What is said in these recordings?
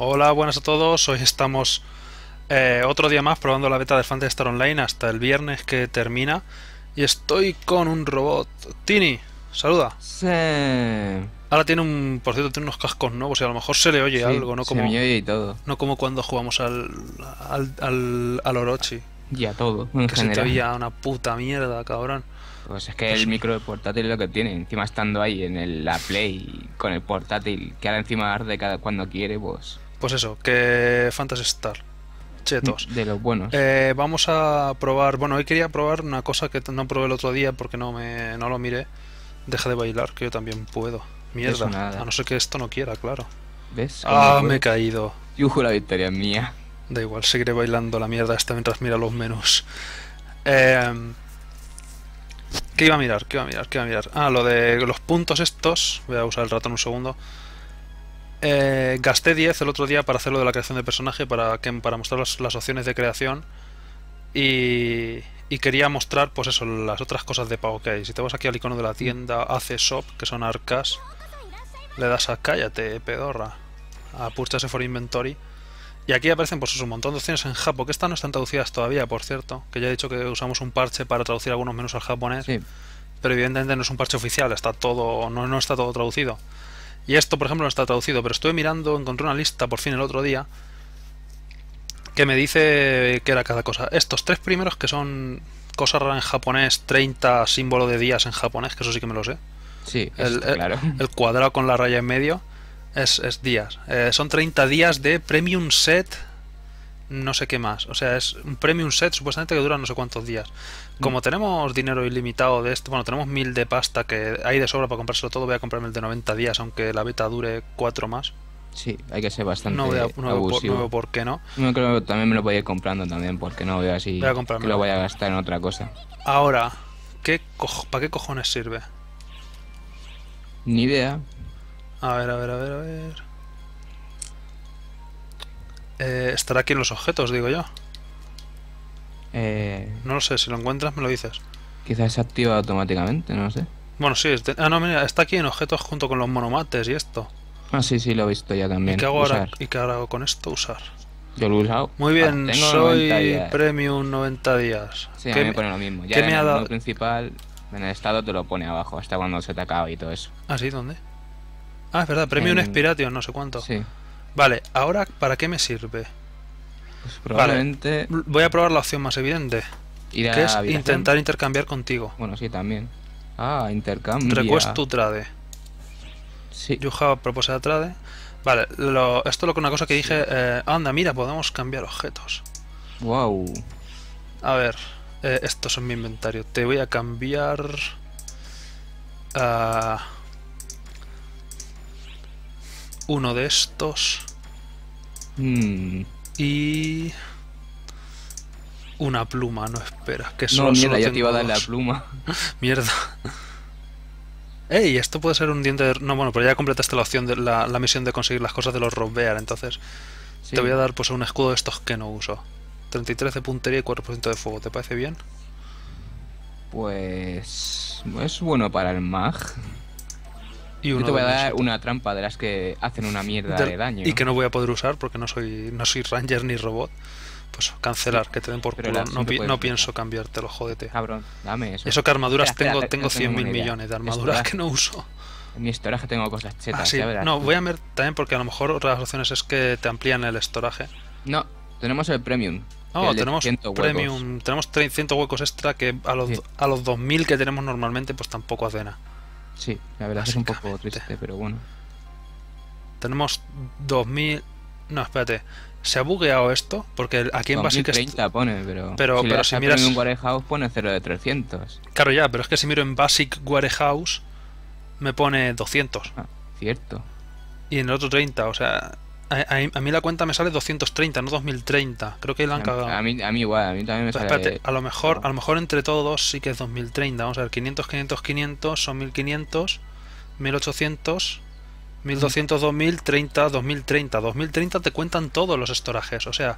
Hola, buenas a todos. Hoy estamos otro día más probando la beta de Phantasy Star Online hasta el viernes que termina. Y estoy con un robot. Tini, saluda. Sí. Ahora tiene un, por cierto, tiene unos cascos nuevos y a lo mejor se le oye algo, ¿no? Como, se me oye y todo. No como cuando jugamos al Orochi. Y a todo, en que general. Se te oía una puta mierda, cabrón. Pues es que el micro de portátil es lo que tiene, encima estando ahí en la Play con el portátil, que ahora encima arde cuando quiere, pues... Pues eso, que Phantasy Star, chetos. De los buenos. Vamos a probar, bueno, hoy quería probar una cosa que no probé el otro día porque no lo miré. Deja de bailar, que yo también puedo. Mierda, a no ser que esto no quiera, claro. ¿Ves? Ah, me he caído. Yuju, la victoria es mía. Da igual, seguiré bailando la mierda esta mientras mira los menús. ¿Qué iba a mirar? Ah, lo de los puntos estos. Voy a usar el ratón un segundo. Gasté 10 el otro día para hacer lo de la creación de personaje, para mostrar las opciones de creación. Y quería mostrar, pues eso, las otras cosas de pago que hay. Si te vas aquí al icono de la tienda AC Shop, que son Arks Cash, le das a cállate, pedorra, a Purchase for Inventory. Y aquí aparecen pues un montón de opciones en Japo, que estas no están traducidas todavía, por cierto. Que ya he dicho que usamos un parche para traducir algunos menús al japonés. Sí. Pero evidentemente no es un parche oficial, está todo, no está todo traducido. Y esto, por ejemplo, no está traducido. Pero estuve mirando, encontré una lista por fin el otro día, que me dice que era cada cosa. Estos tres primeros, que son cosas raras en japonés, 30 símbolo de días en japonés, que eso sí que me lo sé. Sí, claro. El cuadrado con la raya en medio. Es días. Son 30 días de Premium Set, no sé qué más. O sea, es un Premium Set supuestamente que dura no sé cuántos días. Como tenemos dinero ilimitado de esto, bueno, tenemos 1000 de pasta que hay de sobra para comprárselo todo, voy a comprarme el de 90 días, aunque la beta dure 4 más. Sí, hay que ser bastante abusivo. No veo por qué no. No creo que también me lo voy a ir comprando también, porque no veo así que lo voy a gastar en otra cosa. Ahora, ¿para qué cojones sirve? Ni idea. A ver. Estará aquí en los objetos, digo yo. No lo sé, si lo encuentras me lo dices. Quizás se activa automáticamente, no lo sé. Bueno, sí, no, mira, está aquí en objetos junto con los monomates y esto. Ah, sí, lo he visto ya también. ¿Y qué hago ahora? ¿Y qué hago con esto? Usar. Yo lo he usado. Muy bien, soy Premium 90 días. Sí, a mí me pone lo mismo. Ya en el menú principal, en el estado te lo pone abajo, hasta cuando se te acaba y todo eso. ¿Ah, sí? ¿Dónde? Ah, es verdad, Premium Expiration, no sé cuánto. Sí. Vale, ahora, ¿para qué me sirve? Pues probablemente... Vale, voy a probar la opción más evidente, que es intentar intercambiar contigo. Bueno, sí, también. Ah, intercambio. Request to trade. Sí. You have proposed a trade. Vale, esto es una cosa que dije... anda, mira, podemos cambiar objetos. Wow. A ver, estos son mi inventario. Te voy a cambiar... uno de estos y una pluma, no espera, que solo, no, mierda, ya te iba a dar la pluma. Mierda. Ey, esto puede ser un diente de... No, bueno, pero ya completaste la opción de la misión de conseguir las cosas de los Robear, entonces sí. Te voy a dar pues un escudo de estos que no uso. 33 de puntería y 4% de fuego, ¿te parece bien? Pues... es bueno para el mag. Yo te voy a dar una trampa de las que hacen una mierda de daño. Y que no voy a poder usar porque no soy ranger ni robot. Pues cancelar, que te den por culo. No pienso cambiártelo, jódete. Cabrón, dame eso. Eso que armaduras tengo 100.000 millones de armaduras que no uso. En mi estoraje tengo cosas chetas. Ah, sí. No, voy a ver también porque a lo mejor otras opciones es que te amplían el estoraje. No, tenemos el Premium. No, tenemos Premium. Tenemos 300 huecos extra que a los 2000 que tenemos normalmente pues tampoco hace nada. Sí, la verdad es un poco triste, pero bueno. Tenemos 2000... No, espérate. ¿Se ha bugueado esto? Porque aquí en Basic... 2030 pone, pero si miras... en Warehouse pone 0 de 300. Claro, ya, pero es que si miro en Basic Warehouse me pone 200. Ah, cierto. Y en el otro 30, o sea... A mí la cuenta me sale 230, no 2030. Creo que ahí la han cagado. A mí igual, a mí también me sale... Espérate, a lo mejor entre todos sí que es 2030. Vamos a ver, 500, son 1500, 1800, 1200, 2000, 30, 2030. 2030 te cuentan todos los estorajes. O sea,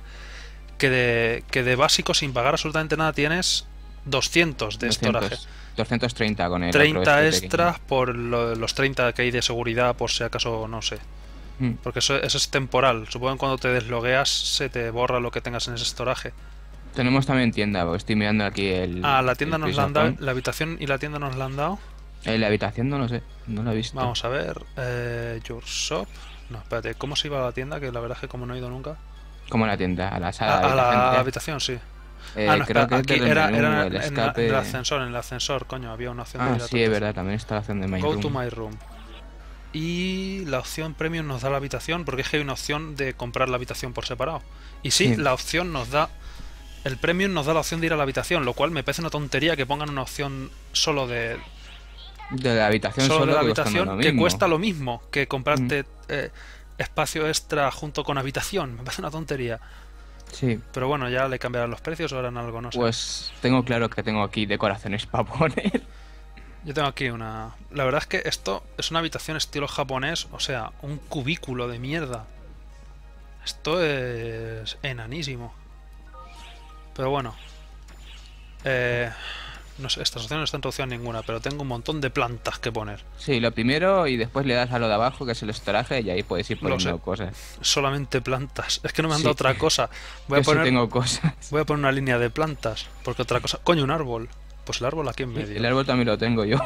que de básico sin pagar absolutamente nada tienes 200 de estoraje. 230 con el 30 extras por los 30 que hay de seguridad por si acaso, no sé. Porque eso es temporal. Supongo que cuando te deslogueas se te borra lo que tengas en ese estoraje. Tenemos también tienda, porque estoy mirando aquí el... Ah, la tienda nos la han dado. ¿La habitación y la tienda nos la han dado? La habitación no lo sé, no la he visto. Vamos a ver... your shop... No, espérate, ¿cómo se iba a la tienda? Que la verdad es que como no he ido nunca... ¿Cómo la tienda? A la sala. A la habitación, sí. No, creo que aquí era el escape... en el ascensor, coño, había una opción de... Ah, sí, es verdad, también está la opción de My Room. Go to My Room. Y la opción Premium nos da la habitación, porque es que hay una opción de comprar la habitación por separado. Y sí, la opción nos da... El Premium nos da la opción de ir a la habitación, lo cual me parece una tontería que pongan una opción solo de... De la habitación solo de la habitación, que cuesta lo mismo que comprarte espacio extra junto con habitación. Me parece una tontería. Sí. Pero bueno, ya le cambiarán los precios o harán algo, no sé. Pues tengo claro que tengo aquí decoraciones para poner. Yo tengo aquí una... La verdad es que esto es una habitación estilo japonés, o sea, un cubículo de mierda. Esto es enanísimo. Pero bueno. No sé, estas opciones no están traducidas ninguna, pero tengo un montón de plantas que poner. Sí, lo primero y después le das a lo de abajo, que es el estoraje, y ahí puedes ir poniendo cosas. Solamente plantas. Es que no me han dado otra cosa. Voy a poner... sí tengo cosas. Voy a poner una línea de plantas, porque otra cosa... Coño, un árbol. Pues el árbol aquí en medio. El árbol también lo tengo yo.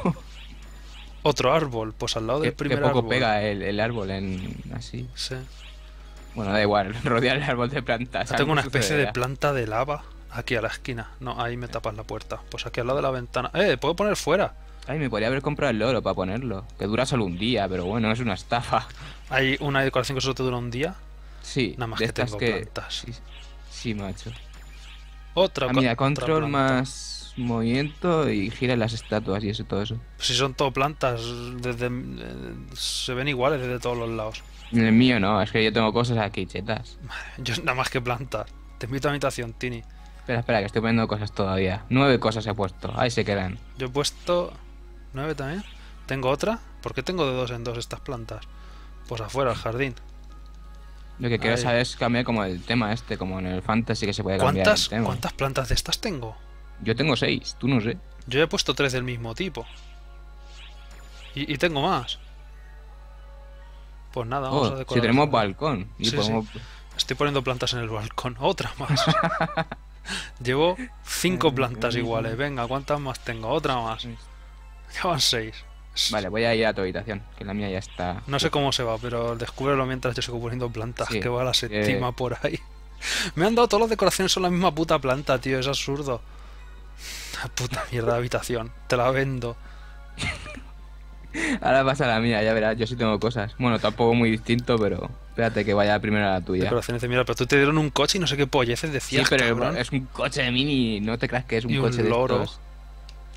Otro árbol, pues al lado del primer árbol. Que poco pega el árbol en... así. Sí. Bueno, da igual, rodear el árbol de plantas. Tengo una especie de planta de lava. Aquí a la esquina. No, ahí me tapas la puerta. Pues aquí al lado de la ventana. Puedo poner fuera. Ay, me podría haber comprado el loro para ponerlo. Que dura solo un día, pero bueno, es una estafa. ¿Hay una decoración que solo te dura un día? Sí. Nada más que tengo plantas. Sí, sí, macho. Otra cosa. Mira, control más movimiento y gira las estatuas y eso, todo eso. Si son todo plantas, desde, se ven iguales desde todos los lados. El mío no, es que yo tengo cosas aquí, chetas. Yo nada más que plantas. Te invito a mi habitación, Tini. Espera, espera, que estoy poniendo cosas todavía. 9 cosas he puesto, ahí se quedan. Yo he puesto 9 también. ¿Tengo otra? ¿Por qué tengo de 2 en 2 estas plantas? Pues afuera, al jardín. Lo que quiero saber es cambiar como el tema este, como en el Phantasy que se puede cambiar el tema. ¿Cuántas plantas de estas tengo? Yo tengo 6, tú no sé. Yo he puesto 3 del mismo tipo. Y tengo más. Pues nada, vamos a decorar. Si tenemos balcón. Y sí, podemos... sí. Estoy poniendo plantas en el balcón, otra más. Llevo 5 plantas iguales. Venga, ¿cuántas más tengo? Otra más. Ya van 6. Vale, voy a ir a tu habitación, que la mía ya está... No sé cómo se va, pero descúbrelo mientras yo sigo poniendo plantas, que va a la séptima por ahí. Me han dado todas las decoraciones, son la misma puta planta, tío. Es absurdo. La puta mierda de habitación. Te la vendo. Ahora pasa la mía, ya verás. Yo sí tengo cosas. Bueno, tampoco muy distinto, pero... Espérate que vaya primero a la tuya. Decoraciones de mierda, pero tú te dieron un coche y no sé qué polleces decías, sí, pero cabrón. Es un coche de mini, no te creas que es un coche de estos.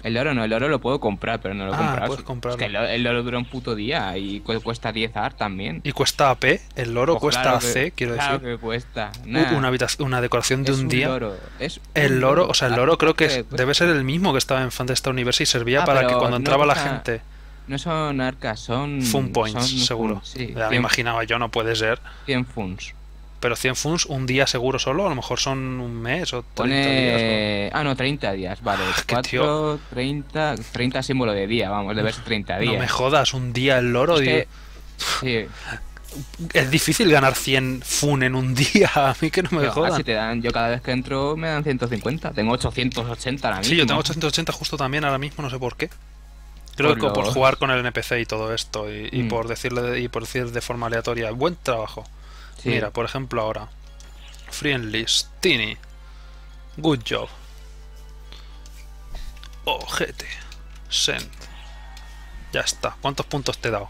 El loro no, el loro lo puedo comprar, pero no lo he comprado. Puedes comprarlo. Es que el loro dura un puto día y cuesta 10 AR también. ¿Y cuesta AP? El loro cuesta AC, quiero decir. Claro que cuesta. Una decoración de un día. Loro. El loro, o sea, el loro creo que debe ser el mismo que estaba en Phantasy Star Universe y servía para que cuando entraba la gente... No son arcas, son... FUN Points, son seguro. Fun, sí. Ya me imaginaba yo, no puede ser. 100 FUNs. Pero 100 FUNs un día seguro solo, a lo mejor son un mes o 30 días. ¿No? Ah, no, 30 días, vale. 4, 30 símbolo de día, vamos, debe ser 30 días. No me jodas, un día el loro, es que... sí. Es difícil ganar 100 FUN en un día, a mí que no me jodan. Si te dan, yo cada vez que entro me dan 150, tengo 880 ahora mismo. Sí, yo tengo 880 justo también ahora mismo, no sé por qué. Creo que por jugar con el NPC y todo esto y por decirle decir de forma aleatoria, buen trabajo. Sí. Mira, por ejemplo ahora, Friendlist, Tini, Good Job, Ojete, Send. Ya está. ¿Cuántos puntos te he dado?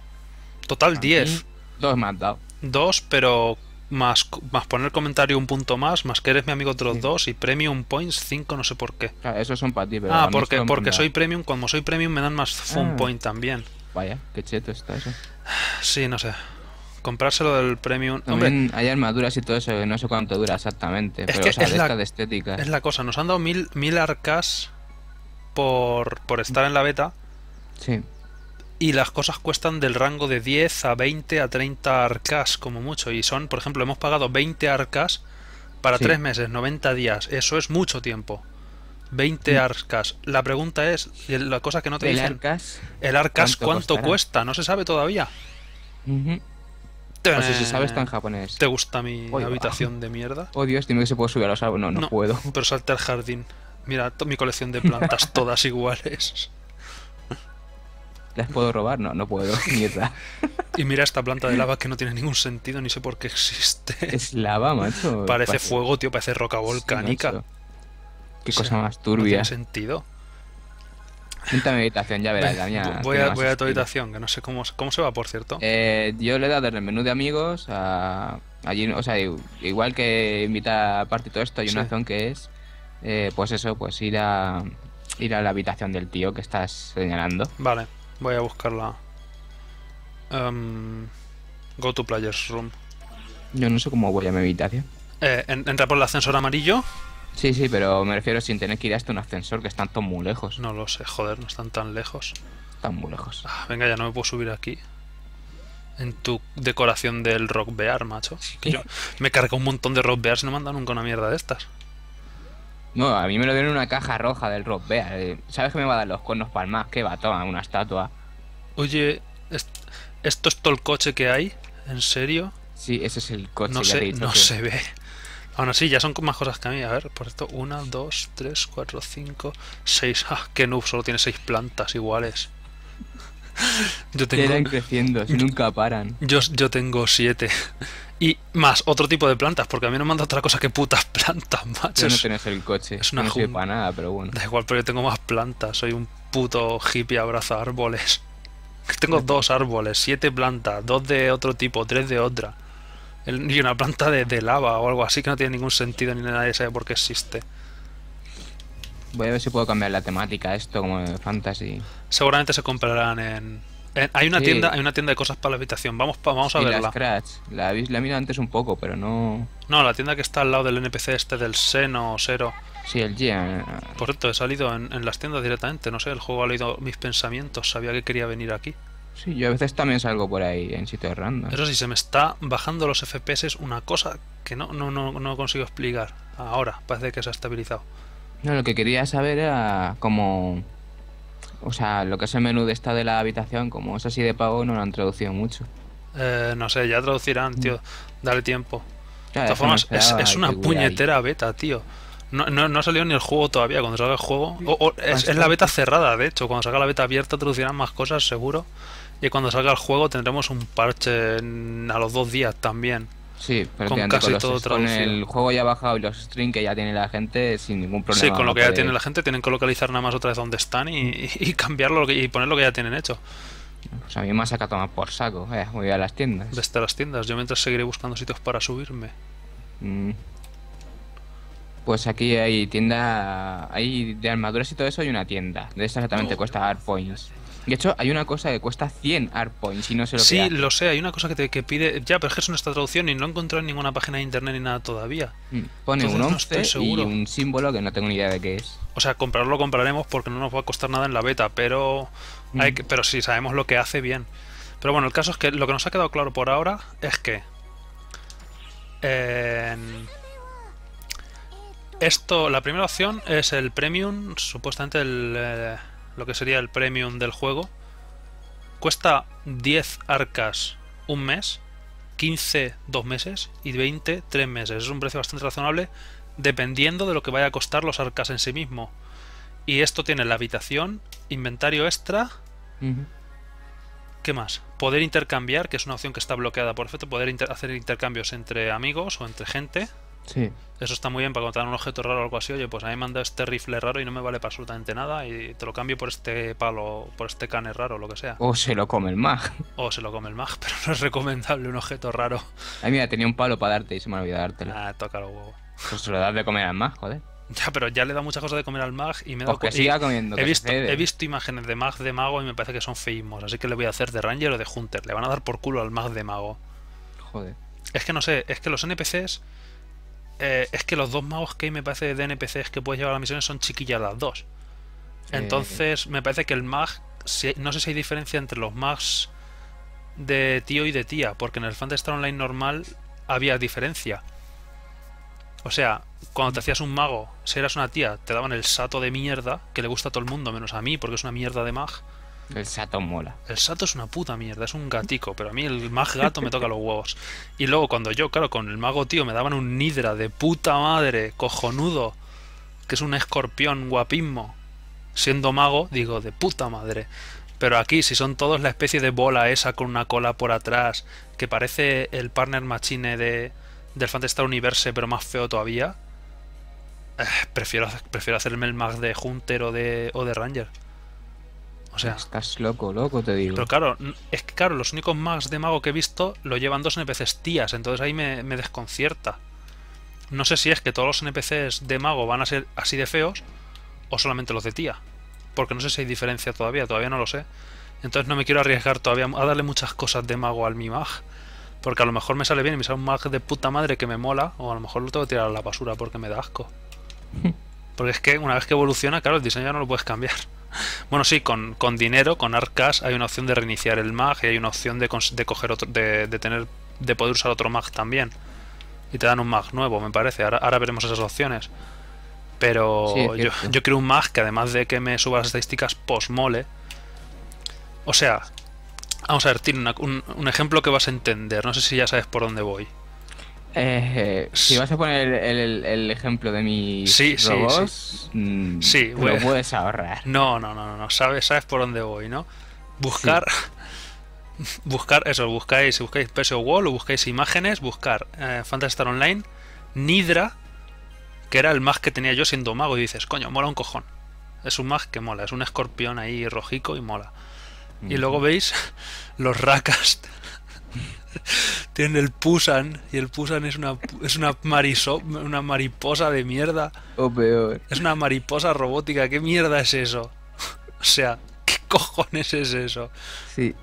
Total 10. 2 me has dado. 2, pero más poner comentario 1 punto más que eres mi amigo otros 2 y Premium Points 5, no sé por qué. Claro, esos son para ti, pero porque soy Premium, como soy Premium me dan más Fun Point también. Vaya, qué cheto está eso. Sí, no sé. Comprárselo del Premium... También hombre, hay armaduras y todo eso, no sé cuánto dura exactamente, es pero que o sea, es de estética. Es la cosa, nos han dado 1000 arcas por estar en la beta. Sí. Y las cosas cuestan del rango de 10 a 20 a 30 arcas como mucho. Y son, por ejemplo, hemos pagado 20 arcas para 3 meses, 90 días. Eso es mucho tiempo. 20 arcas. La pregunta es, la cosa que no te dicen... ¿El arcas cuánto cuesta? No se sabe todavía. No sé si sabes, está en japonés. ¿Te gusta mi habitación de mierda? Oh, Dios, dime que se puede subir a los árboles. No, no puedo. Pero salta al jardín. Mira, mi colección de plantas todas iguales. ¿Las puedo robar? No, no puedo. Mierda. Y mira esta planta de lava que no tiene ningún sentido, ni sé por qué existe. Es lava, macho. Parece fuego, tío, parece roca volcánica. Sí, qué cosa más turbia. No tiene sentido. Pinta mi habitación, ya verás, la mía. Voy a tu habitación, que no sé cómo se va, por cierto. Yo le he dado desde el menú de amigos a... Allí, o sea, igual que invita a parte y todo esto, hay una opción que es... pues eso, pues ir a la habitación del tío que estás señalando. Vale. Voy a buscarla. Go to Player's Room. Yo no sé cómo voy a mi habitación. ¿Entra por el ascensor amarillo? Sí, sí, pero me refiero sin tener que ir hasta un ascensor, que están muy lejos. No lo sé, joder, no están tan lejos. Están muy lejos. Ah, venga, ya no me puedo subir aquí. En tu decoración del Rock Bear, macho. Que yo me cargo un montón de Rock Bears y no me han dado nunca una mierda de estas. No, a mí me lo dieron una caja roja del Rock Bear. ¿Sabes que me va a dar los cuernos palmas? ¿Qué va? Toma, una estatua. Oye, ¿esto es todo el coche que hay? ¿En serio? Sí, ese es el coche. No, se ve. Aún así, ya son más cosas que a mí. A ver, por esto, 1, 2, 3, 4, 5, 6. ¡Ah, qué noob! Solo tiene 6 plantas iguales. Yo tengo... Quedan creciendo, si nunca paran. Yo tengo 7. Y más, otro tipo de plantas, porque a mí no me han dado otra cosa que putas plantas, macho. Yo no tenés el coche, es una no sirve para nada, pero bueno. Da igual, pero yo tengo más plantas, soy un puto hippie abraza árboles. Tengo 2 árboles, 7 plantas, 2 de otro tipo, 3 de otra. Y una planta de lava o algo así que no tiene ningún sentido ni nadie sabe por qué existe. Voy a ver si puedo cambiar la temática a esto, como de fantasy. Seguramente se comprarán en... Hay una tienda de cosas para la habitación, vamos a verla. La miro antes un poco, pero no... No, la tienda que está al lado del NPC este del Seno o Zero. Sí, el Gian. Por cierto, he salido en las tiendas directamente, no sé, el juego ha leído mis pensamientos, sabía que quería venir aquí. Sí, yo a veces también salgo por ahí en sitios random. Eso sí, se me está bajando los FPS, una cosa que no consigo explicar ahora, parece que se ha estabilizado. No, lo que quería saber era como... O sea, lo que es el menú de esta de la habitación, como es así de pago, no lo han traducido mucho. No sé, ya traducirán, tío. Dale tiempo. Claro, de todas formas, es una puñetera beta, tío. No ha salido ni el juego todavía, cuando salga el juego... es la beta cerrada, de hecho. Cuando salga la beta abierta traducirán más cosas, seguro. Y cuando salga el juego tendremos un parche a los 2 días también. Sí, pero con casi todo traducido. Con el juego ya bajado y los streams que ya tiene la gente sin ningún problema. Sí, con lo que ya tiene la gente tienen que localizar nada más otra vez donde están y cambiarlo y poner lo que ya tienen hecho. Pues a mí me ha sacado a tomar por saco, voy a las tiendas. Vete a las tiendas, yo mientras seguiré buscando sitios para subirme. Pues aquí hay tienda, hay de armaduras y todo eso y una tienda. De esa exactamente cuesta Art Points. De hecho, hay una cosa que cuesta 100 Art Points y no sé lo que... Sí, lo sé, hay una cosa que pide... Ya, pero es que eso no está traducido y no he encontrado en ninguna página de internet ni nada todavía. Pone entonces, un 11 y un símbolo que no tengo ni idea de qué es. O sea, comprarlo lo compraremos porque no nos va a costar nada en la beta, pero... pero sí, sabemos lo que hace bien. Pero bueno, el caso es que lo que nos ha quedado claro por ahora es que... Esto, la primera opción es el Premium, supuestamente el... lo que sería el premium del juego, cuesta 10 arcas un mes, 15 2 meses y 20 3 meses. Es un precio bastante razonable dependiendo de lo que vaya a costar los arcas en sí mismo. Y esto tiene la habitación, inventario extra, ¿qué más? Poder intercambiar, que es una opción que está bloqueada por defecto, poder hacer intercambios entre amigos o entre gente. Sí. Eso está muy bien para encontrar un objeto raro o algo así. Oye, pues a mí me han dado este rifle raro y no me vale para absolutamente nada y te lo cambio por este palo, por este cane raro, lo que sea. O se lo come el mag. O se lo come el mag, pero no es recomendable un objeto raro. Ay, mira, tenía un palo para darte y se me olvidó dártelo. Ah, toca los huevos. Pues se lo das de comer al mag, joder. Ya, pero ya le da muchas cosas de comer al mag y me da... Pues que siga comiendo. He visto imágenes de mag de mago y me parece que son feísmos, así que le voy a hacer de ranger o de hunter. Le van a dar por culo al mag de mago. Joder. Es que no sé, es que los NPCs... es que los 2 magos que hay, me parece, de NPCs que puedes llevar a las misiones son chiquillas las 2. Entonces, me parece que el mag... no sé si hay diferencia entre los mags de tío y de tía, porque en el Phantasy Star Online normal había diferencia. O sea, cuando te hacías un mago, si eras una tía, te daban el sato de mierda, que le gusta a todo el mundo menos a mí, porque es una mierda de mag. El Sato mola. El Sato es una puta mierda, es un gatico, pero a mí el más gato me toca los huevos. Y luego cuando yo, claro, con el mago, tío, me daban un Hydra de puta madre, cojonudo, que es un escorpión guapismo. Siendo mago, digo, de puta madre. Pero aquí, si son todos la especie de bola esa con una cola por atrás, que parece el partner machine del Phantasy Star Universe, pero más feo todavía, prefiero hacerme el mag de Hunter o de Ranger. O sea, estás loco, loco, te digo. Pero claro, es que claro, los únicos mags de mago que he visto lo llevan dos NPCs tías, entonces ahí me desconcierta. No sé si es que todos los NPCs de mago van a ser así de feos o solamente los de tía. Porque no sé si hay diferencia todavía no lo sé. Entonces no me quiero arriesgar todavía a darle muchas cosas de mago al mi mag. Porque a lo mejor me sale bien y me sale un mag de puta madre que me mola, o a lo mejor lo tengo que tirar a la basura porque me da asco. Porque es que una vez que evoluciona, claro, el diseño ya no lo puedes cambiar. Bueno, sí, con dinero, con Arks Cash, hay una opción de reiniciar el mag y hay una opción de coger otro, de poder usar otro mag también. Y te dan un mag nuevo, me parece. Ahora veremos esas opciones. Pero sí, yo quiero un mag que además de que me suba las estadísticas, posmole. O sea, vamos a ver, tiene un ejemplo que vas a entender. No sé si ya sabes por dónde voy. Si vas a poner el ejemplo de mis robots, sí, bueno, lo puedes ahorrar. No. Sabes por dónde voy, ¿no? Buscáis PSO Wall o buscáis imágenes, Phantasy Star Online, Nidra, que era el mag que tenía yo siendo mago, y dices, coño, mola un cojón. Es un mag que mola, es un escorpión ahí rojico y mola. Y luego veis los Rakas. Tienen el Pusan, y el Pusan es una mariposa de mierda. O peor. Es una mariposa robótica, ¿qué mierda es eso? O sea, ¿qué cojones es eso? Sí.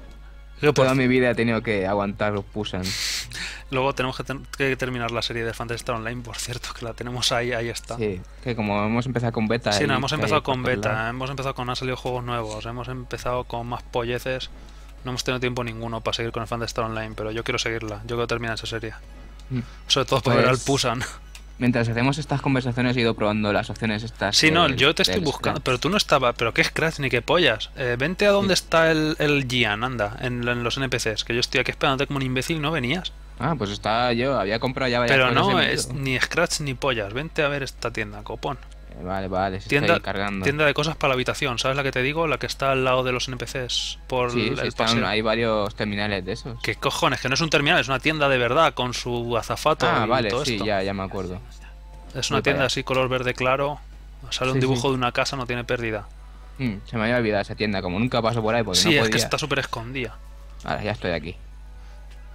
Toda mi vida he tenido que aguantar los Pusan. Luego tenemos que terminar la serie de Phantasy Star Online, por cierto, que la tenemos ahí está. Sí, que como hemos empezado con beta. Sí, no, hemos empezado con beta, hemos empezado con, han salido juegos nuevos, hemos empezado con más polleces. No hemos tenido tiempo ninguno para seguir con el Phantasy Star Online, pero yo quiero seguirla, yo quiero terminar esa serie. Sobre todo para ver al Pusan. Mientras hacemos estas conversaciones he ido probando las opciones estas. Sí, no, yo te estoy buscando, pero tú no estabas, pero qué Scratch ni qué pollas. Vente a donde está el Gian, anda, en los NPCs, que yo estoy aquí esperándote como un imbécil, no venías. Ah, pues está yo, había comprado ya varias cosas. Pero no, es ni Scratch ni pollas, vente a ver esta tienda, copón. Vale, se está cargando. Tienda de cosas para la habitación, ¿sabes la que te digo? La que está al lado de los NPCs por el paseo. Hay varios terminales de esos. ¿Qué cojones? Que no es un terminal, es una tienda de verdad con su azafato. Ah, vale, todo sí, esto. Ya me acuerdo. Es una tienda así, color verde claro. Sale un dibujo de una casa, no tiene pérdida. Se me había olvidado esa tienda, como nunca paso por ahí porque no podía. Sí, es que está súper escondida. Ahora ya estoy aquí.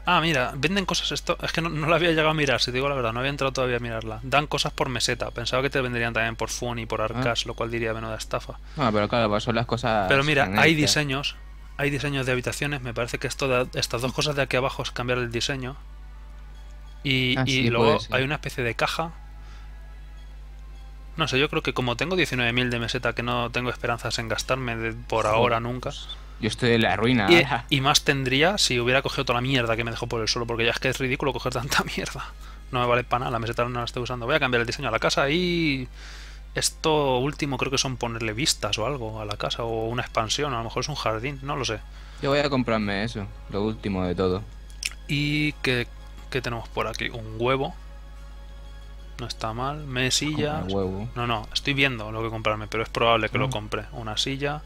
Ah, mira, venden cosas esto. Es que no la había llegado a mirar, si te digo la verdad, no había entrado todavía a mirarla. Dan cosas por meseta, pensaba que te venderían también por Fun y por Arks Cash, lo cual diría menuda estafa. Ah, pero claro, pues son las cosas. Pero mira, hay diseños de habitaciones, me parece que estas dos cosas de aquí abajo es cambiar el diseño. Y luego hay una especie de caja. No sé, yo creo que como tengo 19.000 de meseta que no tengo esperanzas en gastarme por ahora nunca. Yo estoy en la ruina. Y más tendría si hubiera cogido toda la mierda que me dejó por el suelo, porque ya es que es ridículo coger tanta mierda. No me vale para nada, la meseta no la estoy usando. Voy a cambiar el diseño a la casa y... Esto último creo que son ponerle vistas o algo a la casa, o una expansión, a lo mejor es un jardín, no lo sé. Yo voy a comprarme eso, lo último de todo. ¿Y qué tenemos por aquí? Un huevo. No está mal. Mesilla. No, estoy viendo lo que comprarme, pero es probable que lo compre. Una silla...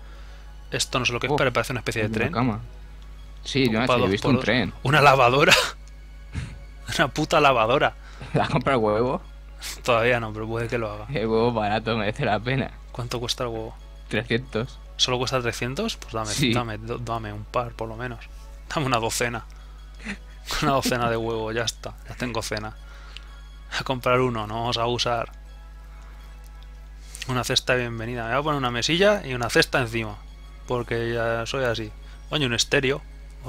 Esto no sé lo que es, pero parece una especie de tren. Cama. Sí, yo he visto un tren. Una lavadora. Una puta lavadora. ¿La compra el huevo? Todavía no, pero puede que lo haga. El huevo barato merece la pena. ¿Cuánto cuesta el huevo? 300. ¿Solo cuesta 300? Pues dame un par, por lo menos. Dame una docena. Una docena de huevo, ya está. Ya tengo cena. A comprar uno, no vamos a usar. Una cesta de bienvenida. Me voy a poner una mesilla y una cesta encima. Porque ya soy así. Oye, un estéreo.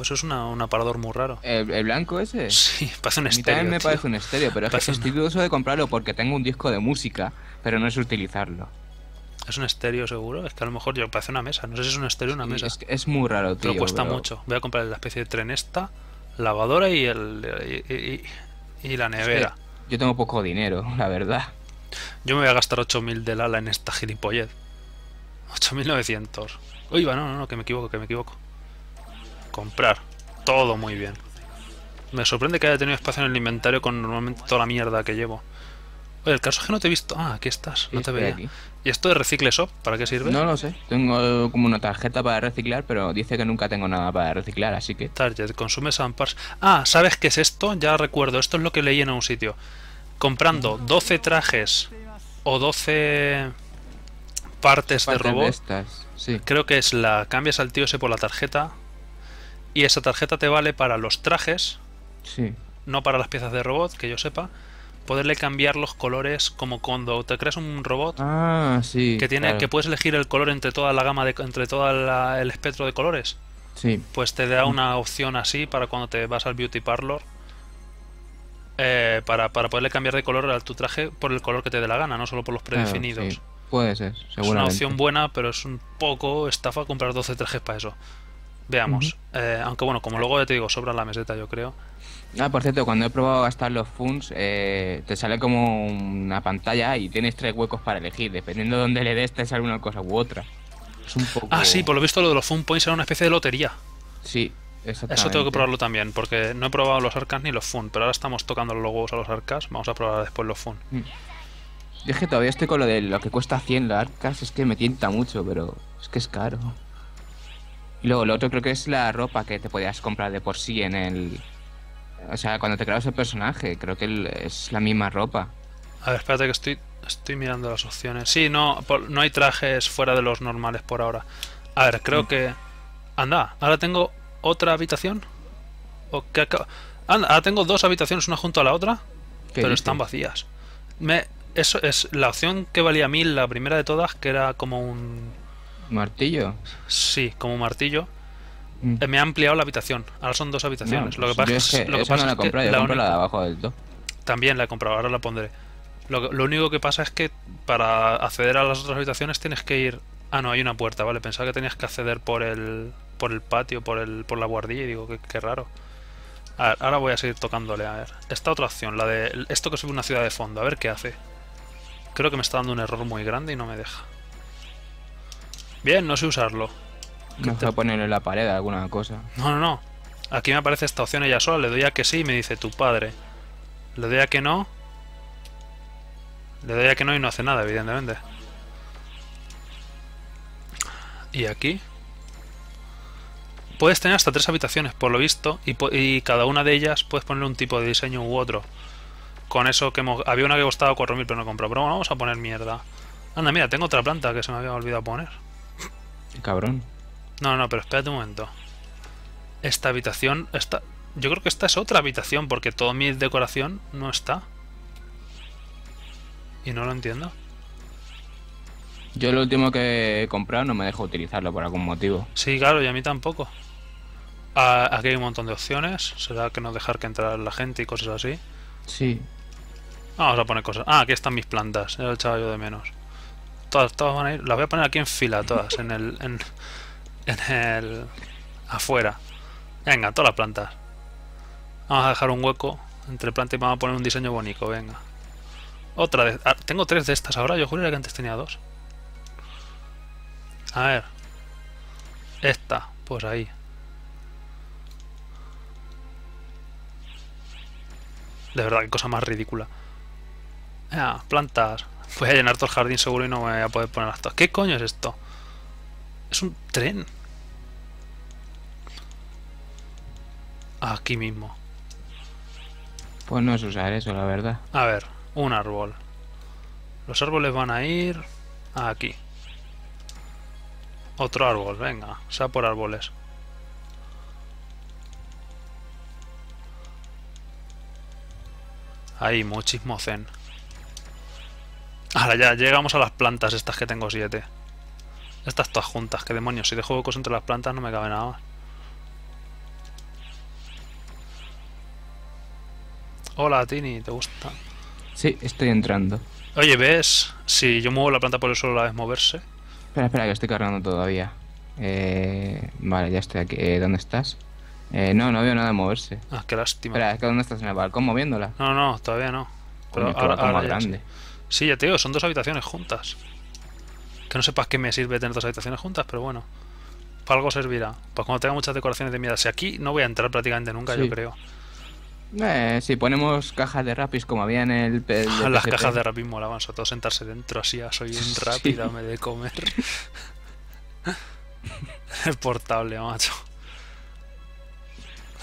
Eso es un aparador muy raro. ¿El blanco ese? Sí, parece un estéreo. A mí también me parece un estéreo, pero es que estoy dudoso de comprarlo porque tengo un disco de música, pero no es utilizarlo. ¿Es un estéreo seguro? Es que a lo mejor parece una mesa. No sé si es un estéreo o una mesa. Es muy raro, tío. Pero cuesta mucho. Voy a comprar la especie de tren esta, lavadora y la nevera. Es que yo tengo poco dinero, la verdad. Yo me voy a gastar 8.000 del ala en esta gilipollez. 8.900. Uy, va, no, que me equivoco, Comprar. Todo muy bien. Me sorprende que haya tenido espacio en el inventario con normalmente toda la mierda que llevo. Oye, el caso es que no te he visto. Ah, aquí estás, no te veía. Aquí. ¿Y esto de Recicle Shop? ¿Para qué sirve? No lo sé. Tengo como una tarjeta para reciclar, pero dice que nunca tengo nada para reciclar, así que... Target, consume Sampars. Ah, ¿sabes qué es esto? Ya recuerdo, esto es lo que leí en un sitio. Comprando 12 trajes o 12 partes de robot. De estas, sí. Creo que es la... Cambias al tío ese por la tarjeta. Y esa tarjeta te vale para los trajes. Sí. No para las piezas de robot, que yo sepa. Poderle cambiar los colores, como cuando te creas un robot. Ah, sí. Que tiene, claro, que puedes elegir el color entre toda la gama de, entre todo el espectro de colores. Sí. Pues te da una opción así para cuando te vas al beauty parlor, para poderle cambiar de color a tu traje por el color que te dé la gana, no solo por los predefinidos. Claro, sí. Puede ser, seguramente. Es una opción buena, pero es un poco estafa comprar 12 trajes para eso. Veamos. Aunque bueno, como luego ya te digo, sobra la meseta, yo creo. Ah, por cierto, cuando he probado a gastar los funs, te sale como una pantalla y tienes 3 huecos para elegir. Dependiendo de dónde le des, te sale una cosa u otra. Es un poco... Ah, sí, por lo visto lo de los fun points era una especie de lotería. Sí, exactamente. Eso tengo que probarlo también, porque no he probado los arcas ni los fun, pero ahora estamos tocando los huevos a los arcas. Vamos a probar después los fun. Es que todavía estoy con lo de lo que cuesta 100 las arcas, es que me tienta mucho, pero es que es caro. Y luego lo otro creo que es la ropa que te podías comprar de por sí en el... O sea, cuando te creas el personaje, creo que es la misma ropa. A ver, espérate que estoy mirando las opciones. Sí, no hay trajes fuera de los normales por ahora. A ver, creo que... Anda, ahora tengo otra habitación. ¿O qué acaba? Anda, ahora tengo 2 habitaciones, una junto a la otra, pero dice? Están vacías. Eso es la opción que valía 1000, la primera de todas, que era como un... ¿Martillo? Sí, como un martillo. Me ha ampliado la habitación. Ahora son 2 habitaciones. No, pues lo que pasa es que, la de abajo del 2. También la he comprado, ahora la pondré. Lo único que pasa es que para acceder a las otras habitaciones tienes que ir... Ah, no, hay una puerta, vale. Pensaba que tenías que acceder por el patio, por la guardilla, y digo, qué raro. A ver, ahora voy a seguir tocándole. A ver, esta otra opción, la de... Esto que sube una ciudad de fondo, a ver qué hace. Creo que me está dando un error muy grande y no me deja. Bien, no sé usarlo. No se ponerle en la pared alguna cosa. No. Aquí me aparece esta opción ella sola. Le doy a que sí y me dice tu padre. Le doy a que no. Le doy a que no y no hace nada, evidentemente. Y aquí puedes tener hasta 3 habitaciones, por lo visto. Y cada una de ellas puedes poner un tipo de diseño u otro. Con eso que hemos... Había una que costaba 4000 pero no compró. Pero bueno, vamos a poner mierda. Anda, mira, tengo otra planta que se me había olvidado poner. Cabrón. No, pero espérate un momento. Esta habitación... Yo creo que esta es otra habitación, porque toda mi decoración no está. Y no lo entiendo. Yo lo último que he comprado no me deja utilizarlo por algún motivo. Sí, claro, y a mí tampoco. Aquí hay un montón de opciones. ¿Será que no dejar que entrar la gente y cosas así? Sí. Vamos a poner cosas. Ah, aquí están mis plantas. Ya lo echaba yo de menos. Todas van a ir... Las voy a poner aquí en fila, todas. Afuera. Venga, todas las plantas. Vamos a dejar un hueco entre planta y vamos a poner un diseño bonito, venga. Otra vez. Tengo 3 de estas ahora, yo juraría que antes tenía 2. A ver. Esta, pues ahí. De verdad, qué cosa más ridícula. Plantas. Voy a llenar todo el jardín seguro y no me voy a poder poner las todas. ¿Qué coño es esto? Es un tren. Aquí mismo. Pues no es usar eso, la verdad. A ver, un árbol. Los árboles van a ir aquí. Otro árbol, venga. O sea, por árboles. Ahí, muchísimo zen. Ahora ya llegamos a las plantas estas que tengo 7. Estas todas juntas, qué demonios, si dejo huecos entre las plantas no me cabe nada más. Hola Tini, ¿te gusta? Sí, estoy entrando. Oye, ¿ves? Si yo muevo la planta por el suelo la vez moverse. Espera, que estoy cargando todavía. Vale, ya estoy aquí. ¿Dónde estás? No veo nada de moverse. Ah, qué lástima. Espera, ¿dónde estás? ¿En el balcón moviéndola? No, todavía no. Pero ahora, más grande. Sí, ya te digo, son 2 habitaciones juntas. Que no sepas qué me sirve tener dos habitaciones juntas, pero bueno. Para algo servirá. Pues cuando tenga muchas decoraciones de mierda. Si aquí no voy a entrar prácticamente nunca, sí. Yo creo. Si ponemos cajas de rapis como había en el... Las cajas de rapis molaban, sobre todo sentarse dentro así, soy bien rápida, me de comer. El portable, macho.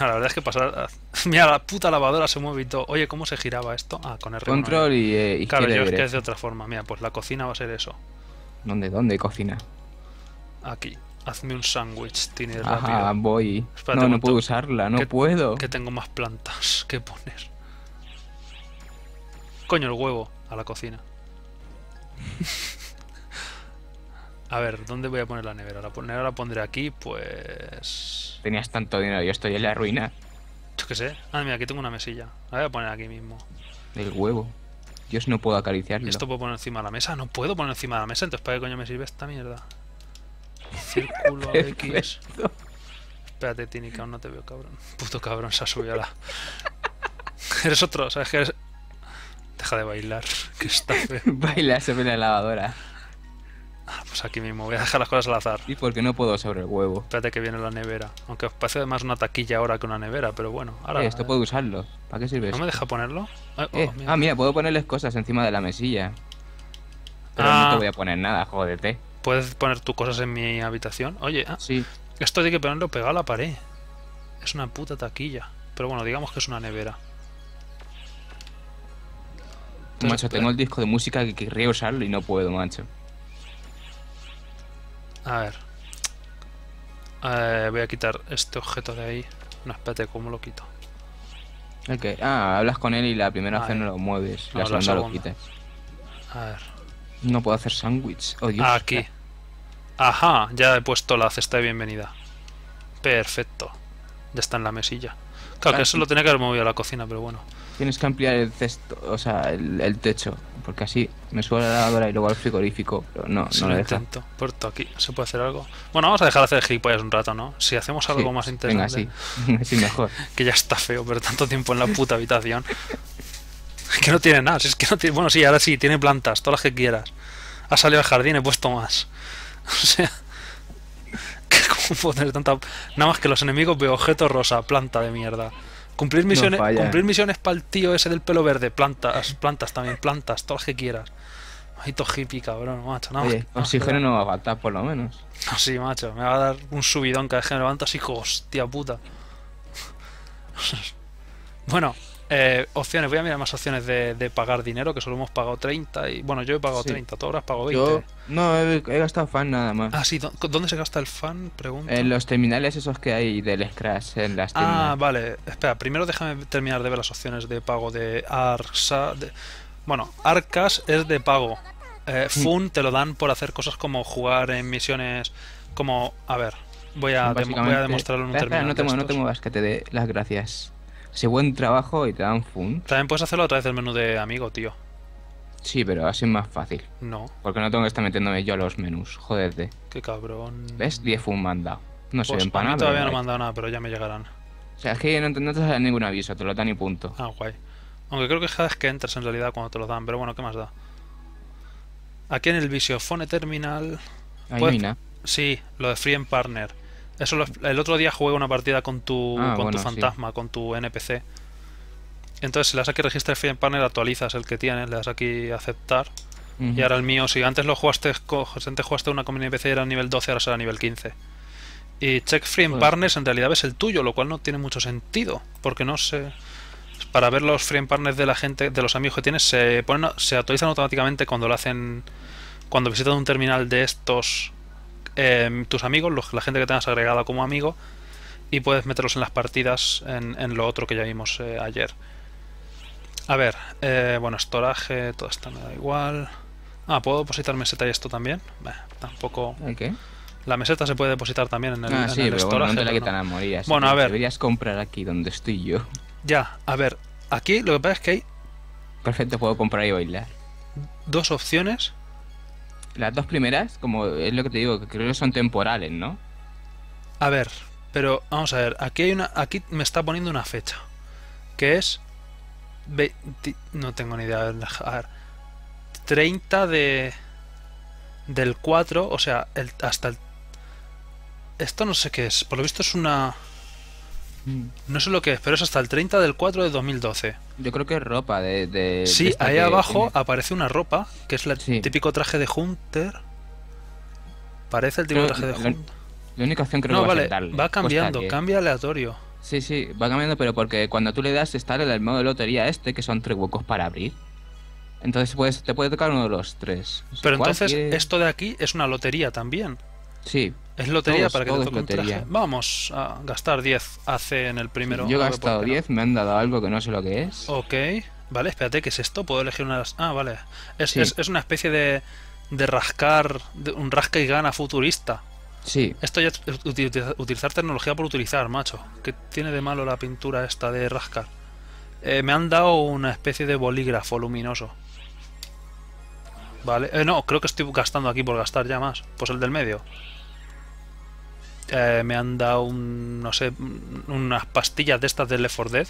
No, la verdad es que pasar... Mira, la puta lavadora se mueve y todo. Oye, ¿cómo se giraba esto? Ah, con el control y claro, yo es que es de otra forma. Mira, pues la cocina va a ser eso. ¿Dónde cocina? Aquí. Hazme un sándwich, Tini, rápido. Ajá, voy. Espérate, no puedo usarla, no puedo. Que tengo más plantas que poner. Coño, el huevo a la cocina. A ver, ¿dónde voy a poner la nevera? La nevera la pondré aquí, pues... Tenías tanto dinero, yo estoy en la ruina. Yo qué sé. Ah, mira, aquí tengo una mesilla. La voy a poner aquí mismo. El huevo. Dios, no puedo acariciarlo. ¿Esto puedo poner encima de la mesa? No puedo poner encima de la mesa, entonces ¿para qué coño me sirve esta mierda? Círculo a X. Espérate, Tini, que aún no te veo, cabrón. Puto cabrón, se ha subido a la... Eres otro, ¿sabes qué eres? Deja de bailar, que está feo. Baila, se ve la lavadora. Ah, pues aquí mismo, voy a dejar las cosas al azar. ¿Y por qué no puedo sobre el huevo? Espérate que viene la nevera. Aunque os parece más una taquilla ahora que una nevera, pero bueno, ahora... esto puedo usarlo. ¿Para qué sirve? ¿No me deja ponerlo? Mira. Ah, mira, puedo ponerles cosas encima de la mesilla. Pero no te voy a poner nada, jódete. ¿Puedes poner tus cosas en mi habitación? Oye, sí. Esto hay que ponerlo pegado a la pared. Es una puta taquilla. Pero bueno, digamos que es una nevera. Entonces, macho, tengo el disco de música que querría usarlo y no puedo, macho. A ver. Voy a quitar este objeto de ahí. No, espérate, ¿cómo lo quito? ¿El qué? Ah, hablas con él y la primera vez no lo mueves. No, la segunda lo quitas. A ver. No puedo hacer sándwich. Oh, Dios. Aquí. Ajá, ya he puesto la cesta de bienvenida. Perfecto. Ya está en la mesilla. Claro que eso lo tenía que haber movido a la cocina, pero bueno. Tienes que ampliar el cesto, o sea, el techo. Porque así me suele la lavadora y luego al frigorífico. Pero no lo deja. Puerto aquí. ¿Se puede hacer algo? Bueno, vamos a dejar de hacer gilipollas un rato, ¿no? Si hacemos algo más interesante. Venga, sí. Sí, mejor. Que ya está feo, pero tanto tiempo en la puta habitación. Que no tiene nada, si es que no tiene... Bueno, sí, ahora sí, tiene plantas, todas las que quieras. Ha salido al jardín, he puesto más. O sea... ¿Cómo puedo tener tanta...? Nada más que los enemigos veo objeto rosa, planta de mierda. Cumplir misiones, no cumplir misiones para el tío ese del pelo verde, plantas también, plantas, todas las que quieras. Majito hippie, cabrón, macho, nada más. Oye, oxígeno no va a faltar, por lo menos. No, sí, macho, me va a dar un subidón cada vez que me levanto así, hostia puta. Bueno... opciones, voy a mirar más opciones de pagar dinero, que solo hemos pagado 30 y... Bueno, yo he pagado 30, tú habrás pagado 20. Yo, no, he gastado fan nada más. Ah, sí, ¿dónde se gasta el fan? Pregunta. En los terminales esos que hay del Scratch, en las terminales. Ah, vale, espera, primero déjame terminar de ver las opciones de pago de Arsa... Bueno, Arks Cash es de pago. Fun te lo dan por hacer cosas como jugar en misiones, como... A ver, voy a demostrarlo en un terminal. No te muevas, que te dé las gracias. Si buen trabajo y te dan fun. También puedes hacerlo a través del menú de amigo, tío. Sí, pero así es más fácil. No. Porque no tengo que estar metiéndome yo a los menús, joderte. Qué cabrón. ¿Ves? 10 fun me han dado. No sé, empanada. Todavía no me han dado nada, pero ya me llegarán. O sea, es que no te dan ningún aviso, te lo dan y punto. Ah, guay. Aunque creo que cada vez que entras en realidad cuando te lo dan, pero bueno, ¿qué más da? Aquí en el Visiofone Terminal... Ahí mina. Sí, lo de Free and Partner. Eso el otro día jugué una partida con tu fantasma, sí. Con tu NPC. Entonces, si le das aquí registrar Free Partner, actualizas el que tienes, le das aquí aceptar. Y ahora el mío, si antes lo jugaste, una con NPC era nivel 12, ahora será nivel 15. Y check Free Partners en realidad ves el tuyo, lo cual no tiene mucho sentido, porque no sé. Para ver los Free Partners de la gente, de los amigos que tienes, se actualizan automáticamente cuando lo hacen. Cuando visitan un terminal de estos. Tus amigos, la gente que tengas agregada como amigo, y puedes meterlos en las partidas en lo otro que ya vimos ayer. A ver, bueno, estoraje, todo esto me da igual. Ah, ¿puedo depositar meseta y esto también? Tampoco... Okay. La meseta se puede depositar también en el estoraje. Sí, pero bueno, no te la quitan a morir. Bueno, a ver... Deberías comprar aquí donde estoy yo. Ya, a ver, aquí lo que pasa es que hay... Perfecto, puedo comprar y bailar. Dos opciones... Las dos primeras, como es lo que te digo, que creo que son temporales, ¿no? A ver, pero vamos a ver, aquí hay una, aquí me está poniendo una fecha, que es, 20, no tengo ni idea, a ver, 30 de, del 4, o sea, esto no sé qué es, por lo visto es una... No sé lo que es, pero es hasta el 30 del 4 de 2012. Yo creo que es ropa de sí, de ahí abajo tiene... aparece una ropa, que es el típico traje de Hunter. Parece el típico traje de Hunter. La única opción creo que va a darle. Va cambiando, cambia aleatorio. Sí, sí, va cambiando, pero porque cuando tú le das está el modo de lotería este, que son 3 huecos para abrir. Entonces pues, te puede tocar uno de los 3. O sea, pero entonces quiere... esto de aquí es una lotería también. Sí. Es lotería para que te toque un traje. Vamos a gastar 10 AC en el primero. Yo he gastado 10, me han dado algo que no sé lo que es. Ok, vale, espérate, ¿qué es esto? ¿Puedo elegir una de las...? Ah, vale. Es una especie de rascar, un rasca y gana futurista. Sí. Esto ya es utilizar tecnología por utilizar, macho. ¿Qué tiene de malo la pintura esta de rascar? Me han dado una especie de bolígrafo luminoso. Vale, no, creo que estoy gastando aquí por gastar ya más. Pues el del medio. Me han dado un, no sé, unas pastillas de estas de Left 4 Dead.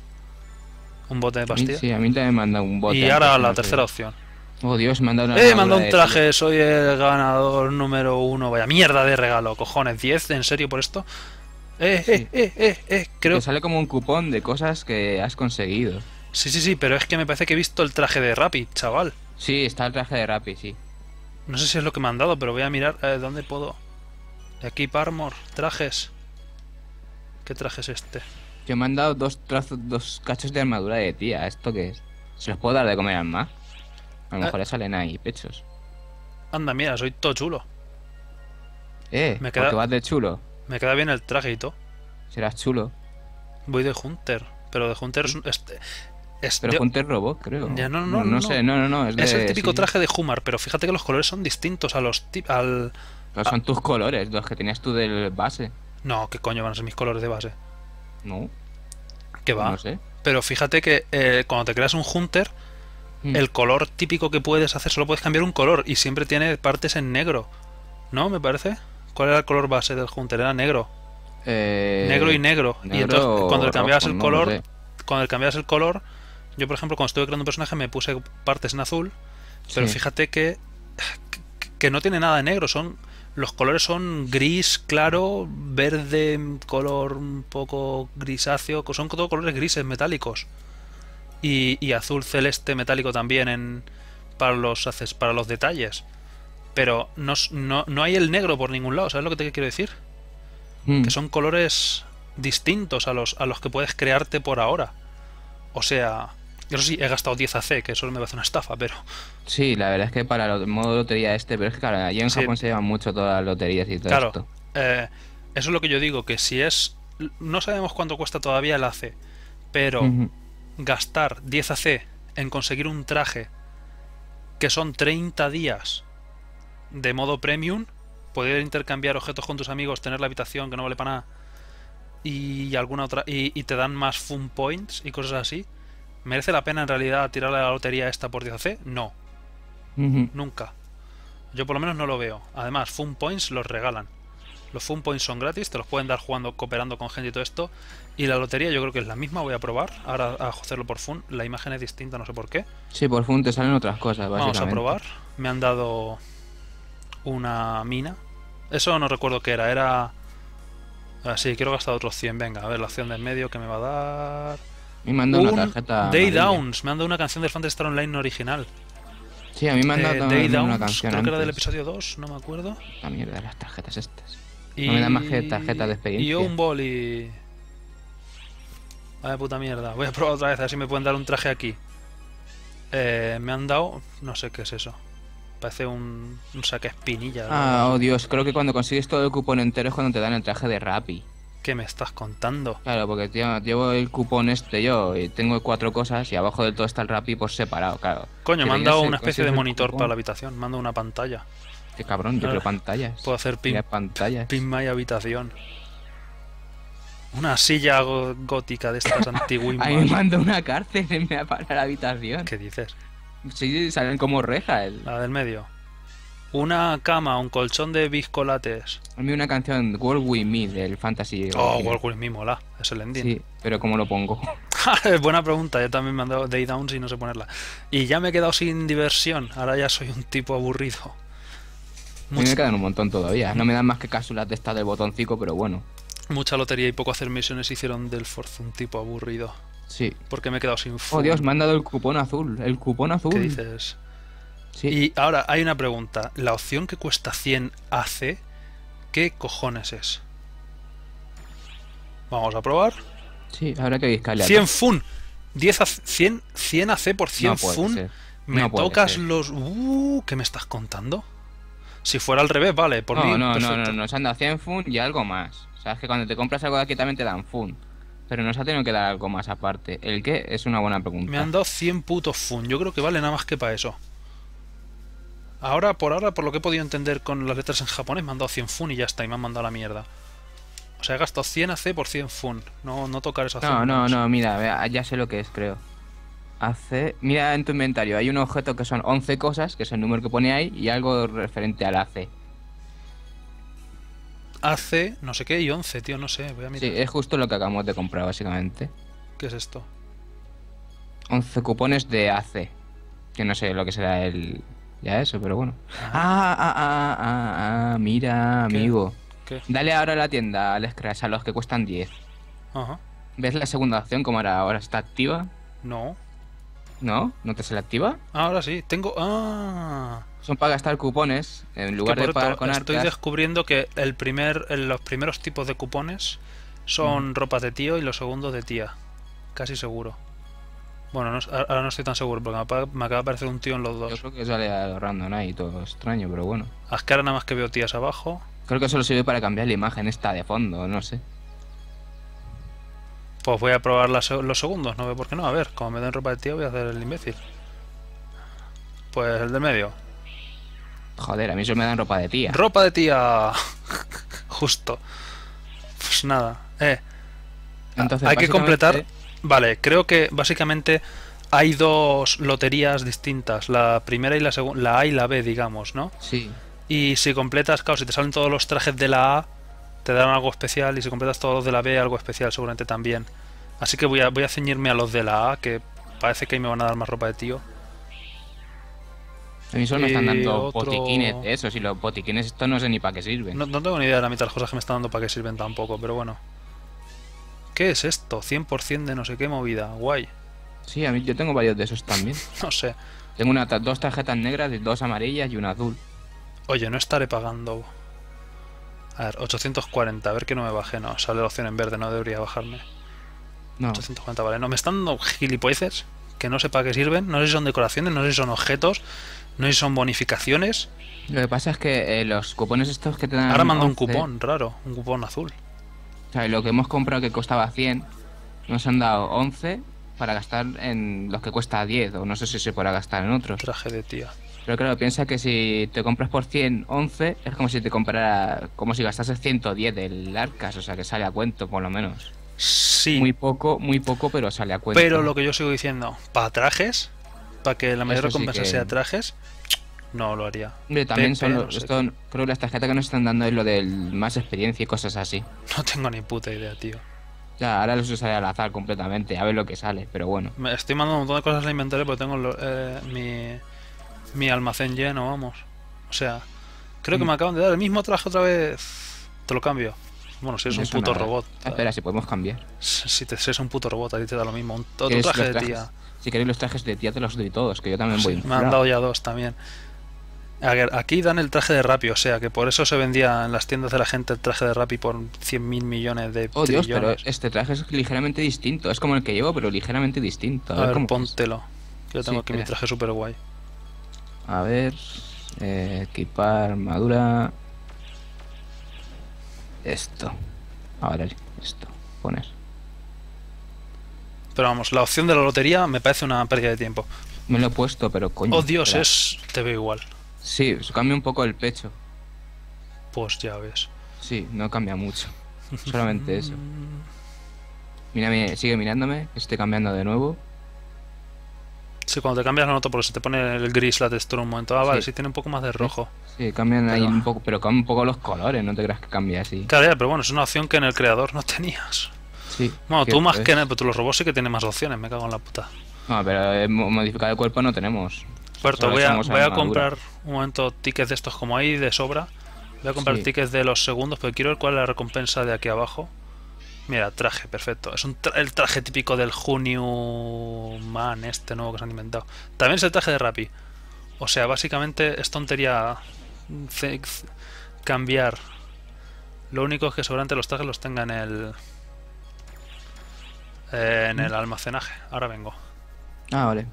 Un bote de pastillas. Sí, a mí también me han dado un bote. Y ahora la tercera opción. Oh, Dios, me han dado una... me han dado un traje, soy el ganador número 1. Vaya mierda de regalo, cojones. 10, ¿en serio por esto? Creo... Te sale como un cupón de cosas que has conseguido. Sí, sí, sí, pero es que me parece que he visto el traje de Rappi, chaval. Sí, está el traje de Rappi, sí. No sé si es lo que me han dado, pero voy a mirar dónde puedo... Equip Armor, trajes. ¿Qué traje es este? Que me han dado dos cachos de armadura de tía. ¿Esto qué es? ¿Se los puedo dar de comer al más? A lo mejor le salen ahí pechos. Anda, mira, soy todo chulo. Me queda... porque vas de chulo. Me queda bien el traje y todo. Serás chulo. Voy de Hunter. Pero de Hunter es... pero de... Hunter Robot, creo. Ya, no, es el típico traje de Humar. Pero fíjate que los colores son distintos a los... Pero son tus colores, los que tenías tú del base. No, ¿qué coño van a ser mis colores de base? No. ¿Qué va? No sé. Pero fíjate que cuando te creas un Hunter, el color típico que puedes hacer, solo puedes cambiar un color y siempre tiene partes en negro. ¿No? ¿Me parece? ¿Cuál era el color base del Hunter? Era negro. Negro y negro. Y entonces cuando le cambiabas el color, no sé. Cuando le cambiabas el color, yo por ejemplo cuando estuve creando un personaje me puse partes en azul, pero fíjate que no tiene nada de negro, son... Los colores son gris, claro, verde, color un poco grisáceo, son todos colores grises metálicos. Y azul celeste metálico también para los detalles. Pero no hay el negro por ningún lado, ¿sabes lo que te quiero decir? Que son colores distintos a los que puedes crearte por ahora. O sea... Eso sí, he gastado 10 AC, que eso me parece una estafa, pero... Sí, la verdad es que para el modo lotería pero es que claro, allí en Japón se llevan mucho todas las loterías y todo esto. Claro, eso es lo que yo digo, que si es... No sabemos cuánto cuesta todavía el AC, pero gastar 10 AC en conseguir un traje que son 30 días de modo premium, poder intercambiar objetos con tus amigos, tener la habitación que no vale para nada y alguna otra... Y te dan más FUN Points y cosas así... ¿Merece la pena en realidad tirarle a la lotería esta por 10 AC? No. Nunca. Yo por lo menos no lo veo. Además, Fun Points los regalan. Los Fun Points son gratis, te los pueden dar jugando, cooperando con gente y todo esto. Y la lotería yo creo que es la misma, voy a probar. Ahora a hacerlo por Fun, la imagen es distinta, no sé por qué. Sí, por Fun te salen otras cosas, básicamente. Vamos a probar. Me han dado una mina. Eso no recuerdo qué era, sí, quiero gastar otros 100, venga, a ver la opción del medio que me va a dar... Me han dado una tarjeta Day amarilla. Downs, me han dado una canción del Phantasy Star Online original. Sí, a mí me han dado Day Downs, una canción. Creo que era del episodio 2, no me acuerdo. La mierda de las tarjetas estas. Y... No me dan más que tarjetas de experiencia. Y un boli. Vaya puta mierda. Voy a probar otra vez, a ver si me pueden dar un traje aquí. Me han dado. No sé qué es eso. Parece un saque espinilla. Ah, oh Dios, creo que cuando consigues todo el cupón entero es cuando te dan el traje de Rappi. ¿Qué me estás contando? Claro, porque tío, llevo el cupón este yo y tengo 4 cosas y abajo del todo está el Rappi por separado, claro. Coño, me han dado una especie de monitor para la habitación, me han dado una pantalla. Qué cabrón, yo creo pantallas. Puedo hacer pin my habitación. Una silla gótica de estas antiguísimas. Ahí me manda una cárcel para la habitación. ¿Qué dices? Sí, salen como rejas. La del medio. Una cama, un colchón de biscolates. A mí una canción, World With Me, del Phantasy. Oh, original. World With Me mola, es el ending. Sí, pero ¿cómo lo pongo? Buena pregunta, yo también me han dado Day Downs y no sé ponerla. Y ya me he quedado sin diversión, ahora ya soy un tipo aburrido. Mucho. Me quedan un montón todavía. No me dan más que cápsulas de estas del botoncito, pero bueno. Mucha lotería y poco hacer misiones hicieron del Force un tipo aburrido. Sí. Porque me he quedado sin fun. Oh, Dios, me han dado el cupón azul. El cupón azul. ¿Qué dices? Sí. Y ahora hay una pregunta. La opción que cuesta 100 AC, ¿qué cojones es? Vamos a probar. Sí, habrá que escalar. 100 fun. 100 AC por 100 fun. ¿Me tocas los...? ¿Qué me estás contando? Si fuera al revés, vale, por mí, perfecto. No, nos han dado 100 fun y algo más. O sea, es que cuando te compras algo de aquí también te dan fun. Pero nos ha tenido que dar algo más aparte. ¿El qué? Es una buena pregunta. Me han dado 100 putos fun. Yo creo que vale nada más que para eso. Ahora, por lo que he podido entender con las letras en japonés, me han dado 100 fun y ya está. Y me han mandado a la mierda. O sea, he gastado 100 AC por 100 fun. No tocar esa zona. No, mira, ya sé lo que es, creo. AC. Mira en tu inventario, hay un objeto que son 11 cosas, que es el número que pone ahí, y algo referente al AC. AC, no sé qué, y 11, tío, no sé. Voy a mirar. Sí, es justo lo que acabamos de comprar, básicamente. ¿Qué es esto? 11 cupones de AC. Que no sé lo que será el... Ya eso, pero bueno. Mira, ¿qué? Amigo. ¿Qué? Dale ahora a la tienda, al Scratch, a los que cuestan 10. Ajá. ¿Ves la segunda opción como ahora está activa? No. ¿No? ¿No te se la activa? Ahora sí, tengo... ¡Ah! Son para gastar cupones en lugar de pagar con arcas. Estoy descubriendo que los primeros tipos de cupones son ropas de tío y los segundos de tía. Casi seguro. Bueno, ahora no estoy tan seguro porque me acaba de aparecer un tío en los dos. Yo creo que sale a lo random ahí, todo extraño, pero bueno. Ahora nada más que veo tías abajo. Creo que solo sirve para cambiar la imagen esta de fondo, no sé. Pues voy a probar los segundos, no veo por qué no. A ver, como me den ropa de tío voy a hacer el imbécil. Pues el del medio. Joder, a mí solo me dan ropa de tía. ¡Ropa de tía! Justo. Pues nada. Entonces, hay que completar... Vale, creo que básicamente hay dos loterías distintas. La primera y la segunda. La A y la B, digamos, ¿no? Sí. Y si completas, claro, si te salen todos los trajes de la A... te dan algo especial, y si completas todos los de la B, algo especial seguramente también. Así que voy a ceñirme a los de la A, que parece que ahí me van a dar más ropa de tío. A mí solo me están dando botiquines de esos, y los botiquines estos no sé ni para qué sirven. No tengo ni idea de la mitad de las cosas que me están dando para qué sirven tampoco, pero bueno. ¿Qué es esto? 100% de no sé qué movida, guay. Sí, a mí yo tengo varios de esos también. No sé. Tengo dos tarjetas negras, dos amarillas y una azul. Oye, no estaré pagando... A ver, 840, a ver que no me baje, no, sale la opción en verde, no debería bajarme. No. 840, vale, no, me están dando gilipolleces, que no sé para qué sirven, no sé si son decoraciones, no sé si son objetos, no sé si son bonificaciones. Lo que pasa es que los cupones estos que te dan... Ahora mando 11, un cupón raro, un cupón azul. O sea, lo que hemos comprado que costaba 100, nos han dado 11 para gastar en los que cuesta 10, o no sé si se podrá gastar en otros. Traje de tía. Pero claro, piensa que si te compras por 111 es como si te comprara, como si gastases 110 del Arkas, o sea que sale a cuento por lo menos. Sí. Muy poco, pero sale a cuento. Pero lo que yo sigo diciendo, para trajes, para que la mayor recompensa sea trajes, no lo haría. Hombre, también creo que las tarjetas que nos están dando es lo del más experiencia y cosas así. No tengo ni puta idea, tío. Ya, ahora los usaré al azar completamente, a ver lo que sale, pero bueno. Me estoy mandando un montón de cosas al inventario porque tengo mi almacén lleno, vamos. O sea, creo que me acaban de dar el mismo traje otra vez. Te lo cambio. Bueno, si eres un puto robot. Espera, si podemos cambiar. Si eres un puto robot, a ti te da lo mismo. Un traje de tía. Si queréis los trajes de tía, te los doy todos, que yo también voy. Me han dado ya dos también. Aquí dan el traje de Rappi, o sea, que por eso se vendía en las tiendas de la gente el traje de Rappi por 100.000 millones de... Oh, Dios, pero este traje es ligeramente distinto. Es como el que llevo, pero ligeramente distinto. A ver, póntelo. Yo tengo aquí mi traje súper guay. A ver, equipar armadura. Esto. Ahora esto. Poner. Pero vamos, la opción de la lotería me parece una pérdida de tiempo. Me lo he puesto, pero coño. Oh, Dios, te veo igual. Sí, cambia un poco el pecho. Pues ya ves. Sí, no cambia mucho. Solamente eso. Mírame, sigue mirándome, estoy cambiando de nuevo. Sí, cuando te cambias la nota porque se te pone el gris la textura un momento. Ah, vale, sí tiene un poco más de rojo. Sí, cambian ahí un poco, pero cambian un poco los colores, no te creas que cambia así. Claro, pero bueno, es una opción que en el creador no tenías. Sí. Bueno, tú más que en el, pero tú los robots sí que tienen más opciones, me cago en la puta. No, pero modificar el cuerpo no tenemos. Berto, voy a comprar un momento tickets de estos como hay de sobra. Voy a comprar tickets de los segundos, pero quiero ver cuál es la recompensa de aquí abajo. Mira, traje, perfecto. Es el traje típico del Junio Man, este nuevo que se han inventado. También es el traje de Rappi. O sea, básicamente es tontería cambiar. Lo único es que seguramente los trajes los tenga en el almacenaje. Ahora vengo. Ah, vale.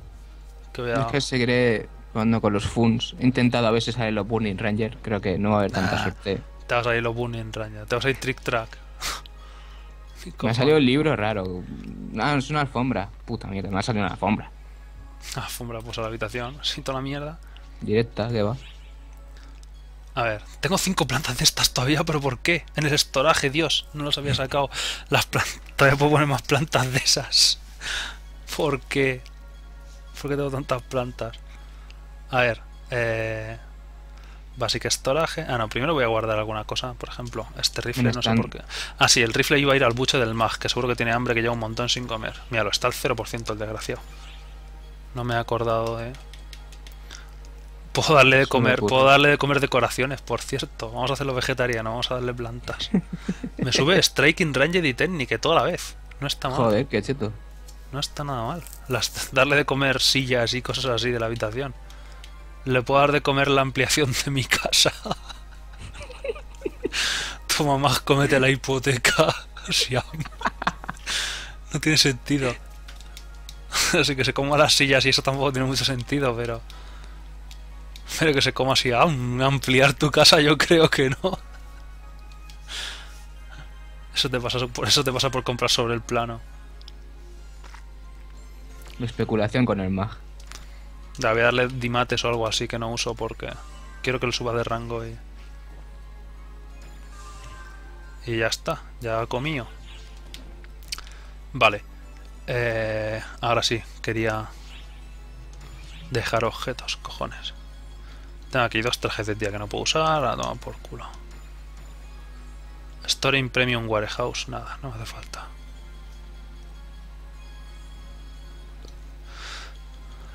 Es que seguiré jugando con los funs. He intentado a veces salir los Burning Ranger. Creo que no va a haber tanta suerte. Te vas a ir los Burning Ranger. Te vas a ir Trick Track. Me ha salido un libro raro. Ah, es una alfombra. Puta mierda, me ha salido una alfombra. Alfombra, pues a la habitación. Siento la mierda. Directa, que va. A ver, tengo 5 plantas de estas todavía, pero ¿por qué? En el estoraje, Dios, no los había sacado. Las plantas. Todavía puedo poner más plantas de esas. ¿Por qué? ¿Por qué tengo tantas plantas? A ver, Basic Storage. Ah, no, primero voy a guardar alguna cosa. Por ejemplo, este rifle, no sé por qué. Ah, sí, el rifle iba a ir al buche del mag, que seguro que tiene hambre, que lleva un montón sin comer. Míralo, está al 0% el desgraciado. No me he acordado de... Puedo darle de comer, decoraciones, por cierto. Vamos a hacerlo vegetariano, vamos a darle plantas. Me sube Striking, Ranger y Technique toda la vez. No está mal. Joder, qué cheto. No está nada mal. Darle de comer sillas y cosas así de la habitación. Le puedo dar de comer la ampliación de mi casa. Toma más, cómete la hipoteca. No tiene sentido. Así que se coma las sillas y eso tampoco tiene mucho sentido, pero... Pero que se coma así, ampliar tu casa, yo creo que no. Eso te pasa por comprar sobre el plano. La especulación con el mag. Voy a darle dimates o algo así que no uso porque quiero que lo suba de rango y... Y ya está, ya comí. Vale. Ahora sí, quería dejar objetos, cojones. Tengo aquí 2 trajes de tía que no puedo usar, a tomar por culo. Storing Premium Warehouse, nada, no me hace falta.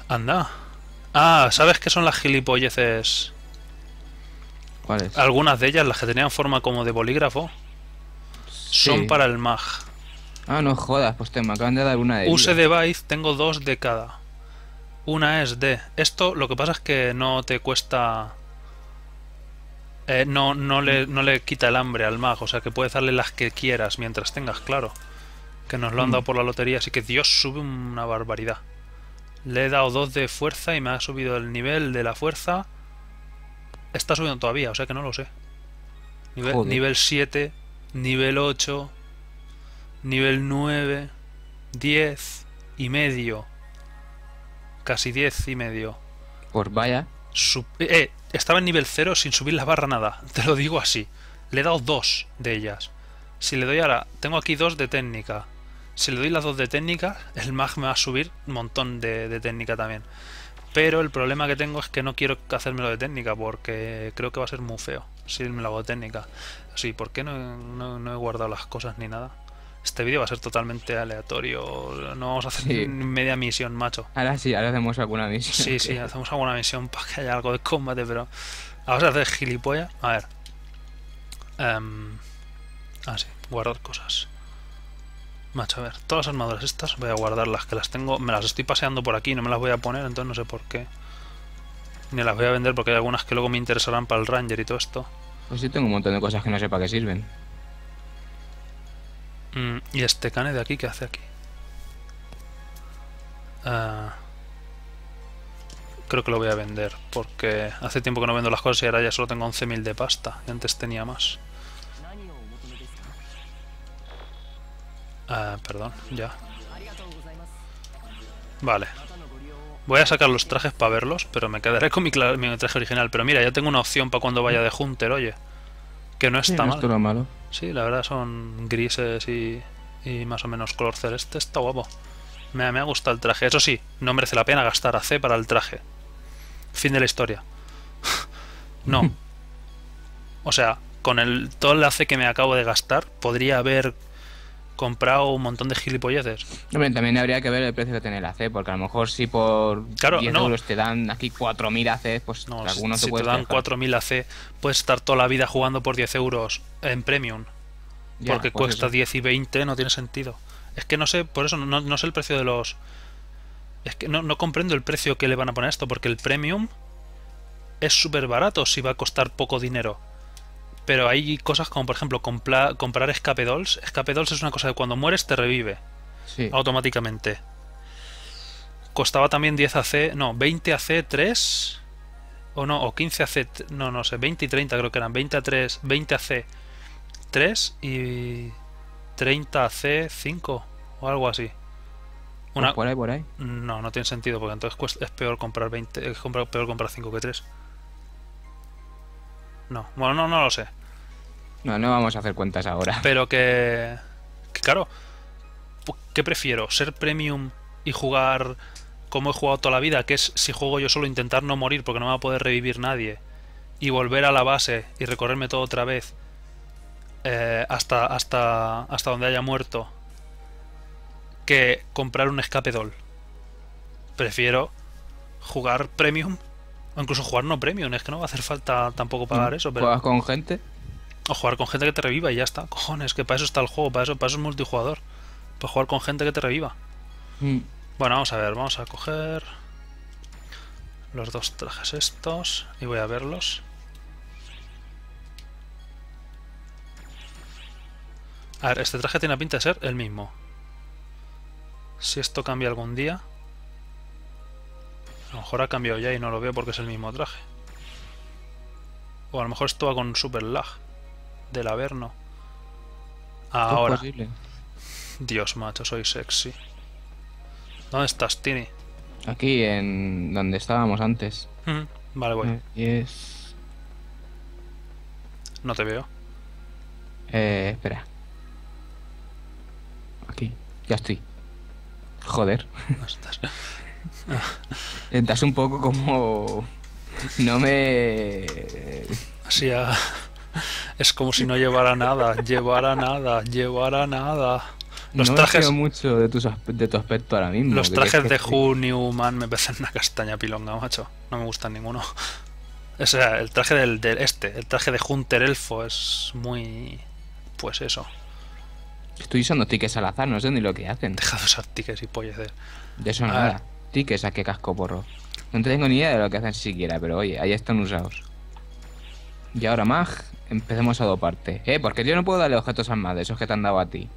Anda. Ah, ¿sabes qué son las gilipolleces? ¿Cuáles? Algunas de ellas, las que tenían forma como de bolígrafo, son para el mag. Ah, no jodas, pues me acaban de dar una de ellas. Use device, tengo 2 de cada. Una es de... Esto lo que pasa es que no te cuesta... no le quita el hambre al mag, o sea que puedes darle las que quieras mientras tengas, claro. Que nos lo han dado por la lotería, así que Dios, sube una barbaridad. Le he dado 2 de fuerza y me ha subido el nivel de la fuerza. Está subiendo todavía, o sea que no lo sé. Nivel 7, nivel 8, nivel 9, 10 y medio. Casi 10 y medio. Por vaya. Estaba en nivel 0 sin subir la barra nada. Te lo digo así. Le he dado 2 de ellas. Si le doy ahora... Tengo aquí 2 de técnica. Si le doy las 2 de técnica, el mag me va a subir un montón de técnica también. Pero el problema que tengo es que no quiero hacérmelo de técnica porque creo que va a ser muy feo si me lo hago de técnica. Sí, ¿por qué no he guardado las cosas ni nada? Este vídeo va a ser totalmente aleatorio. No vamos a hacer media misión, macho. Ahora sí, ahora hacemos alguna misión. Sí, sí, hacemos alguna misión para que haya algo de combate, pero... Vamos a hacer gilipollas. A ver. Sí, guardar cosas. Macho, a ver, todas las armaduras estas voy a guardarlas, que las tengo, me las estoy paseando por aquí, no me las voy a poner, entonces no sé por qué. Ni las voy a vender porque hay algunas que luego me interesarán para el Ranger y todo esto. Pues sí, tengo un montón de cosas que no sé para qué sirven. ¿Y este cane de aquí qué hace aquí? Creo que lo voy a vender porque hace tiempo que no vendo las cosas y ahora ya solo tengo 11.000 de pasta y antes tenía más. Perdón, ya. Vale. Voy a sacar los trajes para verlos, pero me quedaré con mi traje original. Pero mira, ya tengo una opción para cuando vaya de Hunter, oye. Que no está mal. Lo malo. Sí, la verdad son grises y más o menos color celeste. Está guapo. Me ha gustado el traje. Eso sí, no merece la pena gastar AC para el traje. Fin de la historia. No. O sea, con todo el AC que me acabo de gastar, podría haber... comprado un montón de gilipolleces. Hombre, también habría que ver el precio que tiene el AC, porque a lo mejor si por 10 euros te dan aquí 4.000 AC, pues no, algunos si te dan 4.000 AC, puedes estar toda la vida jugando por 10 euros en Premium. Ya, porque pues cuesta eso. 10 y 20, no tiene sentido. Es que no sé, por eso no sé el precio de los... Es que no comprendo el precio que le van a poner a esto, porque el Premium es súper barato si va a costar poco dinero. Pero hay cosas como, por ejemplo, comprar escape dolls. Escape dolls es una cosa que cuando mueres te revive. Sí. Automáticamente. Costaba también 10 AC... No, 20 AC 3... O no, o 15 AC... No, no sé, 20 y 30 creo que eran. 20 AC 3 y 30 AC 5 o algo así. Una... ¿Por ahí, por ahí? No, no tiene sentido, porque entonces es peor comprar 20... Es peor comprar 5 que 3. No, bueno, no lo sé. No vamos a hacer cuentas ahora. Pero que claro, ¿qué prefiero? ¿Ser premium y jugar como he jugado toda la vida? Que es, si juego yo solo, intentar no morir porque no me va a poder revivir nadie. Y volver a la base y recorrerme todo otra vez hasta donde haya muerto. Que comprar un escape doll. Prefiero jugar premium. O incluso jugar no premium, es que no va a hacer falta tampoco pagar eso. Pero... ¿Juegas con gente? O jugar con gente que te reviva y ya está. Cojones, que para eso está el juego, para eso es multijugador. Pues jugar con gente que te reviva. Mm. Bueno, vamos a ver, vamos a coger los dos trajes estos y voy a verlos. A ver, este traje tiene pinta de ser el mismo. Si esto cambia algún día... A lo mejor ha cambiado ya y no lo veo porque es el mismo traje. O a lo mejor esto va con super lag del Averno. Ahora. Dios, macho, soy sexy. ¿Dónde estás, Tini? Aquí, en donde estábamos antes. Vale, voy. No te veo. Espera. Aquí, ya estoy. Joder. No estás... Estás un poco como... No me... Así a... Es como si no llevara nada, llevara nada. Los no trajes... me creo mucho de tu aspecto ahora mismo. Los trajes de Who Newman me parecen una castaña pilonga, macho. No me gustan ninguno. O sea, el traje el traje de Hunter Elfo es muy... Pues eso. Estoy usando tickets al azar, no sé ni lo que hacen. Deja de usar tickets y polleces. De eso nada. Tickets, a qué casco porro. No tengo ni idea de lo que hacen siquiera, pero oye, ahí están usados. Y ahora más, empecemos a doparte. Porque yo no puedo darle objetos a más de esos que te han dado a ti.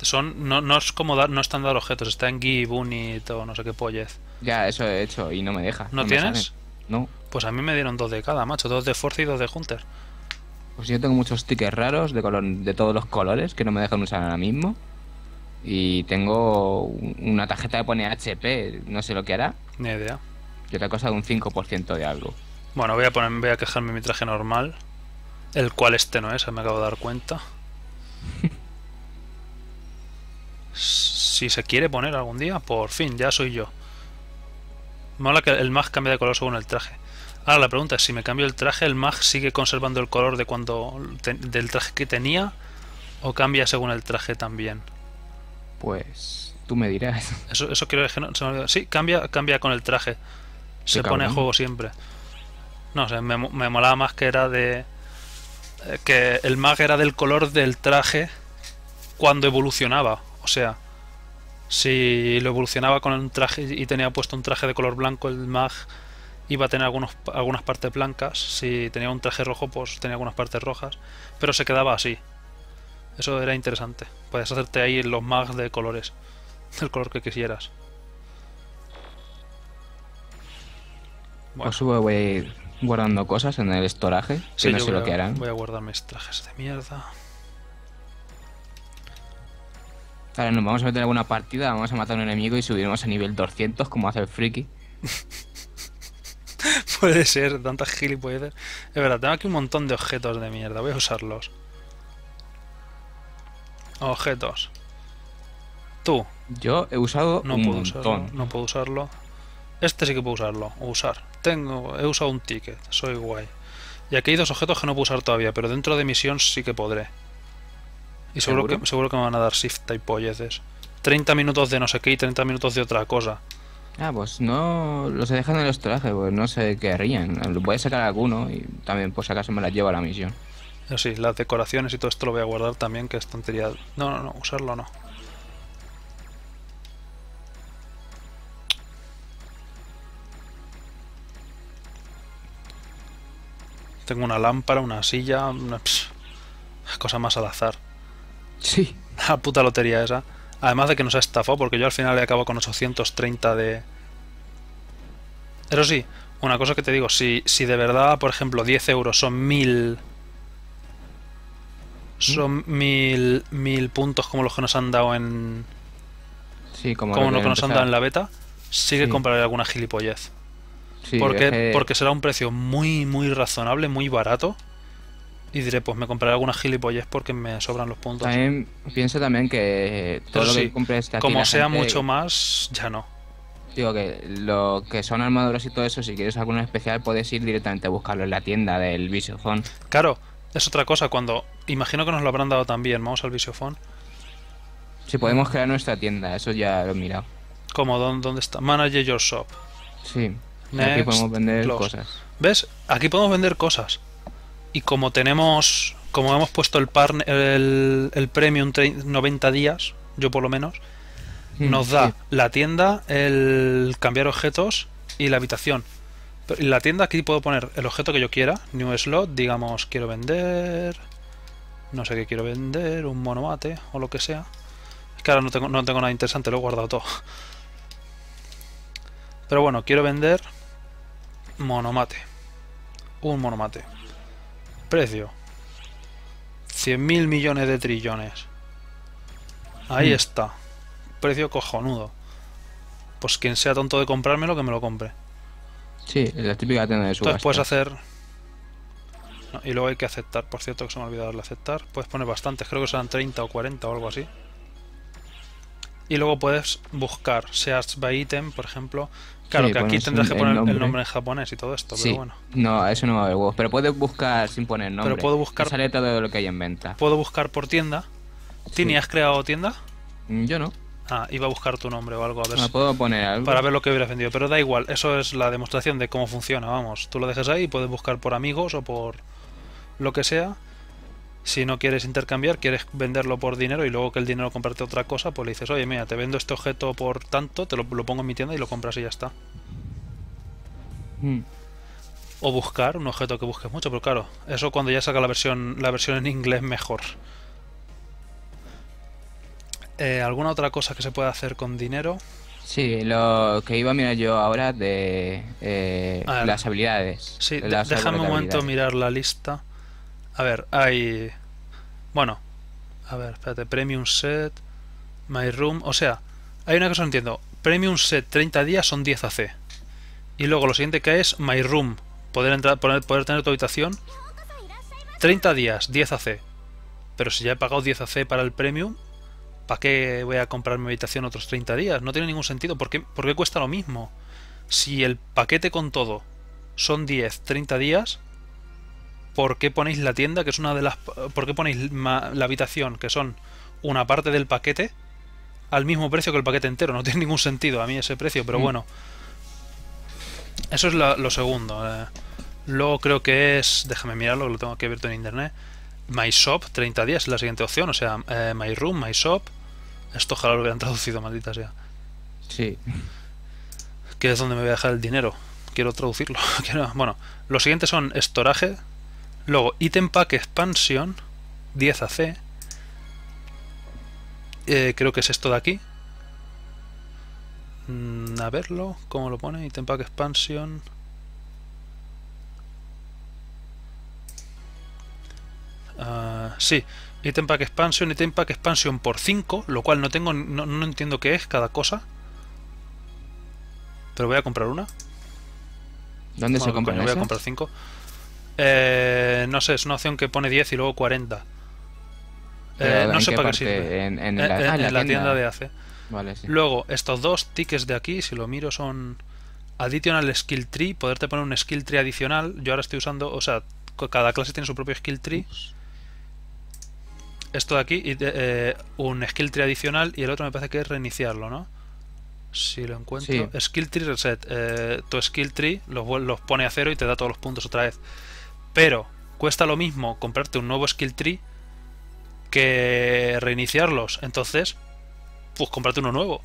Son, no es como dar, no están dando objetos, está en Give, Unit o no sé qué pollez. Ya, eso he hecho y no me deja. ¿No tienes? No. Pues a mí me dieron 2 de cada, macho, 2 de Force y 2 de Hunter. Pues yo tengo muchos tickets raros de todos los colores que no me dejan usar ahora mismo. Y tengo una tarjeta que pone HP, no sé lo que hará. Ni idea. Y otra cosa de un 5% de algo. Bueno, voy a quejarme de mi traje normal. El cual este no es, me acabo de dar cuenta. Si se quiere poner algún día, por fin, ya soy yo. Mola que el mag cambia de color según el traje. Ahora la pregunta es, si me cambio el traje, ¿el mag sigue conservando el color de cuando del traje que tenía? ¿O cambia según el traje también? Pues tú me dirás. Eso quiero decir. No, sí, cambia con el traje. Se pone en juego siempre. No sé, me molaba más que era de... Que el mag era del color del traje cuando evolucionaba. O sea, si lo evolucionaba con un traje y tenía puesto un traje de color blanco, el mag iba a tener algunas partes blancas. Si tenía un traje rojo, pues tenía algunas partes rojas. Pero se quedaba así. Eso era interesante. Puedes hacerte ahí los mags de colores. Del color que quisieras. Bueno. Os voy a ir guardando cosas en el estoraje. Que sí, no sé lo que harán. Voy a guardar mis trajes de mierda. Ahora nos vamos a meter en alguna partida. Vamos a matar a un enemigo y subiremos a nivel 200 como hace el friki. Puede ser. Tantas gilipolleces. Es verdad, tengo aquí un montón de objetos de mierda. Voy a usarlos. Objetos. Tú. Yo he usado un montón. No puedo usarlo. Este sí que puedo usarlo. Usar. He usado un ticket. Soy guay. Y aquí hay dos objetos que no puedo usar todavía, pero dentro de misión sí que podré. Y seguro que me van a dar shift typolleces. 30 minutos de no sé qué y 30 minutos de otra cosa. Ah, pues no los dejan en los trajes, pues no sé qué harían. Lo voy a sacar alguno y también por si acaso me las llevo a la misión. Sí, las decoraciones y todo esto lo voy a guardar también, que es tontería. No, no, no, usarlo no. Tengo una lámpara, una silla, una cosa más al azar. Sí. La puta lotería esa. Además de que nos ha estafado, porque yo al final he acabado con 830 de... Eso sí, una cosa que te digo, si de verdad, por ejemplo, 10 euros son 1000... Son 1000 puntos como los que nos han dado en... Sí, como los que nos han dado en la beta, sí que compraré alguna gilipollez. Sí, porque será un precio muy, muy razonable, muy barato. Y diré, pues me compraré algunas gilipollez porque me sobran los puntos. También pienso también que todo lo que compres aquí, como sea gente, mucho más, ya no. Digo que lo que son armaduras y todo eso, si quieres alguna especial, puedes ir directamente a buscarlo en la tienda del Visiofón. Claro, es otra cosa, cuando... Imagino que nos lo habrán dado también, vamos al Visiofón. Si podemos crear nuestra tienda, eso ya lo he mirado. ¿Cómo? ¿Dónde está? Manage your shop. Sí, next, aquí podemos vender cosas. ¿Ves? Aquí podemos vender cosas. Y como hemos puesto el premium 90 días, yo por lo menos, nos da la tienda, el cambiar objetos y la habitación. En la tienda aquí puedo poner el objeto que yo quiera, new slot, digamos, quiero vender, no sé qué quiero vender, un monomate o lo que sea. Es que ahora no tengo nada interesante, lo he guardado todo. Pero bueno, quiero vender monomate, un monomate. Precio 100.000 millones de trillones. Ahí está. Precio cojonudo. Pues quien sea tonto de comprármelo, que me lo compre. Sí, la típica tienda de subasta. Entonces puedes hacer... No, y luego hay que aceptar. Por cierto, que se me ha olvidado darle aceptar. Puedes poner bastantes, creo que serán 30 o 40 o algo así. Y luego puedes buscar Search by Item, por ejemplo. Claro, sí, que aquí tendrás que poner el nombre en japonés y todo esto, pero bueno. No, eso no va a haber huevos, pero puedes buscar sin poner nombre. Pero puedo buscar... Sale todo lo que hay en venta. Puedo buscar por tienda. Tini, ¿has creado tienda? Yo no. Ah, iba a buscar tu nombre o algo, a ver. Me puedo poner algo. Para ver lo que hubieras vendido, pero da igual, eso es la demostración de cómo funciona, vamos. Tú lo dejas ahí y puedes buscar por amigos o por lo que sea. Si no quieres intercambiar, quieres venderlo por dinero y luego que el dinero comprarte otra cosa, pues le dices, oye, mira, te vendo este objeto por tanto, te lo pongo en mi tienda y lo compras y ya está. O buscar un objeto que busques mucho, pero claro, eso cuando ya saca la versión en inglés mejor. ¿Alguna otra cosa que se pueda hacer con dinero? Sí, lo que iba a mirar yo ahora de las habilidades. Sí, déjame un momento mirar la lista. A ver, hay... Bueno, a ver, espérate, Premium Set, My Room... O sea, hay una cosa que no entiendo. Premium Set 30 días son 10 AC. Y luego lo siguiente que hay es My Room. Poder tener tu habitación. 30 días, 10 AC. Pero si ya he pagado 10 AC para el Premium, ¿para qué voy a comprar mi habitación otros 30 días? No tiene ningún sentido. ¿Por qué cuesta lo mismo? Si el paquete con todo son 10, 30 días... ¿Por qué ponéis la tienda, que es una de las... ¿Por qué ponéis la habitación, que son una parte del paquete, al mismo precio que el paquete entero? No tiene ningún sentido a mí ese precio, pero bueno. Eso es lo segundo. Luego creo que es... Déjame mirarlo, que lo tengo aquí abierto en internet. My Shop, 30 días, es la siguiente opción. O sea, My Room, My Shop... Esto ojalá lo hubieran traducido, maldita sea. Sí. Que es donde me voy a dejar el dinero. Quiero traducirlo. Bueno, los siguientes son estoraje... Luego, Item Pack Expansion, 10 AC. Creo que es esto de aquí. A verlo, ¿cómo lo pone? Item Pack Expansion. Sí, Item Pack Expansion por 5, lo cual no entiendo qué es cada cosa. Pero voy a comprar una. ¿Dónde se compra? Voy a comprar 5. No sé, es una opción que pone 10 y luego 40. No sé para qué sirve. En la tienda de AC. Vale, sí. Luego, estos dos tickets de aquí, si lo miro, son Additional Skill Tree. Poderte poner un Skill Tree adicional. Yo ahora estoy usando, o sea, cada clase tiene su propio Skill Tree. esto de aquí, y un skill tree adicional, y el otro me parece que es reiniciarlo, ¿no? Si lo encuentro. Sí. Skill tree reset. Tu skill tree los pone a cero y te da todos los puntos otra vez. Pero cuesta lo mismo comprarte un nuevo skill tree que reiniciarlos. Entonces, pues cómprate uno nuevo.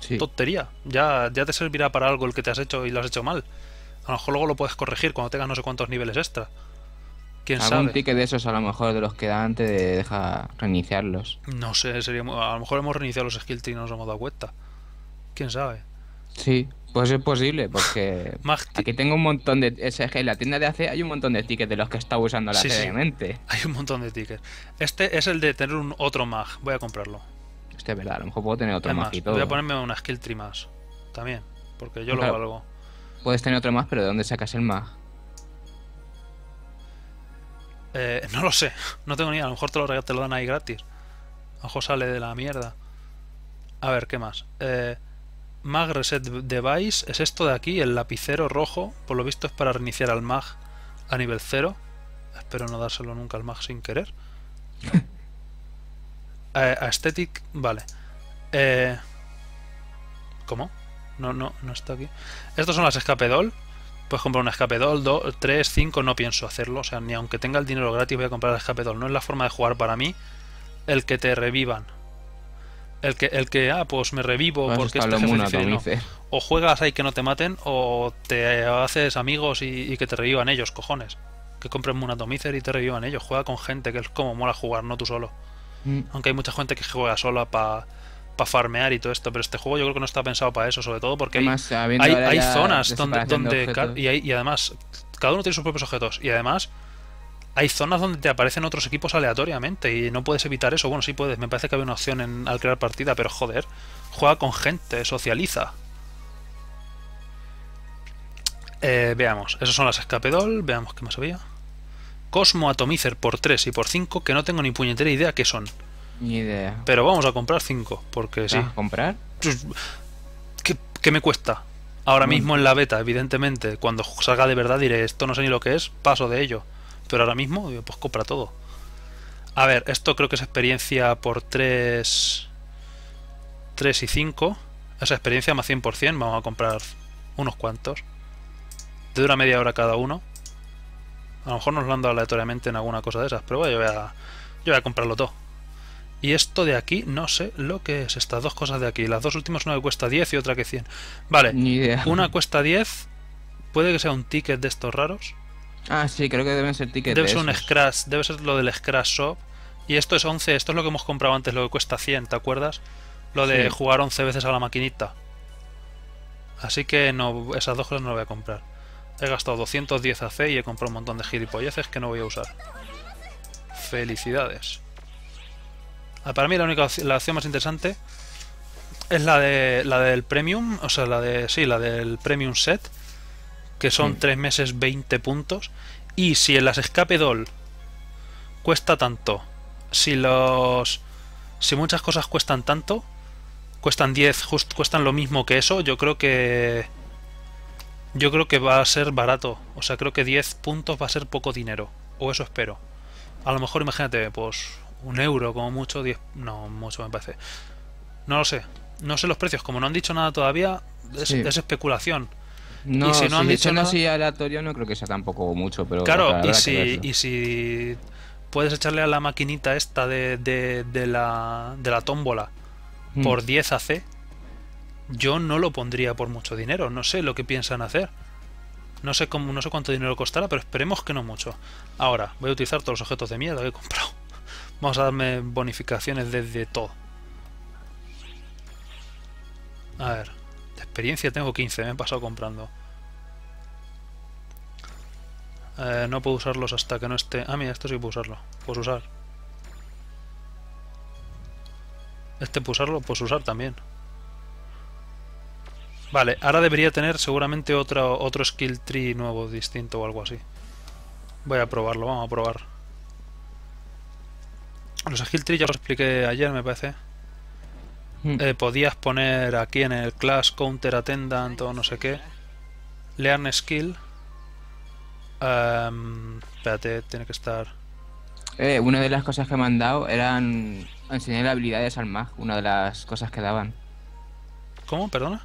Sí. Tontería. Ya te servirá para algo el que te has hecho y lo has hecho mal. A lo mejor luego lo puedes corregir cuando tengas no sé cuántos niveles extra. ¿Quién sabe? Algún ticket de esos, a lo mejor, de los que da antes de dejar reiniciarlos. No sé, sería, a lo mejor hemos reiniciado los skill tree y no nos hemos dado cuenta. ¿Quién sabe? Sí, pues es posible, porque aquí tengo un montón de... En la tienda de AC hay un montón de tickets de los que estaba usando la seriamente. Hay un montón de tickets. Este es el de tener un otro mag. Voy a comprarlo. Este es verdad, a lo mejor puedo tener otro mag y todo. Voy a ponerme una skill tree más, también, porque yo lo valgo. Puedes tener otro mag, pero ¿de dónde sacas el mag? No lo sé, no tengo ni idea. A lo mejor te lo dan ahí gratis. A lo mejor sale de la mierda. A ver, ¿qué más? Mag Reset Device es esto de aquí, el lapicero rojo. Por lo visto es para reiniciar al mag a nivel 0. Espero no dárselo nunca al mag sin querer. Aesthetic, vale. ¿Cómo? No está aquí. Estos son las escape doll. Puedes comprar un escape doll, 2, 3, 5. No pienso hacerlo, o sea, ni aunque tenga el dinero gratis voy a comprar el escape doll. No es la forma de jugar para mí el que te revivan. El que pues me revivo porque este jefe es difícil, no. O juegas ahí que no te maten, o te haces amigos y que te revivan ellos, cojones. Que compres un atomizer y te revivan ellos. Juega con gente, que es como mola jugar, no tú solo. Aunque hay mucha gente que juega sola para farmear y todo esto, pero este juego yo creo que no está pensado para eso, sobre todo porque hay zonas donde además cada uno tiene sus propios objetos, y además hay zonas donde te aparecen otros equipos aleatoriamente y no puedes evitar eso. Bueno, sí puedes, me parece que había una opción al crear partida, pero joder, juega con gente, socializa. Veamos, esas son las escape doll, veamos qué más había. Cosmo Atomizer por 3 y por 5, que no tengo ni puñetera idea qué son. Ni idea. Pero vamos a comprar 5, porque sí. ¿Vas a comprar? ¿Qué me cuesta? Ahora mismo en la beta, evidentemente, cuando salga de verdad diré, esto no sé ni lo que es, paso de ello. Pero ahora mismo, pues compra todo. A ver, esto creo que es experiencia por 3 y 5. Esa experiencia más 100%. Vamos a comprar unos cuantos. Te dura media hora cada uno. A lo mejor nos lo han dado aleatoriamente en alguna cosa de esas. Pero bueno, yo voy a comprarlo todo. Y esto de aquí, no sé lo que es. Estas dos cosas de aquí. Las dos últimas, una que cuesta 10 y otra que 100. Vale, una cuesta 10. Puede que sea un ticket de estos raros. Ah, sí, creo que deben ser tickets. Debe ser un Scratch, debe ser lo del Scratch Shop. Y esto es 11, esto es lo que hemos comprado antes, lo que cuesta 100, ¿te acuerdas? Lo de jugar 11 veces a la maquinita. Así que no, esas dos cosas no las voy a comprar. He gastado 210 AC y he comprado un montón de gilipolleces que no voy a usar. Felicidades. Para mí la opción más interesante es la del Premium, o sea, la del Premium Set, que son 3 meses 20 puntos, y si en las escape doll cuesta tanto, si muchas cosas cuestan tanto, cuestan 10, cuestan lo mismo que eso, yo creo que va a ser barato, o sea, creo que 10 puntos va a ser poco dinero, o eso espero. A lo mejor imagínate, pues un euro como mucho, 10, no, mucho me parece. No lo sé, no sé los precios, como no han dicho nada todavía, es especulación. No, y si no han dicho nada así aleatorio, no creo que sea tampoco mucho, pero claro, y si puedes echarle a la maquinita esta de la tómbola por 10 AC, yo no lo pondría por mucho dinero. No sé lo que piensan hacer. No sé cuánto dinero costará, pero esperemos que no mucho. Ahora, voy a utilizar todos los objetos de mierda que he comprado. Vamos a darme bonificaciones desde todo. A ver. De experiencia tengo 15, me he pasado comprando. No puedo usarlos hasta que no esté... Ah, mira, esto sí puedo usarlo. Puedes usar. Este puedo usarlo, puedes usar también. Vale, ahora debería tener seguramente otro skill tree nuevo, distinto o algo así. Voy a probarlo, vamos a probar. Los skill tree ya los expliqué ayer, me parece. Podías poner aquí en el class counter attendant o no sé qué. Learn skill. Espérate, tiene que estar. Una de las cosas que me han dado eran enseñar habilidades al mag, una de las cosas que daban. ¿Cómo? ¿Perdona?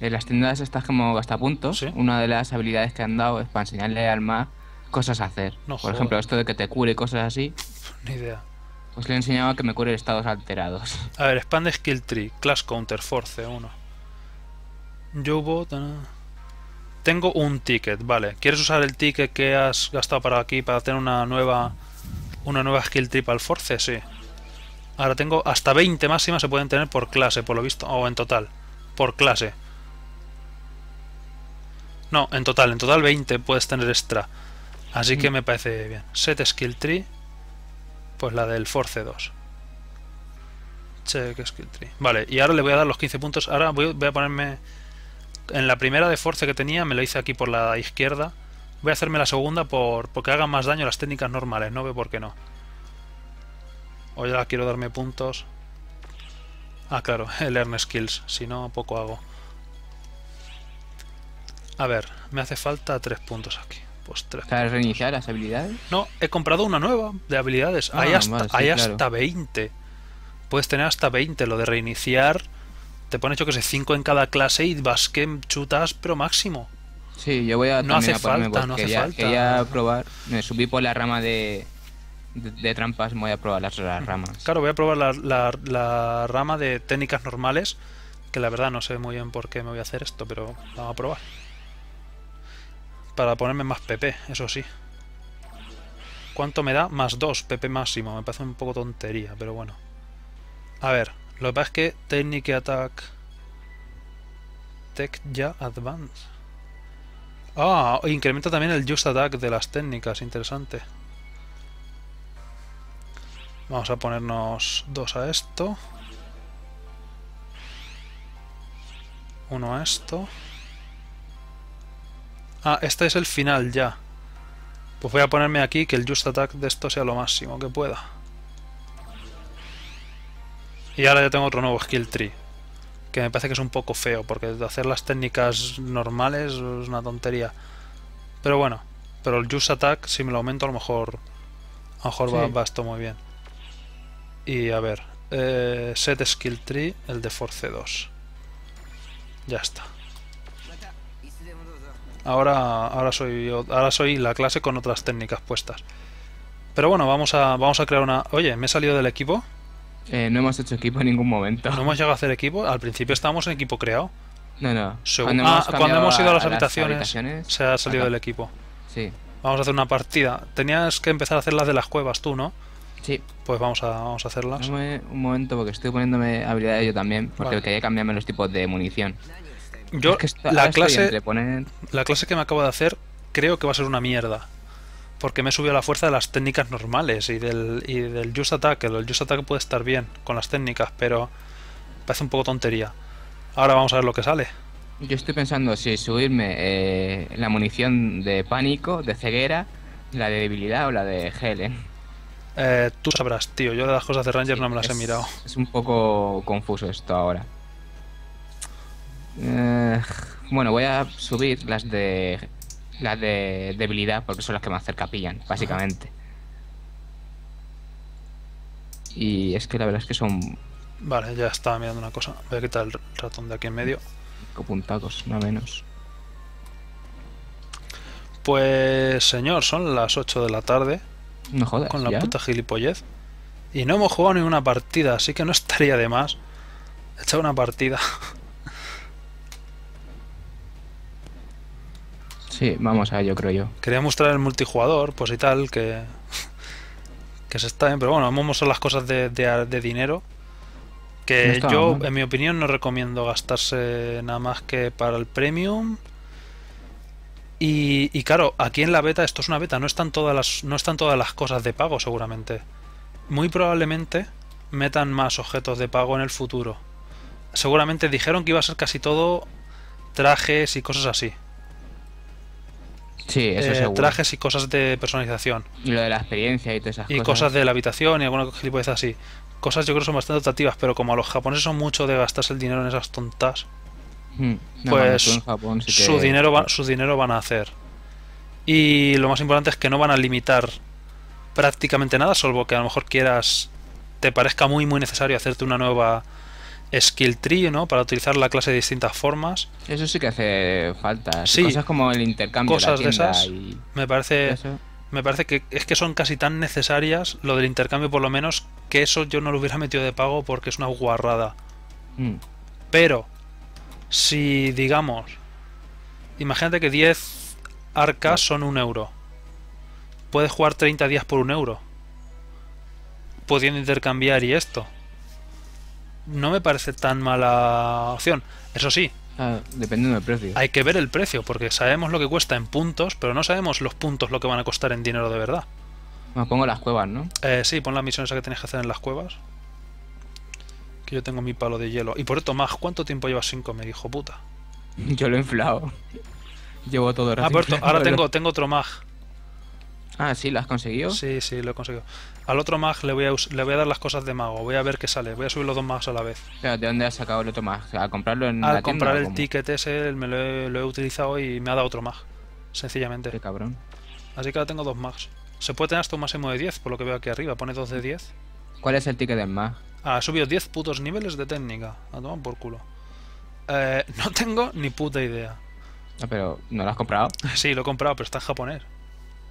En las tiendas estas como gastapuntos, ¿sí? Una de las habilidades que han dado es para enseñarle al mag cosas a hacer. No, por joder. Ejemplo, esto de que te cure y cosas así. Ni idea. Pues le he enseñado a que me cure estados alterados. A ver, expande skill tree, class counter, force 1. Yo voto... Tengo un ticket, vale. ¿Quieres usar el ticket que has gastado para aquí para tener una nueva skill tree para el force? Sí. Ahora tengo hasta 20 máximas se pueden tener por clase, por lo visto. O en total. Por clase. No, en total 20 puedes tener extra. Así que me parece bien. Set skill tree. Pues la del force 2. Check skill tree. Vale, y ahora le voy a dar los 15 puntos. Ahora voy a ponerme... En la primera de force que tenía me lo hice aquí por la izquierda. Voy a hacerme la segunda porque hagan más daño las técnicas normales. No veo por qué no. O ya quiero darme puntos. Ah, claro, el earn skills. Si no, poco hago. A ver, me hace falta 3 puntos aquí. Pues 3. ¿Para reiniciar las habilidades? No, he comprado una nueva de habilidades. Ah, hay hasta 20. Puedes tener hasta 20. Lo de reiniciar... Te pones, yo que sé, 5 en cada clase y vas que chutas, pero máximo. Sí, yo voy a... No hace falta. Quería probar... Me subí por la rama de trampas, voy a probar las otras ramas. Claro, voy a probar la rama de técnicas normales, que la verdad no sé muy bien por qué me voy a hacer esto, pero vamos a probar. Para ponerme más PP, eso sí. ¿Cuánto me da? Más 2 PP máximo. Me parece un poco tontería, pero bueno. A ver... Lo que pasa es que Technique Attack Tech ya Advanced. Ah, incrementa también el Just Attack de las técnicas, interesante. Vamos a ponernos 2 a esto. 1 a esto. Ah, este es el final ya. Pues voy a ponerme aquí que el Just Attack de esto sea lo máximo que pueda. Y ahora ya tengo otro nuevo skill tree, que me parece que es un poco feo, porque hacer las técnicas normales es una tontería. Pero bueno, pero el Just Attack, si me lo aumento, a lo mejor sí. va esto muy bien. Y a ver, set skill tree, el de force 2. Ya está. Ahora soy la clase con otras técnicas puestas. Pero bueno, vamos a crear una... Oye, ¿me he salido del equipo? No hemos hecho equipo en ningún momento. ¿No hemos llegado a hacer equipo? Al principio estábamos en equipo creado. No. Cuando hemos ido a las habitaciones se ha salido del equipo. Sí. Vamos a hacer una partida. Tenías que empezar a hacer las de las cuevas tú, ¿no? Sí. Pues vamos a hacerlas. Dame un momento porque estoy poniéndome habilidades yo también. Porque vale. Quería cambiarme los tipos de munición. Yo, es que la clase que me acabo de hacer creo que va a ser una mierda. Porque me he subido a la fuerza de las técnicas normales y del Just Attack. El Just Attack puede estar bien con las técnicas, pero parece un poco tontería. Ahora vamos a ver lo que sale. Yo estoy pensando si subirme la munición de pánico, de ceguera, la de debilidad o la de Helen. Tú sabrás, tío. Yo de las cosas de Ranger sí, no me las he mirado. Es un poco confuso esto ahora. Bueno, voy a subir las de debilidad, porque son las que más cerca pillan, básicamente. Y es que la verdad es que son... Vale, ya estaba mirando una cosa. Voy a quitar el ratón de aquí en medio. 5 puntados, no menos. Pues, señor, son las 8 de la tarde. No jodas, con la puta gilipollez. Y no hemos jugado ninguna partida, así que no estaría de más echar una partida. Sí, vamos a ello, creo yo. Quería mostrar el multijugador, pues y tal, que se está bien, pero bueno, vamos a mostrar las cosas de dinero. Que no yo, mal. En mi opinión, no recomiendo gastarse nada más que para el premium. Y claro, aquí en la beta, esto es una beta, no están todas las cosas de pago seguramente. Muy probablemente metan más objetos de pago en el futuro. Seguramente dijeron que iba a ser casi todo trajes y cosas así. Sí, eso seguro. Trajes y cosas de personalización. Y lo de la experiencia y todas esas cosas. Y cosas de la habitación y alguna gilipollez así. Cosas yo creo que son bastante atractivas, pero como a los japoneses son mucho de gastarse el dinero en esas tontas, pues no, en Japón sí que... su dinero van a hacer. Y lo más importante es que no van a limitar prácticamente nada, salvo que a lo mejor quieras, te parezca muy muy necesario hacerte una nueva skill tree, ¿no? Para utilizar la clase de distintas formas. Eso sí que hace falta. Sí, cosas como el intercambio, cosas de esas. Y... me parece que es que son casi tan necesarias, lo del intercambio por lo menos, que eso yo no lo hubiera metido de pago porque es una guarrada. Mm. Pero si digamos, imagínate que 10 arcas son 1 euro. Puedes jugar 30 días por 1 euro, pudiendo intercambiar y esto. No me parece tan mala opción. Eso sí, dependiendo del precio. Hay que ver el precio, porque sabemos lo que cuesta en puntos, pero no sabemos los puntos lo que van a costar en dinero de verdad. Me pongo las cuevas, ¿no? Sí, pon las misiones que tienes que hacer en las cuevas. Que yo tengo mi palo de hielo. Y por esto, Tomás, ¿cuánto tiempo llevas sin comer, hijo puta? Yo lo he inflado. Llevo todo el rato. Ah, por esto, ahora tengo otro mag. Ah, sí, ¿lo has conseguido? Sí, sí, lo he conseguido. Al otro mag le voy a dar las cosas de mago. Voy a ver qué sale. Voy a subir los dos mags a la vez. Pero, ¿de dónde has sacado el otro mag? ¿A comprarlo en la tienda? Al comprar el ticket ese lo he utilizado y me ha dado otro mag. Sencillamente. Qué cabrón. Así que ahora tengo dos mags. Se puede tener hasta un máximo de 10, por lo que veo aquí arriba. Pone 2 de 10. ¿Cuál es el ticket del mag? Ah, he subido 10 putos niveles de técnica. A tomar por culo. No tengo ni puta idea. Ah, pero ¿no lo has comprado? Sí, lo he comprado, pero está en japonés.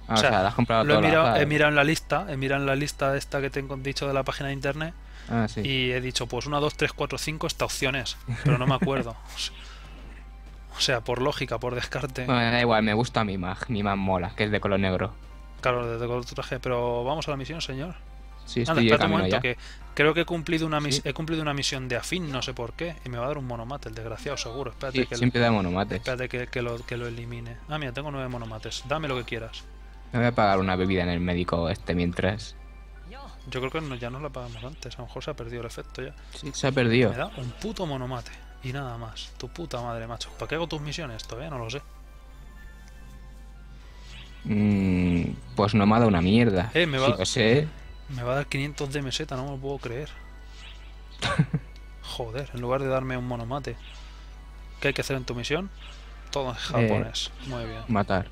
Ah, o sea, ¿lo has comprado todo? He mirado en la lista, esta que te he dicho de la página de internet. Ah, sí. Y he dicho, pues 1, 2, 3, 4, 5, esta opción es, pero no me acuerdo. O sea, por lógica, por descarte. Bueno, da igual, me gusta mi mag mola, que es de color negro. Claro, de color traje, pero vamos a la misión, señor. Sí, estoy de camino ya. Que creo que he cumplido una misión de afín, no sé por qué, y me va a dar un monomate, el desgraciado, seguro. Espérate, sí, que siempre da monomates. Espérate que lo elimine. Ah, mira, tengo 9 monomates. Dame lo que quieras. Me voy a pagar una bebida en el médico mientras. Yo creo que ya nos la pagamos antes. A lo mejor se ha perdido el efecto ya. Sí, se ha perdido. Me da un puto monomate y nada más. Tu puta madre, macho. ¿Para qué hago tus misiones? Todavía no lo sé. Pues no me ha dado una mierda. Me va a dar 500 de meseta, no me lo puedo creer. Joder, en lugar de darme un monomate. ¿Qué hay que hacer en tu misión? Todo en japonés. Muy bien. Matar.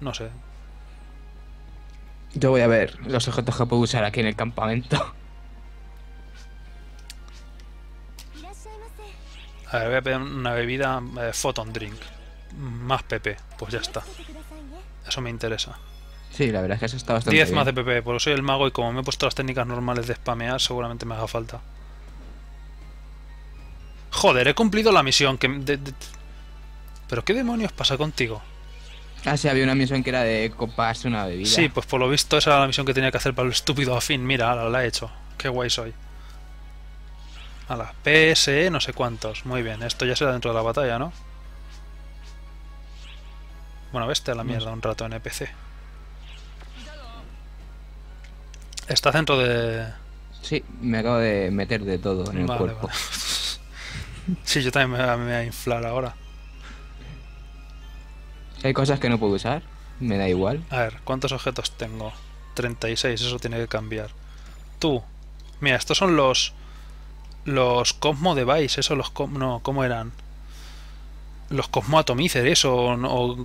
No sé. Yo voy a ver los objetos que puedo usar aquí en el campamento. A ver, voy a pedir una bebida Photon Drink. Más PP, pues ya está. Eso me interesa. Sí, la verdad es que eso está bastante bien. 10 más de PP, porque soy el mago y como me he puesto las técnicas normales de spamear, seguramente me haga falta. Joder, he cumplido la misión que... ¿Pero qué demonios pasa contigo? Ah, sí, había una misión que era de coparse una bebida. Sí, pues por lo visto esa era la misión que tenía que hacer para el estúpido afín. Mira, la he hecho. Qué guay soy. A la PSE no sé cuántos. Muy bien, esto ya será dentro de la batalla, ¿no? Bueno, vete a la mierda un rato en NPC. Está dentro de... Sí, me acabo de meter de todo en el cuerpo. Vale. Sí, yo también me voy a inflar ahora. Hay cosas que no puedo usar, me da igual. A ver, ¿cuántos objetos tengo? 36, eso tiene que cambiar. Tú, mira, estos son los Cosmo Device, eso no, ¿cómo eran? Los Cosmo Atomizer, eso, o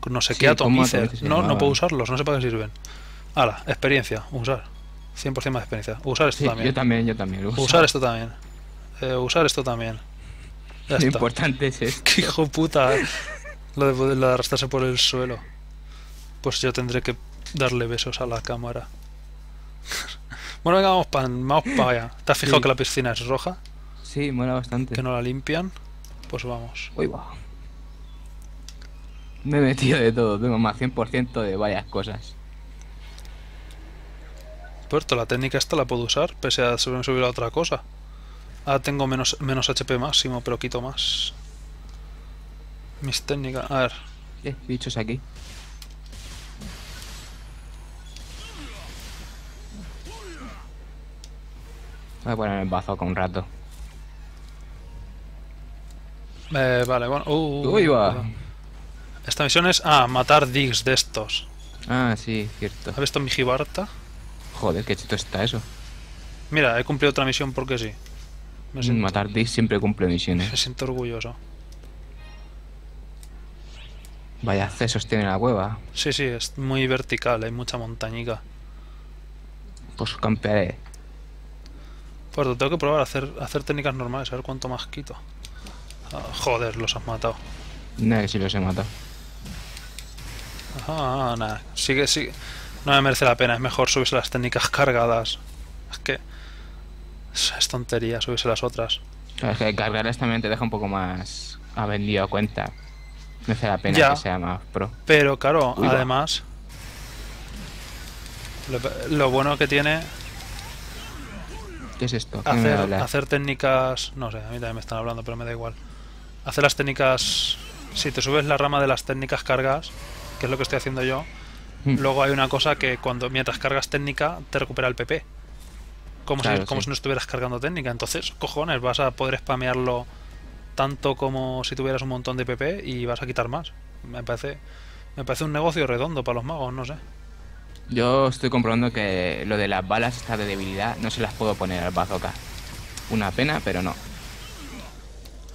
no sé qué Atomizer. No puedo usarlos, no sé para qué sirven. Ahora, experiencia, usar. 100% más experiencia. Usar esto también. Yo también. Usar esto también. Usar esto también. Lo importante es esto. ¡Qué hijo puta! Lo de arrastrarse por el suelo. Pues yo tendré que darle besos a la cámara. Bueno, venga, vamos para allá. ¿Te has fijado que la piscina es roja? Sí, mola bastante. Que no la limpian. Pues vamos. Uy, va. Me he metido de todo. Tengo más 100% de varias cosas. Puerto, la técnica esta la puedo usar, pese a subir a otra cosa. Ahora tengo menos HP máximo, pero quito más. Mis técnicas, a ver. ¿Qué bichos aquí? Voy a poner el bazoca un rato. Vale, bueno. Uy, va. Esta misión es... Ah, matar digs de estos. Ah, sí, cierto. ¿Has visto mi jibarta? Joder, qué chito está eso. Mira, he cumplido otra misión porque sí. Matar digs siempre cumple misiones. Me siento orgulloso. Vaya accesos tiene la cueva. Sí, es muy vertical, hay mucha montañica. pues campearé. Pues tengo que probar hacer técnicas normales, a ver cuánto más quito. Ah, joder, los has matado. Nah, que sí los he matado. Ajá, nada, sigue. No me merece la pena, es mejor subirse las técnicas cargadas. Es que... es tontería subirse las otras. Claro, es que cargarlas también te deja un poco más... ha vendido a cuenta. Merece la pena ya, que sea más pro. Pero claro, uy, además... Lo bueno que tiene... ¿Qué es esto? ¿Qué hacer técnicas... no sé, a mí también me están hablando, pero me da igual. Hacer las técnicas... si te subes la rama de las técnicas cargas, que es lo que estoy haciendo yo, luego hay una cosa que mientras cargas técnica, te recupera el PP. Como, claro, como si no estuvieras cargando técnica. Entonces, cojones, vas a poder spamearlo tanto como si tuvieras un montón de PP y vas a quitar más. Me parece un negocio redondo para los magos, no sé. Yo estoy comprobando que lo de las balas está de debilidad, no se las puedo poner al bazooka. Una pena, pero no.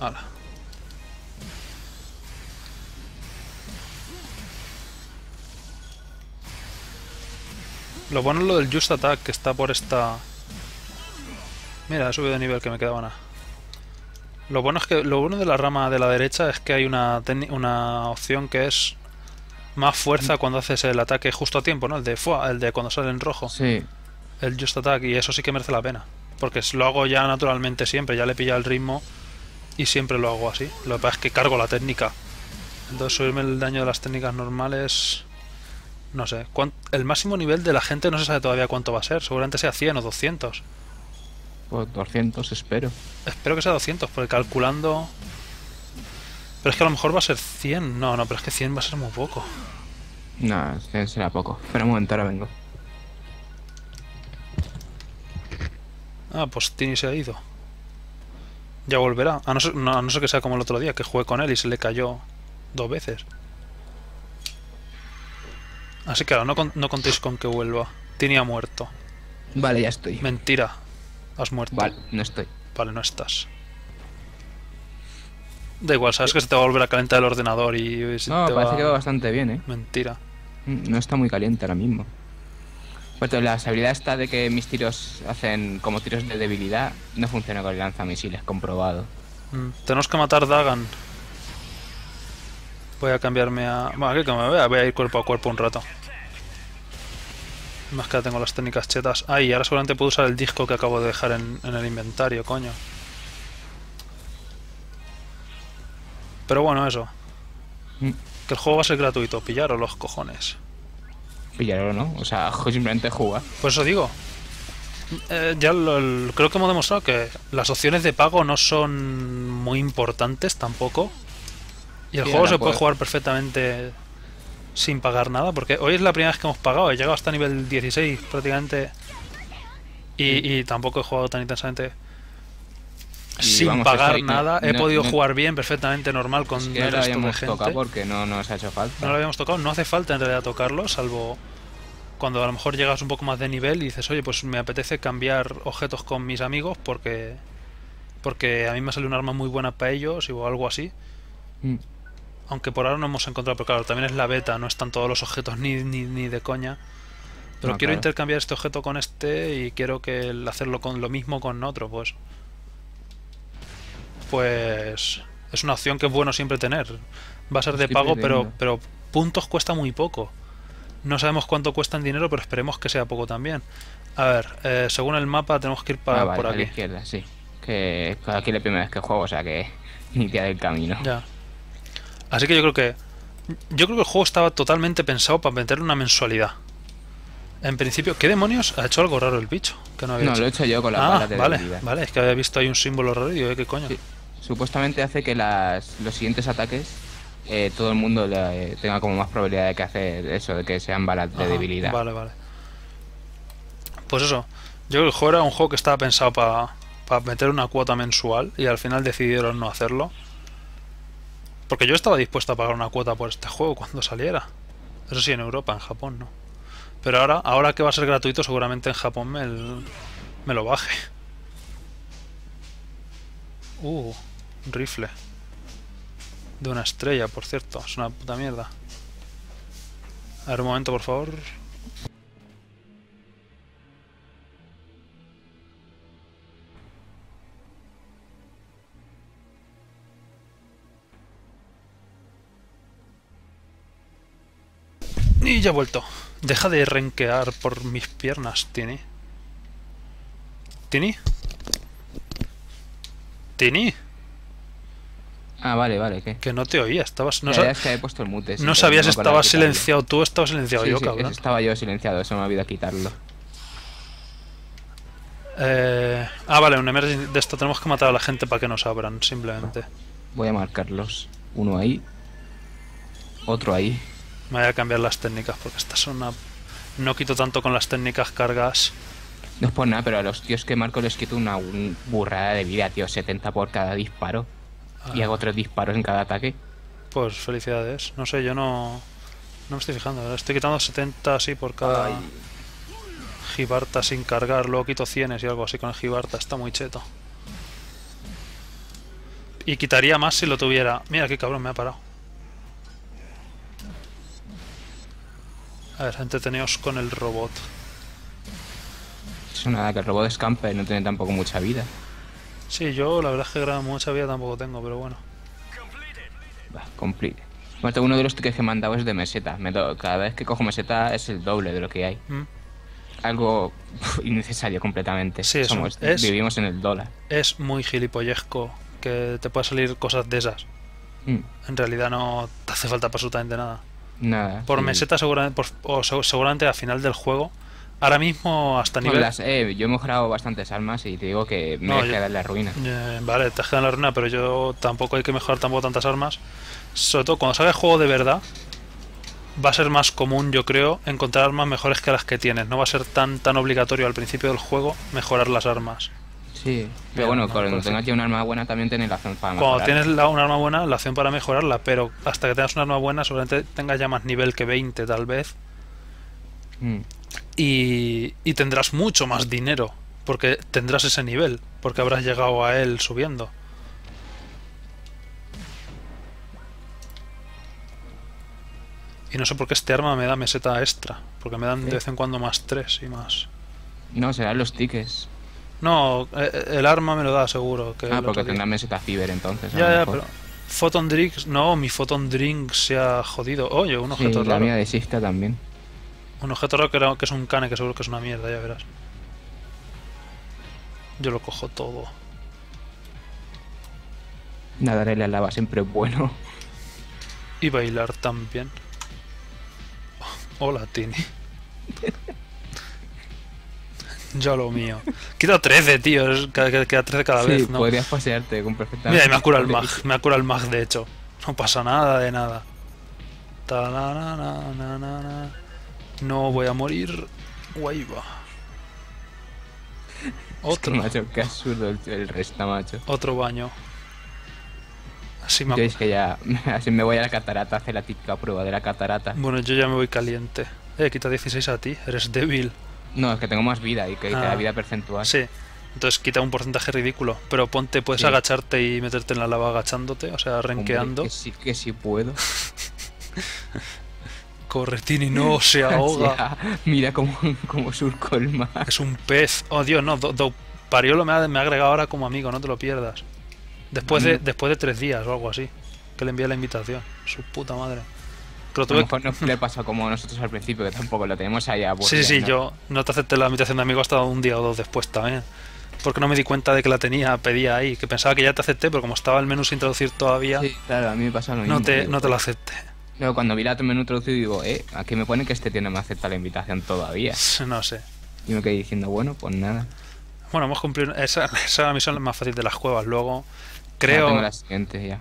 Hala. Lo bueno es lo del Just Attack, que está por esta... Mira, he subido de nivel, que me quedaba nada. Lo bueno de la rama de la derecha es que hay una opción que es más fuerza cuando haces el ataque justo a tiempo, ¿no? El de cuando sale en rojo. Sí. El Just Attack, y eso sí que merece la pena. Porque lo hago ya naturalmente siempre, ya le pilla el ritmo y siempre lo hago así. Lo que pasa es que cargo la técnica. Entonces subirme el daño de las técnicas normales... no sé, el máximo nivel de la gente no se sabe todavía cuánto va a ser, seguramente sea 100 o 200. Pues 200 espero. Espero que sea 200, porque calculando... pero es que a lo mejor va a ser 100, no, pero es que 100 va a ser muy poco. No, 100 será poco, espera un momento, ahora vengo. Ah, pues Tini se ha ido. Ya volverá, a no ser que sea como el otro día, que jugué con él y se le cayó 2 veces. Así que ahora no contéis con que vuelva. Tini ha muerto. Vale, ya estoy. Mentira. Has muerto. Vale, no estoy. Vale, no estás. Da igual, sabes que se te va a volver a calentar el ordenador y... no, parece que va bastante bien, ¿eh? Mentira. No está muy caliente ahora mismo. Pues la habilidad está de que mis tiros hacen como tiros de debilidad. No funciona con el lanzamisiles, comprobado. Tenemos que matar Dagan. Voy a cambiarme a... bueno, aquí que me vea, voy a ir cuerpo a cuerpo un rato. Más que ya tengo las técnicas chetas. Ah, y ahora seguramente puedo usar el disco que acabo de dejar en el inventario, coño. Pero bueno, eso. Que el juego va a ser gratuito, pillaros los cojones. Pillaros, ¿no? O sea, simplemente jugar. Pues eso digo. Ya creo que hemos demostrado que las opciones de pago no son muy importantes tampoco. Y el juego se puede jugar perfectamente sin pagar nada, porque hoy es la primera vez que hemos pagado, he llegado hasta nivel 16 prácticamente y tampoco he jugado tan intensamente sin pagar nada, he podido jugar bien, perfectamente normal con el resto de gente. Porque no nos ha hecho falta. No lo habíamos tocado, no hace falta en realidad tocarlo, salvo cuando a lo mejor llegas un poco más de nivel y dices, oye, pues me apetece cambiar objetos con mis amigos porque a mí me sale un arma muy buena para ellos o algo así. Aunque por ahora no hemos encontrado, pero claro, también es la beta, no están todos los objetos ni de coña. Pero no, quiero intercambiar este objeto con este y quiero que hacerlo con lo mismo con otro, pues es una opción que es bueno siempre tener. Va a ser de pago, pero puntos cuesta muy poco. No sabemos cuánto cuesta en dinero, pero esperemos que sea poco también. A ver, según el mapa tenemos que ir para por aquí. A la izquierda, sí. Que aquí es la primera vez que juego, o sea que ni queda el camino. Ya. Así que yo creo que el juego estaba totalmente pensado para meterle una mensualidad. En principio, ¿qué demonios? Ha hecho algo raro el bicho. Que no, lo he hecho yo con la bala de debilidad. Vale, es que había visto ahí un símbolo raro y digo, ¿qué coño? Sí. Supuestamente hace que los siguientes ataques todo el mundo tenga como más probabilidad de que hacer eso, de que sean balas de debilidad. Vale. Pues eso, yo creo que el juego era un juego que estaba pensado para meter una cuota mensual y al final decidieron no hacerlo. Porque yo estaba dispuesto a pagar una cuota por este juego cuando saliera. Eso sí, en Europa, en Japón no. Pero ahora que va a ser gratuito, seguramente en Japón me lo baje. Un rifle. De una estrella, por cierto. Es una puta mierda. A ver, un momento, por favor. Y ya he vuelto. Deja de renquear por mis piernas, Tini. ¿Tini? ¿Tini? Ah, vale, vale, ¿qué? Que no te oía, estabas... No, es que he puesto el mute. No sabías, estabas silenciado tú, estabas silenciado yo, cabrón. Estaba yo silenciado, eso me ha olvidado quitarlo. Ah, vale, un emergency de esto. Tenemos que matar a la gente para que nos abran, simplemente. Voy a marcarlos. Uno ahí. Otro ahí. Me voy a cambiar las técnicas porque estas son una... No quito tanto con las técnicas cargas. No es por nada, pero a los tíos que marco les quito una burrada de vida, tío. 70 por cada disparo. Y hago 3 disparos en cada ataque. Pues felicidades. No sé, yo no... No me estoy fijando. Estoy quitando 70 así por cada... Ay. Gibarta sin cargar. Luego quito 100 y algo así con el Gibarta. Está muy cheto. Y quitaría más si lo tuviera. Mira qué cabrón me ha parado. A ver, entreteneos con el robot. Es nada, que el robot escampe, no tiene tampoco mucha vida. Sí, yo la verdad es que mucha vida tampoco tengo, pero bueno. Va, complete. Bueno, uno de los tickets que me han dado es de meseta. Cada vez que cojo meseta es el doble de lo que hay. ¿Mm? Algo innecesario completamente. Sí, vivimos en el dólar. Es muy gilipollezco que te pueda salir cosas de esas. Mm. En realidad no te hace falta absolutamente nada. Nada. Por sí. Meseta seguramente, seguramente al final del juego. Ahora mismo hasta nivel... yo he mejorado bastantes armas y te digo que me queda en la ruina. Vale, te has quedado en la ruina, pero yo tampoco hay que mejorar tampoco tantas armas. Sobre todo cuando salga el juego de verdad. Va a ser más común, yo creo, encontrar armas mejores que las que tienes. No va a ser tan obligatorio al principio del juego mejorar las armas. Sí, pero bueno, cuando tengas ya un arma buena también tienes la opción para mejorarla. Cuando tienes una arma buena, la opción para mejorarla, pero hasta que tengas una arma buena seguramente tengas ya más nivel que 20 tal vez. Mm. Y tendrás mucho más dinero, porque tendrás ese nivel, porque habrás llegado a él subiendo. Y no sé por qué este arma me da meseta extra. Porque me dan de vez en cuando más 3 y más. No, serán los tickets. No, el arma me lo da seguro. Que porque tendrá meseta Fiber entonces. Ya, pero. Photon Drinks. No, mi Photon Drink se ha jodido. Oye, un objeto raro. La mía de Sista también. Un objeto raro que es un cane, que seguro que es una mierda, ya verás. Yo lo cojo todo. Nadar en la lava siempre es bueno. Y bailar también. Hola, Tini. Yo lo mío. Quita 13, tío. Queda 13 cada vez, ¿no? Podrías pasearte con perfectamente. Mira, y me cura el mag. Me cura el mag, de hecho. No pasa nada de nada. No voy a morir. Guay va. Otro. Es que, macho, qué absurdo el resta, macho. Otro baño. Así me... Yo es que ya... Así me voy a la catarata, hace la típica prueba de la catarata. Bueno, yo ya me voy caliente. Quita 16 a ti, eres débil. No, es que tengo más vida y que quita la vida percentual. Sí, entonces quita un porcentaje ridículo. Pero ponte, puedes agacharte y meterte en la lava agachándote, o sea, renqueando. Hombre, que sí puedo. Corre, Tini, no, se ahoga. O sea, mira cómo surco el mar. Es un pez. Oh, Dios, no, Pariolo me ha agregado ahora como amigo, no te lo pierdas. Después de 3 días o algo así, que le envié la invitación. Su puta madre. Pero a lo mejor no le pasa como a nosotros al principio, que tampoco lo tenemos allá. Sí, ¿no? Yo no te acepté la invitación de amigo hasta un día o dos después también. Porque no me di cuenta de que la pedía ahí. Que pensaba que ya te acepté, pero como estaba el menú sin traducir todavía... Sí, claro, a mí me pasa lo mismo. No te lo acepté. Luego cuando vi el menú traducido digo, aquí me pone que este tío no me acepta la invitación todavía. No sé. Y me quedé diciendo, bueno, pues nada. Bueno, hemos cumplido... Esa es la misión más fácil de las cuevas, luego... Creo. Tengo la siguiente ya.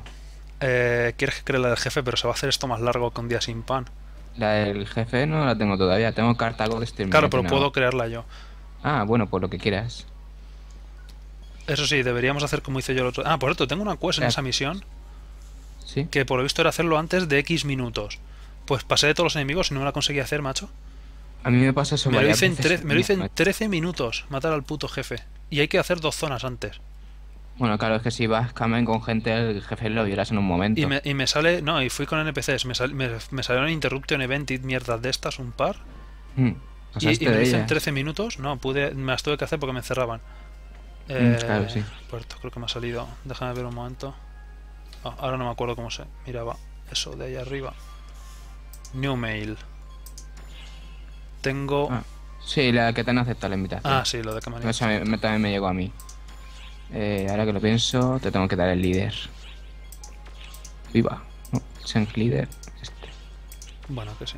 Quieres que cree la del jefe, pero se va a hacer esto más largo que un día sin pan. La del jefe no la tengo todavía, tengo carta algo de este. Claro, pero puedo crearla yo. Ah, bueno, pues lo que quieras. Eso sí, deberíamos hacer como hice yo el otro. Ah, por cierto, tengo una quest en esa misión. Sí. Que por lo visto era hacerlo antes de X minutos. Pues pasé de todos los enemigos y no me la conseguí hacer, macho. A mí me pasa eso. Me lo hice en 13 minutos matar al puto jefe. Y hay que hacer 2 zonas antes. Bueno, claro, es que si vas camen con gente, el jefe lo violas en un momento. Y me sale... No, y fui con NPCs. Me salieron Interruption Event y mierdas de estas, un par. Y me hice en 13 minutos. No, me las tuve que hacer porque me encerraban. Claro, sí. Puerto, creo que me ha salido. Déjame ver un momento. Ahora no me acuerdo cómo se miraba eso de ahí arriba. New Mail. Tengo... Ah, sí, la que te han aceptado la invitación. Ah, sí, lo de Camarilla. Eso también me llegó a mí. Ahora que lo pienso, te tengo que dar el líder. Viva. No, Shank líder. Este. Bueno, que sí.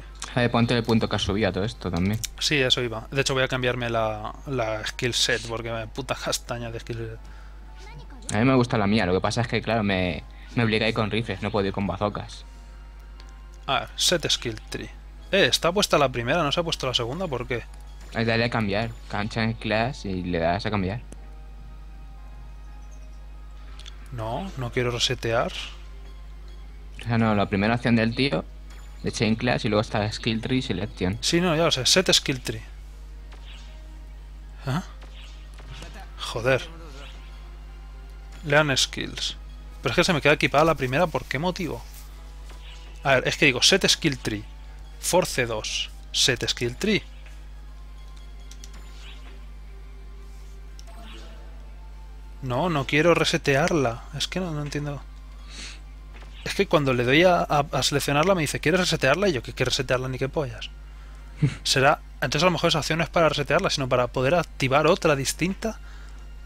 Ponte el punto que has subido a todo esto también. Sí, eso iba. De hecho voy a cambiarme la skill set porque me puta castaña de skill set. A mí me gusta la mía, lo que pasa es que claro, me obliga a ir con rifles, no puedo ir con bazocas. A ver, set skill tree. Está puesta la primera, no se ha puesto la segunda, ¿por qué? Ahí dale a cambiar, cancha en class y le das a cambiar. No, no quiero resetear. O sea, no, la primera opción del tío, de chain class, y luego está skill tree selection. Sí, no, ya lo sé, set skill tree. ¿Ah? Joder. Learn skills. Pero es que se me queda equipada la primera, ¿por qué motivo? A ver, es que digo, set skill tree, force 2, set skill tree. No, no quiero resetearla, es que no entiendo. Es que cuando le doy a seleccionarla me dice, ¿quieres resetearla? Y yo, ¿qué resetearla ni qué pollas? Será, entonces a lo mejor esa acción no es para resetearla, sino para poder activar otra distinta.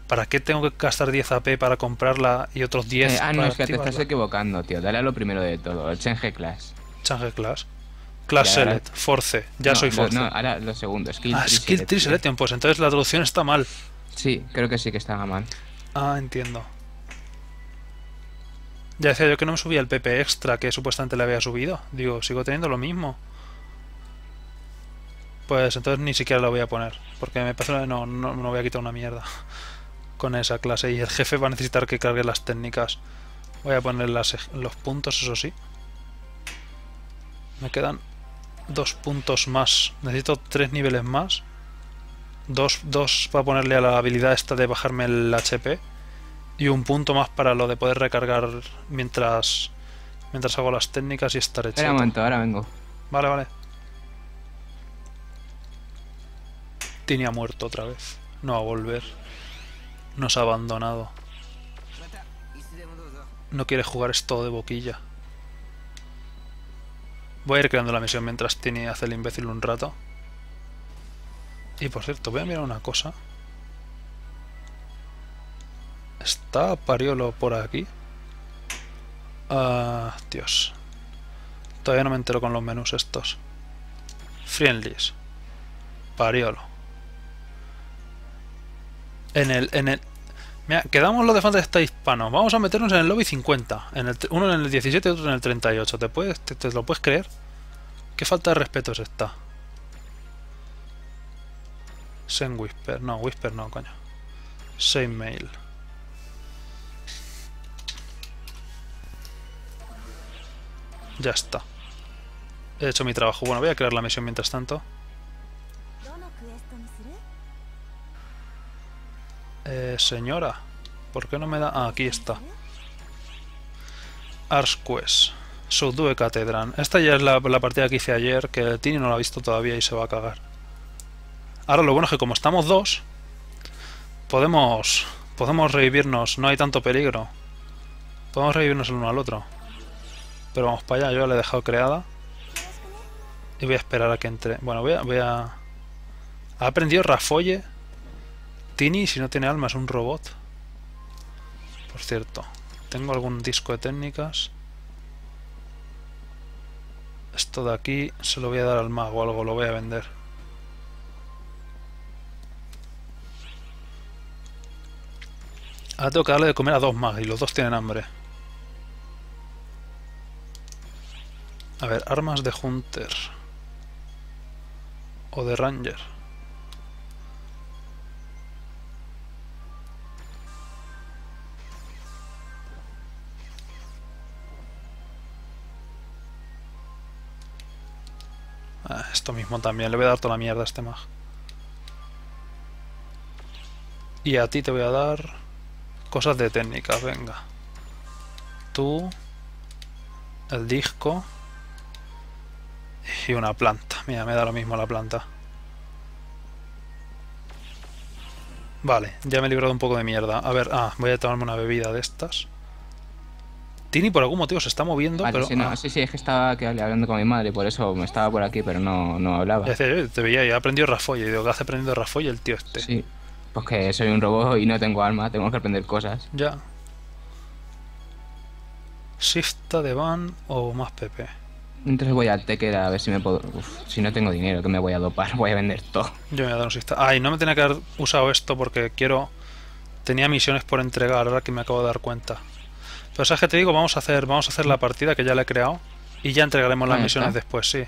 ¿Para qué tengo que gastar 10 AP para comprarla y otros 10? No, es que te estás equivocando, tío. Dale a lo primero de todo, el change class. Change class. Class ahora... select, force. Ya no, soy force. No, ahora lo segundo, skill tree. Ah, skill tree selection, pues entonces la traducción está mal. Sí, creo que sí que estaba mal. Ah, entiendo. Ya decía yo que no me subía el PP extra que supuestamente le había subido. Digo, sigo teniendo lo mismo. Pues entonces ni siquiera lo voy a poner. Porque me parece que no voy a quitar una mierda con esa clase. Y el jefe va a necesitar que cargue las técnicas. Voy a poner los puntos, eso sí. Me quedan 2 puntos más. Necesito 3 niveles más. Dos para ponerle a la habilidad esta de bajarme el HP. Y 1 punto más para lo de poder recargar mientras hago las técnicas y estaré hecho. Espera un momento, ahora vengo. Vale, vale. Tini ha muerto otra vez. No va a volver. Nos ha abandonado. No quiere jugar esto de boquilla. Voy a ir creando la misión mientras Tini hace el imbécil un rato. Y por cierto, voy a mirar una cosa. ¿Está Pariolo por aquí? Dios. Todavía no me entero con los menús estos. Friendlies. Pariolo. En el... Mira, quedamos los de Phantasy Hispano. Vamos a meternos en el lobby 50. Uno en el 17 y otro en el 38. ¿Te lo puedes creer? ¿Qué falta de respeto es esta? Send Whisper. No, Whisper no, coño. Send Mail. Ya está. He hecho mi trabajo. Bueno, voy a crear la misión mientras tanto. Señora, ¿por qué no me da...? Ah, aquí está. Arks Cash. Subdue Catedral. Esta ya es la partida que hice ayer, que Tini no la ha visto todavía y se va a cagar. Ahora lo bueno es que como estamos 2, podemos revivirnos, no hay tanto peligro. Podemos revivirnos el uno al otro. Pero vamos para allá, yo la he dejado creada. Y voy a esperar a que entre... Bueno, voy a... ¿Ha aprendido Rafolle? Tini, si no tiene alma, es un robot. Por cierto, tengo algún disco de técnicas. Esto de aquí se lo voy a dar al mago o algo, lo voy a vender. Ahora tengo que darle de comer a 2 magos y los 2 tienen hambre. A ver, armas de Hunter o de Ranger. Ah, esto mismo también, le voy a dar toda la mierda a este mag. Y a ti te voy a dar cosas de técnica, venga. Tú, el disco... Y una planta. Mira, me da lo mismo la planta. Vale, ya me he librado un poco de mierda. A ver, voy a tomarme una bebida de estas. Tini por algún motivo se está moviendo, vale, pero... Sí, no, ah, sí, es que estaba hablando con mi madre, por eso me estaba por aquí, pero no hablaba. Es decir, te veía y ha aprendido Rafoy, y digo, ¿qué hace aprendiendo Rafoy el tío este? Sí, pues que soy un robot y no tengo armas, tengo que aprender cosas. Ya. Shift de van o más PP. Entonces voy al Tecker a ver si me puedo... Uf, si no tengo dinero, que me voy a dopar, voy a vender todo. Yo me voy a dar un shift. Ay, no me tenía que haber usado esto porque quiero... Tenía misiones por entregar, ahora que me acabo de dar cuenta. Pero sabes que te digo, vamos a hacer la partida que ya la he creado y ya entregaremos las misiones después, sí.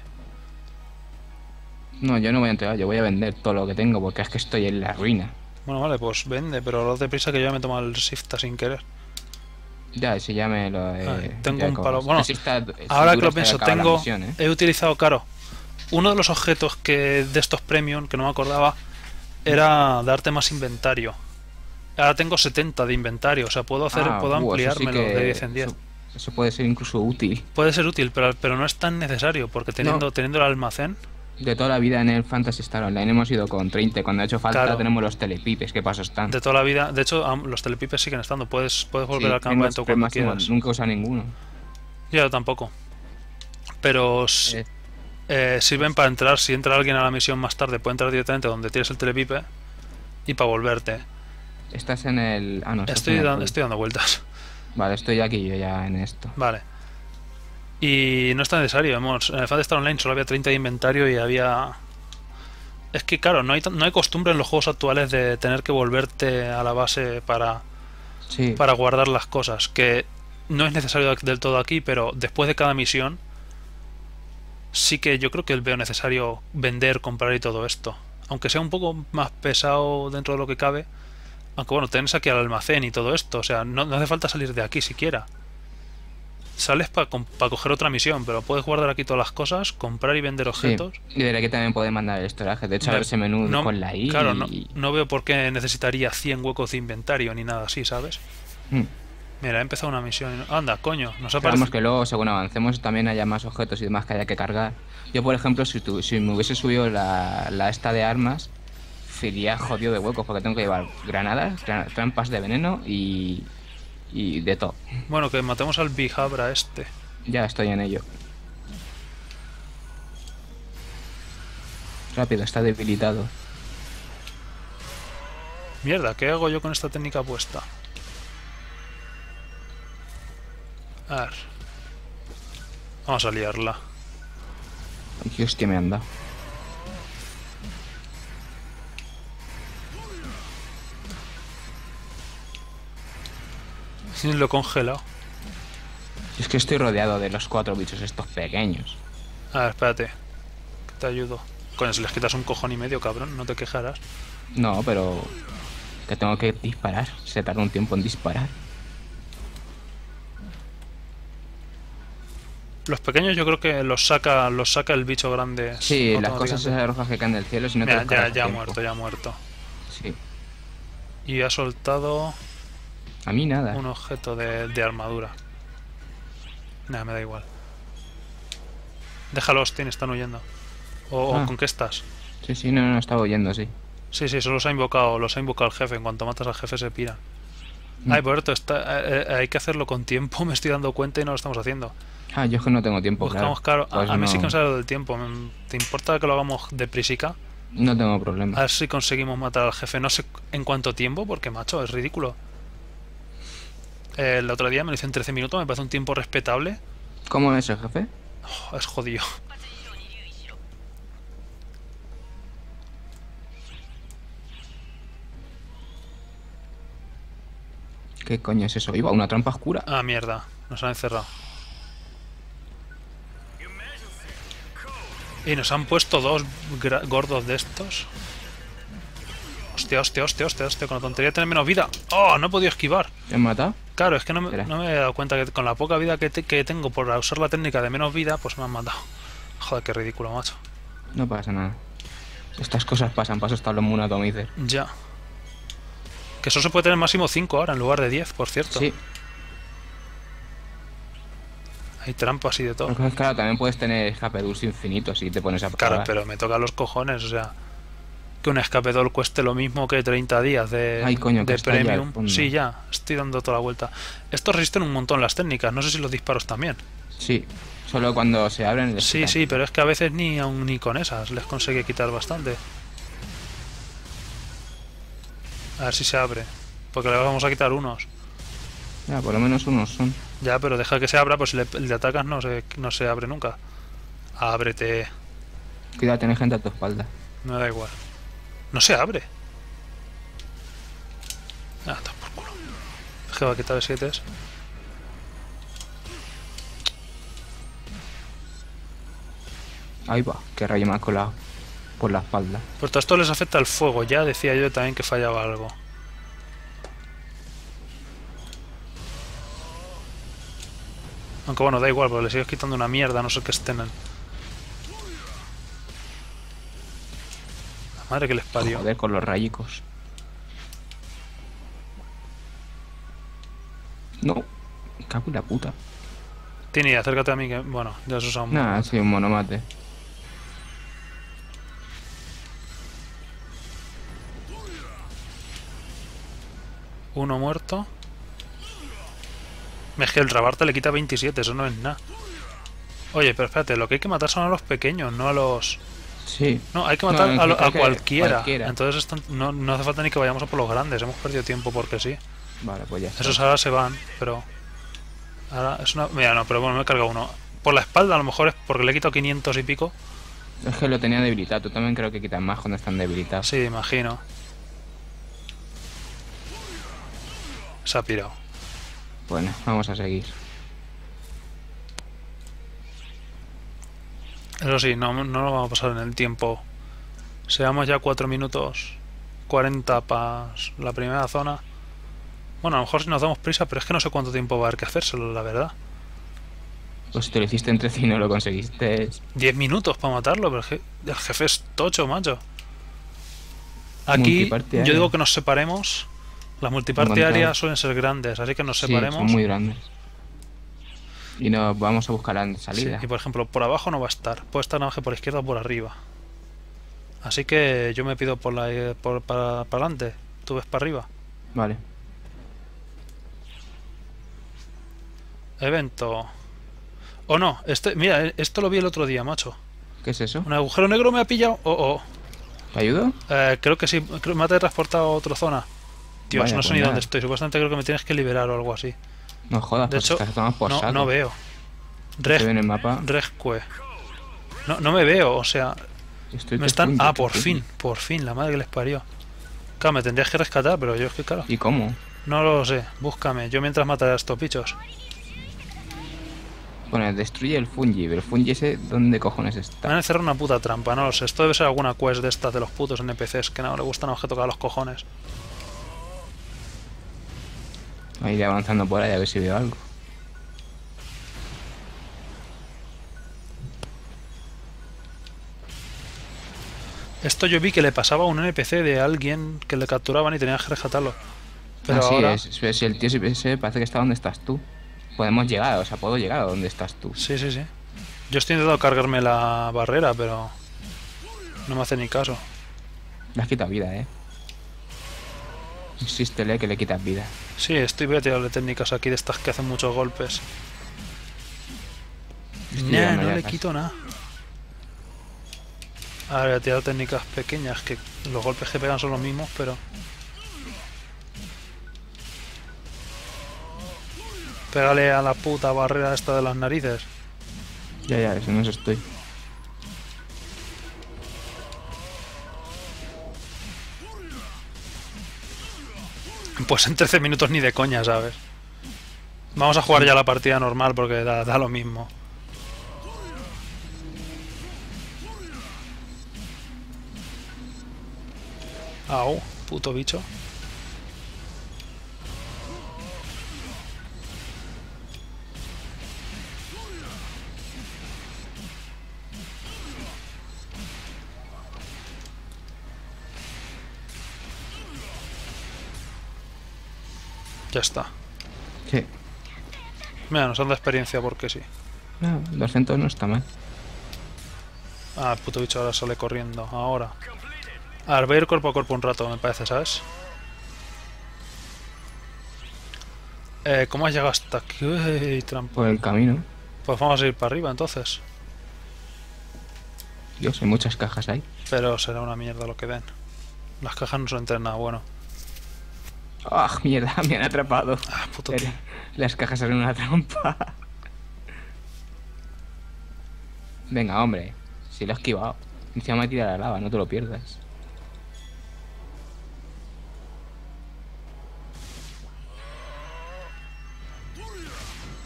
No, yo no voy a entregar, yo voy a vender todo lo que tengo porque es que estoy en la ruina. Bueno, vale, pues vende, pero lo de prisa que yo ya me he tomado el shift sin querer. Ya, si ya me lo he... tengo un palo. Bueno, ahora que lo pienso, he utilizado, claro, uno de los objetos que de estos premium, que no me acordaba, era darte más inventario. Ahora tengo 70 de inventario, o sea, puedo ampliármelo de 10 en 10. Eso puede ser incluso útil. Puede ser útil, pero no es tan necesario, porque teniendo el almacén... De toda la vida en el Phantasy Star Online hemos ido con 30, cuando ha hecho falta tenemos los telepipes, ¿qué paso están? De toda la vida, de hecho los telepipes siguen estando, puedes volver al campamento cuando quieras. Nunca usa ninguno. Yo tampoco. Pero sirven para entrar, si entra alguien a la misión más tarde, puede entrar directamente donde tienes el telepipe y para volverte. Estás en el... Ah, no. Estoy dando vueltas. Vale, estoy aquí yo ya en esto. Vale. Y no es tan necesario, vemos. En el Phantasy Star Online solo había 30 de inventario y había... Es que claro, no hay costumbre en los juegos actuales de tener que volverte a la base para guardar las cosas. Que no es necesario del todo aquí, pero después de cada misión sí que yo creo que veo necesario vender, comprar y todo esto. Aunque sea un poco más pesado dentro de lo que cabe. Aunque bueno, tenés aquí al almacén y todo esto, o sea, no hace falta salir de aquí siquiera. Sales para coger otra misión, pero puedes guardar aquí todas las cosas, comprar y vender objetos. Sí. Y de aquí también puedes mandar el estoraje, de hecho, a ver ese menú con la I. Claro, no veo por qué necesitaría 100 huecos de inventario ni nada así, ¿sabes? Mira, he empezado una misión. Anda, coño, nos ha parecido. Que luego, según avancemos, también haya más objetos y demás que haya que cargar. Yo, por ejemplo, si me hubiese subido la esta de armas, iría jodido de huecos porque tengo que llevar granadas, trampas de veneno y de todo. Bueno, que matemos al Bijabra este. Ya estoy en ello. Rápido, está debilitado. Mierda, ¿qué hago yo con esta técnica puesta? A ver. Vamos a liarla. Dios, que me han dado. Lo he congelado. Es que estoy rodeado de los 4 bichos estos pequeños. A ver, espérate. Te ayudo. Coño, si les quitas un cojón y medio, cabrón, no te quejarás. No, pero... Que tengo que disparar. Se tarda un tiempo en disparar. Los pequeños yo creo que los saca el bicho grande. Sí, las cosas esas rojas que caen del cielo. Si no te... Mira, ya ha muerto, ya ha muerto. Sí. Y ha soltado... A mí nada. Un objeto de armadura. Nada, me da igual. Déjalos, están huyendo. O ¿con qué estás? Sí, no estaba huyendo, sí. Sí, solo los ha invocado el jefe. En cuanto matas al jefe se pira. Ay, por cierto, hay que hacerlo con tiempo. Me estoy dando cuenta y no lo estamos haciendo. Ah, yo es que no tengo tiempo. Buscamos, claro. Pues a mí sí que me sale del tiempo. ¿Te importa que lo hagamos de prisica? No tengo problema. A ver si conseguimos matar al jefe. No sé en cuánto tiempo, porque macho, es ridículo. El otro día me lo hice en 13 minutos, me parece un tiempo respetable. ¿Cómo es el jefe? Oh, es jodido. ¿Qué coño es eso? Iba una trampa oscura. Ah, mierda, nos han encerrado. Y nos han puesto 2 gordos de estos. Hostia, con la tontería de tener menos vida. ¡Oh! No he podido esquivar. ¿Te han matado? Claro, es que no me he dado cuenta que con la poca vida que tengo por usar la técnica de menos vida, pues me han matado. Joder, qué ridículo, macho. No pasa nada. Estas cosas pasan, paso hasta los Munatomices. Ya. Que eso se puede tener máximo 5 ahora en lugar de 10, por cierto. Sí. Hay trampas y de todo. Pero claro, también puedes tener escape dulce infinito si te pones a probar. Claro, pero me tocan los cojones, o sea... que un escapedor cueste lo mismo que 30 días de, ay, coño, de premium. Ya sí, ya, estoy dando toda la vuelta. Estos resisten un montón las técnicas, no sé si los disparos también. Sí, solo cuando se abren les quitan. Sí, pero es que a veces ni aun ni con esas les consigue quitar bastante. A ver si se abre, porque le vamos a quitar unos. Ya, por lo menos unos son. Ya, pero deja que se abra, pues si le atacas no se abre nunca. Ábrete. Cuidado, tenés gente a tu espalda. No, da igual. No se abre. Ah, está por culo. Es que va a quitar el 7. Ahí va, que rayo me ha colado por la espalda. Por todo esto les afecta el fuego, ya decía yo también que fallaba algo. Aunque bueno, da igual, porque le sigues quitando una mierda, no sé qué estén. Madre que les parió. Joder, con los rayicos. No. Cago en la puta. Tini, acércate a mí que... Bueno, ya has usado un... Nah, sí, un monomate. Uno muerto. Es que el Rabarta le quita 27, eso no es nada. Oye, pero espérate, lo que hay que matar son a los pequeños, no a los... Sí. No, hay que matar a cualquiera. Entonces no hace falta ni que vayamos a por los grandes. Hemos perdido tiempo porque sí. Vale, pues ya está. Esos ahora se van, pero... Ahora es una... Mira, no, pero bueno, me he cargado uno. Por la espalda a lo mejor es porque le he quitado 500 y pico. Es que lo tenía debilitado. Tú también creo que quitan más cuando están debilitados. Sí, imagino. Se ha pirado. Bueno, vamos a seguir. Eso sí, no lo vamos a pasar en el tiempo. Seamos ya 4 minutos 40 para la primera zona. Bueno, a lo mejor si nos damos prisa, pero es que no sé cuánto tiempo va a haber que hacérselo, la verdad. Pues si te lo hiciste entre sí y no lo conseguiste. 10 minutos para matarlo, pero el jefe es tocho, macho. Aquí yo digo que nos separemos. Las multipartiarias suelen ser grandes, así que nos separemos. Sí, son muy grandes. Y nos vamos a buscar la salida. Sí, y por ejemplo, por abajo no va a estar. Puede estar nada más que por izquierda o por arriba. Así que yo me pido para adelante. Tú ves para arriba. Vale. Evento. Oh no, mira, esto lo vi el otro día, macho. ¿Qué es eso? Un agujero negro me ha pillado. Oh. ¿Te ayudo? Creo que sí. Me ha transportado a otra zona. Dios, vaya, no sé pues ni dónde estoy. Supuestamente creo que me tienes que liberar o algo así. No jodas, de hecho, por no veo. Reg, en el mapa. Rescue. No me veo, o sea... Estoy me están... Ah, por fin, la madre que les parió. Claro, me tendrías que rescatar, pero yo es que claro... ¿Y cómo? No lo sé, búscame. Yo mientras mataré a estos bichos. Bueno, destruye el fungi, pero el fungi ese, ¿dónde cojones está? Me han encerrado una puta trampa, no lo sé. Esto debe ser alguna quest de estas de los putos NPCs que no le gustan objetos que a los cojones. Voy a ir avanzando por ahí a ver si veo algo. Esto yo vi que le pasaba a un NPC de alguien que le capturaban y tenían que rescatarlo. Pero así ahora... es. Si el tío ese parece que está donde estás tú. Podemos llegar, o sea, puedo llegar a donde estás tú. Sí. Yo estoy intentando cargarme la barrera, pero... No me hace ni caso. Le has quitado vida, Insístele que le quitas vida. Sí, voy a tirarle técnicas aquí de estas que hacen muchos golpes. Nah, no le quito nada. Ahora voy a tirar técnicas pequeñas, que los golpes que pegan son los mismos, pero... Pégale a la puta barrera esta de las narices. Ya, eso no estoy. Pues en 13 minutos ni de coña, ¿sabes? Vamos a jugar ya la partida normal porque da lo mismo. Au, puto bicho. Ya está. Sí. Mira, nos han dado experiencia porque sí. No, 200 no está mal. Ah, el puto bicho ahora sale corriendo. Ahora. A ver, voy a ir cuerpo a cuerpo un rato, me parece, ¿sabes? ¿Cómo has llegado hasta aquí? Uy, trampa. Por el camino. Pues vamos a ir para arriba, entonces. Dios, hay muchas cajas ahí. Pero será una mierda lo que den. Las cajas no suelen tener nada bueno. ¡Ah, oh, mierda! Me han atrapado. Ah, puto tío. Las cajas eran una trampa. Venga, hombre. Si lo he esquivado. Encima me tira la lava, no te lo pierdas.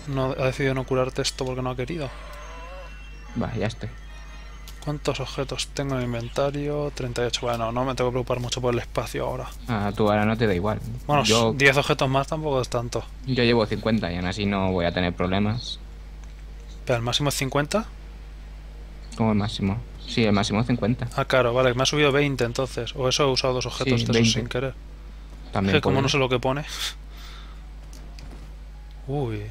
No, ha decidido no curarte esto porque no ha querido. Va, ya estoy. ¿Cuántos objetos tengo en el inventario? 38. Bueno, no me tengo que preocupar mucho por el espacio ahora. Ah, tú ahora no te da igual. Bueno, yo... 10 objetos más tampoco es tanto. Yo llevo 50 y aún así no voy a tener problemas. ¿Pero el máximo es 50? ¿Cómo el máximo? Sí, el máximo es 50. Ah, claro, vale, me ha subido 20 entonces. O eso he usado dos objetos sí, de esos sin querer. También. Es que como no sé lo que pone. Uy.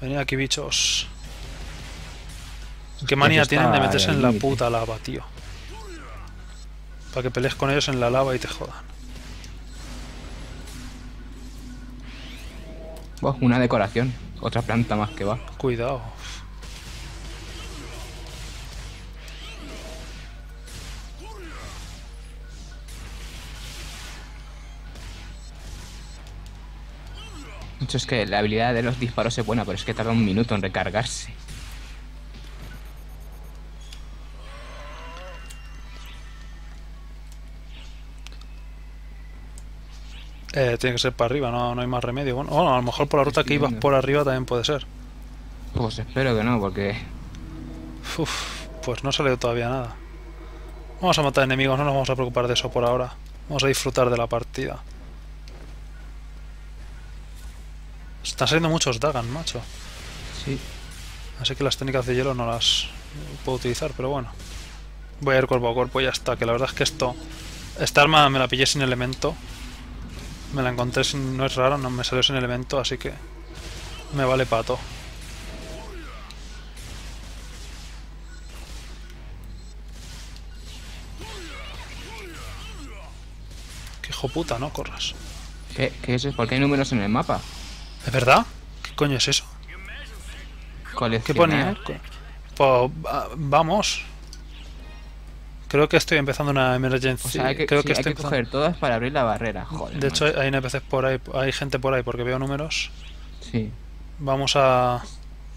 Venid aquí, bichos. Qué manía tienen de meterse en la puta lava, tío. Para que pelees con ellos en la lava y te jodan. Oh, una decoración. Otra planta más que va. Cuidado. Es que la habilidad de los disparos es buena, pero es que tarda un minuto en recargarse. Tiene que ser para arriba, no, no hay más remedio. Bueno, a lo mejor por la ruta que ibas por arriba también puede ser. Pues espero que no, porque... Uf, pues no ha salido todavía nada. Vamos a matar enemigos, no nos vamos a preocupar de eso por ahora. Vamos a disfrutar de la partida. Están saliendo muchos Dagan, macho. Sí. Así que las técnicas de hielo no las puedo utilizar, pero bueno. Voy a ir cuerpo a cuerpo y ya está. Que la verdad es que esto... Esta arma me la pillé sin elemento. Me la encontré sin... No es raro, no me salió sin elemento, así que... Me vale pato. Qué hijo puta, ¿no? Corras. ¿Qué es eso? ¿Por qué hay números en el mapa? ¿Es verdad? ¿Qué coño es eso? ¿Qué ponía? Pues vamos. Creo que estoy empezando una emergencia. O sea, hay que, creo sí, que, estoy hay que coger todas para abrir la barrera. Joder, de hecho, hay NPCs por ahí, hay gente por ahí porque veo números. Sí. Vamos a...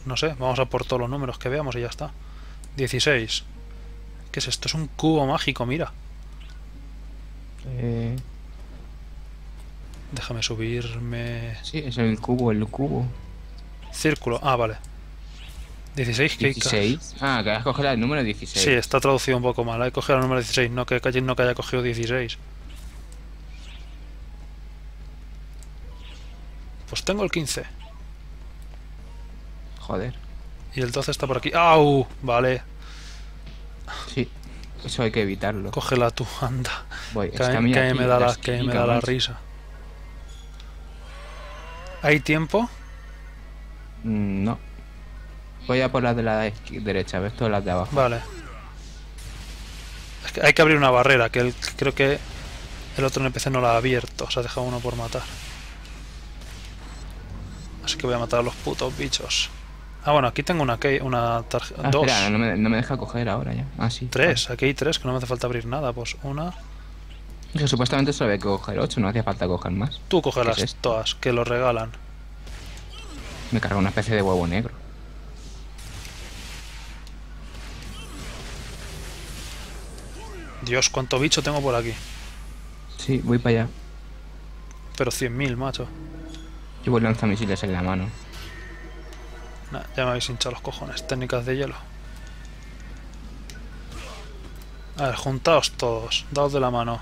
No sé, vamos a por todos los números que veamos y ya está. 16. ¿Qué es esto? Es un cubo mágico, mira. Déjame subirme... Sí, es el cubo, Círculo, ah, vale. 16, que 16. Ah, que has cogido el número 16. Sí, está traducido un poco mal. He cogido el número 16, no que haya cogido 16. Pues tengo el 15. Joder. Y el 12 está por aquí. ¡Au! Vale. Sí, eso hay que evitarlo. Cógela tú, anda. Voy, que me da la risa. ¿Hay tiempo? No. Voy a por las de la derecha, ¿ves? Todas las de abajo. Vale. Es que hay que abrir una barrera, que creo que el otro NPC no la ha abierto. Se ha dejado uno por matar. Así que voy a matar a los putos bichos. Ah, bueno, aquí tengo una tarjeta... Ah, dos. Espera, no me deja coger ahora ya. Ah, sí. Tres, aquí hay tres, que no me hace falta abrir nada. Pues una... Que supuestamente solo había que coger 8, no hacía falta coger más. Tú cogerlas todas, que lo regalan. Me cargo una especie de huevo negro. Dios, cuánto bicho tengo por aquí. Sí, voy para allá. Pero 100.000, macho. Llevo el lanzamisiles en la mano. Nah, ya me habéis hinchado los cojones. Técnicas de hielo. A ver, juntaos todos. Daos de la mano.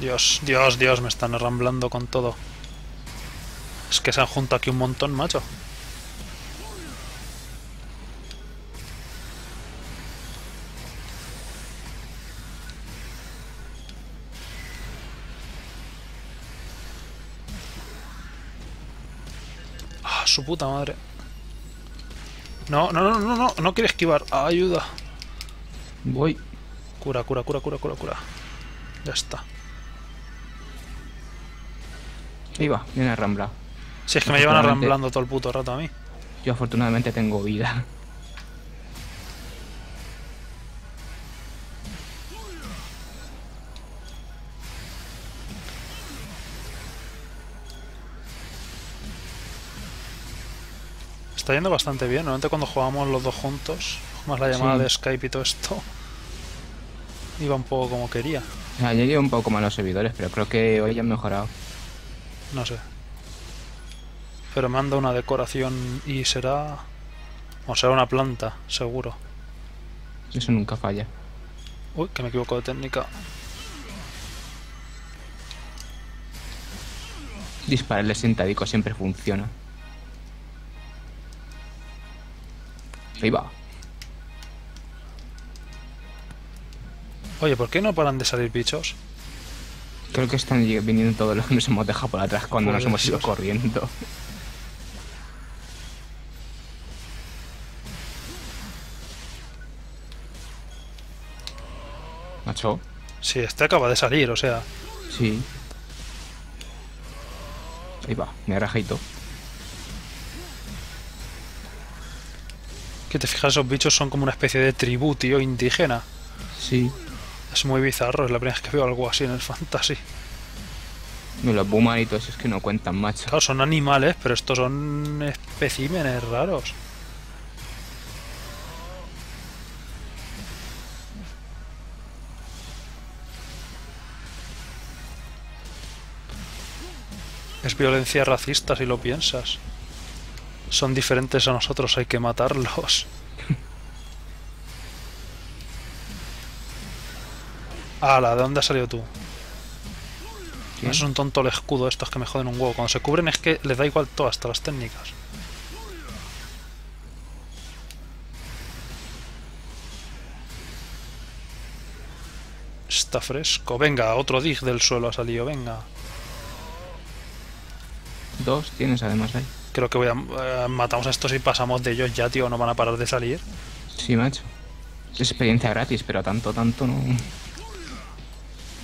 Dios, Dios, Dios, me están arramblando con todo. Es que se han juntado aquí un montón, macho. Ah, su puta madre. No quiero esquivar. Ayuda. Voy. Cura. Ya está. Ahí va, viene a ramblar. Si es que me llevan arramblando todo el puto rato a mí. Yo afortunadamente tengo vida. Está yendo bastante bien, normalmente cuando jugábamos los dos juntos, más la llamada de Skype y todo esto, iba un poco como quería. Ayer iba un poco mal los servidores, pero creo que hoy ya han mejorado. No sé. Pero me anda una decoración y será... o será una planta, seguro. Eso nunca falla. Uy, que me equivoco de técnica. Dispararle sentadico siempre funciona. Ahí va. Oye, ¿por qué no paran de salir bichos? Creo que están viniendo todos los que nos hemos dejado por atrás cuando nos hemos ido corriendo. ¿Macho? Sí, este acaba de salir, o sea... Sí. Ahí va, me rajito. Que te fijas, esos bichos son como una especie de tribu, tío, indígena. Sí. Es muy bizarro, es la primera vez que veo algo así en el Fantasy. Y los bumanitos es que no cuentan, macho. Claro, son animales, pero estos son especímenes raros. Es violencia racista si lo piensas. Son diferentes a nosotros, hay que matarlos. Ala, ¿de dónde has salido tú? ¿Qué? No es un tonto el escudo estos que me joden un huevo. Cuando se cubren es que les da igual todo, hasta las técnicas. Está fresco. Venga, otro dig del suelo ha salido, venga. Dos tienes además ahí. Creo que voy a... matamos a estos y pasamos de ellos ya, tío. No van a parar de salir. Sí, macho. Es experiencia gratis, pero tanto no...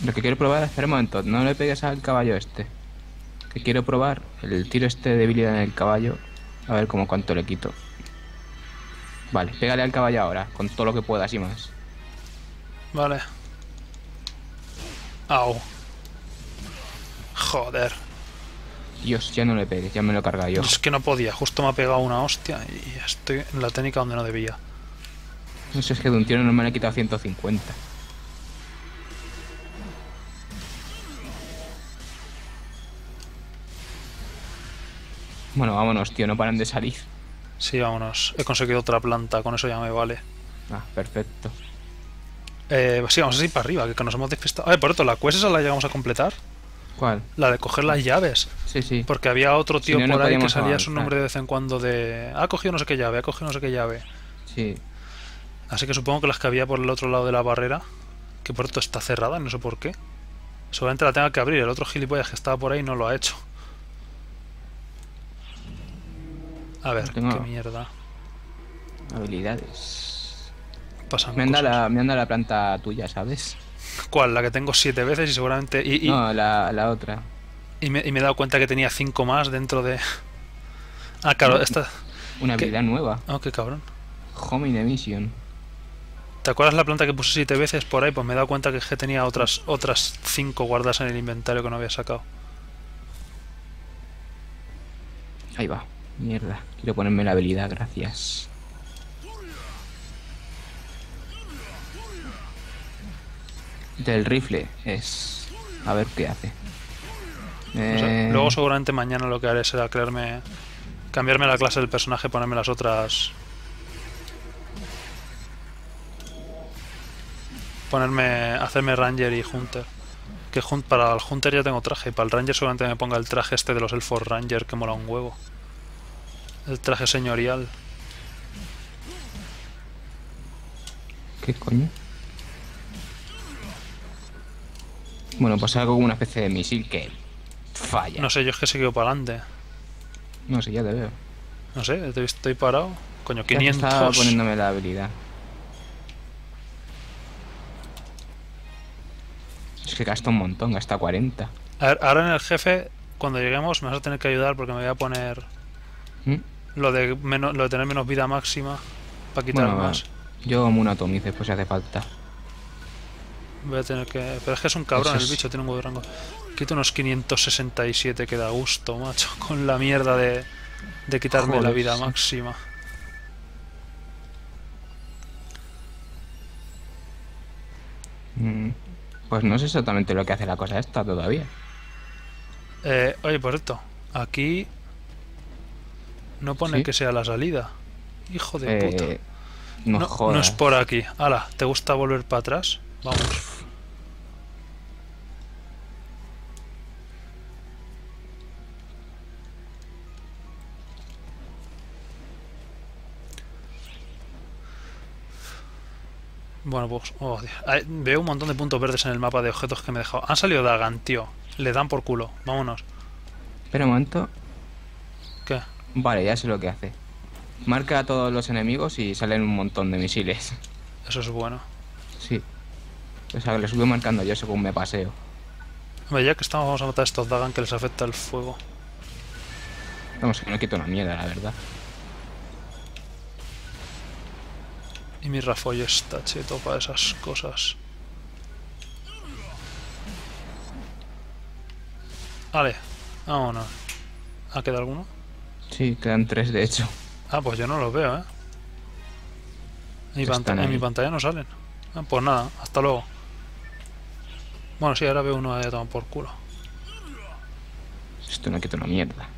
Lo que quiero probar... Espera un momento. No le pegues al caballo este. Que quiero probar el tiro este de debilidad en el caballo. A ver cómo cuánto le quito. Vale, pégale al caballo ahora. Con todo lo que puedas y más. Vale. Au. Joder. Dios, ya no le pegues, ya me lo carga yo. Es que no podía, justo me ha pegado una hostia y estoy en la técnica donde no debía. No sé, es que de un tiro no me han quitado 150. Bueno, vámonos, tío, no paran de salir. Sí, vámonos. He conseguido otra planta, con eso ya me vale. Ah, perfecto. Sí, vamos a ir para arriba, que nos hemos despistado. A ver, por otro, ¿la quest esa la llegamos a completar? ¿Cuál? La de coger las llaves. Sí, sí. Porque había otro tío por ahí que salía su nombre de vez en cuando de... Ha cogido no sé qué llave, ha cogido no sé qué llave. Sí. Así que supongo que las que había por el otro lado de la barrera, que por esto está cerrada, no sé por qué. Seguramente la tenga que abrir, el otro gilipollas que estaba por ahí no lo ha hecho. A ver, qué mierda. Habilidades. Pasan cosas. Me anda la planta tuya, ¿sabes? ¿Cuál? La que tengo 7 veces y seguramente... No, la otra. Y me he dado cuenta que tenía 5 más dentro de... Ah, claro, esta... Una habilidad nueva. Ah, qué cabrón. Homing Emission. ¿Te acuerdas la planta que puse 7 veces por ahí? Pues me he dado cuenta que tenía otras 5 guardadas en el inventario que no había sacado. Ahí va. Mierda. Quiero ponerme la habilidad, gracias. Del rifle es... A ver qué hace. O sea, luego seguramente mañana lo que haré será crearme... Cambiarme la clase del personaje, ponerme las otras... Hacerme Ranger y Hunter. Que para el Hunter ya tengo traje. Para el Ranger seguramente me ponga el traje este de los elfos Ranger que mola un huevo. El traje señorial. ¿Qué coño? Bueno, pues algo como una especie de misil que falla. No sé, yo es que he seguido para adelante. No sé, ya te veo. No sé, estoy parado. Coño, 500. Estaba poniéndome la habilidad. Es que gasta un montón, gasta 40. A ver, ahora en el jefe, cuando lleguemos, me vas a tener que ayudar porque me voy a poner... Lo de tener menos vida máxima para quitar más. Yo como un atomiz después si hace falta. Voy a tener que... Pero es que es un cabrón, el bicho tiene un buen rango. Quito unos 567 que da gusto, macho. Con la mierda de quitarme la vida máxima. Pues no sé exactamente lo que hace la cosa esta todavía. Oye, por esto. Aquí... No pone que sea la salida. Hijo de puta. No jodas. No es por aquí. Ala, ¿te gusta volver para atrás? Vamos. Bueno, pues... Oh, veo un montón de puntos verdes en el mapa de objetos que me he dejado. Han salido Dagan, tío. Le dan por culo. Vámonos. Espera un momento. ¿Qué? Vale, ya sé lo que hace. Marca a todos los enemigos y salen un montón de misiles. Eso es bueno. Sí. O sea, que les voy marcando yo según me paseo. Hombre, ya que estamos, vamos a matar a estos Dagan que les afecta el fuego. Vamos, que no quito una mierda, la verdad. Y mi Rafoy está cheto para esas cosas. Vale, vámonos. ¿Ha quedado alguno? Sí, quedan 3 de hecho. Ah, pues yo no los veo, ¿eh? En mi pantalla no salen. Ah, pues nada, hasta luego. Bueno, sí, ahora veo uno de tomar por culo. Esto no quita una mierda.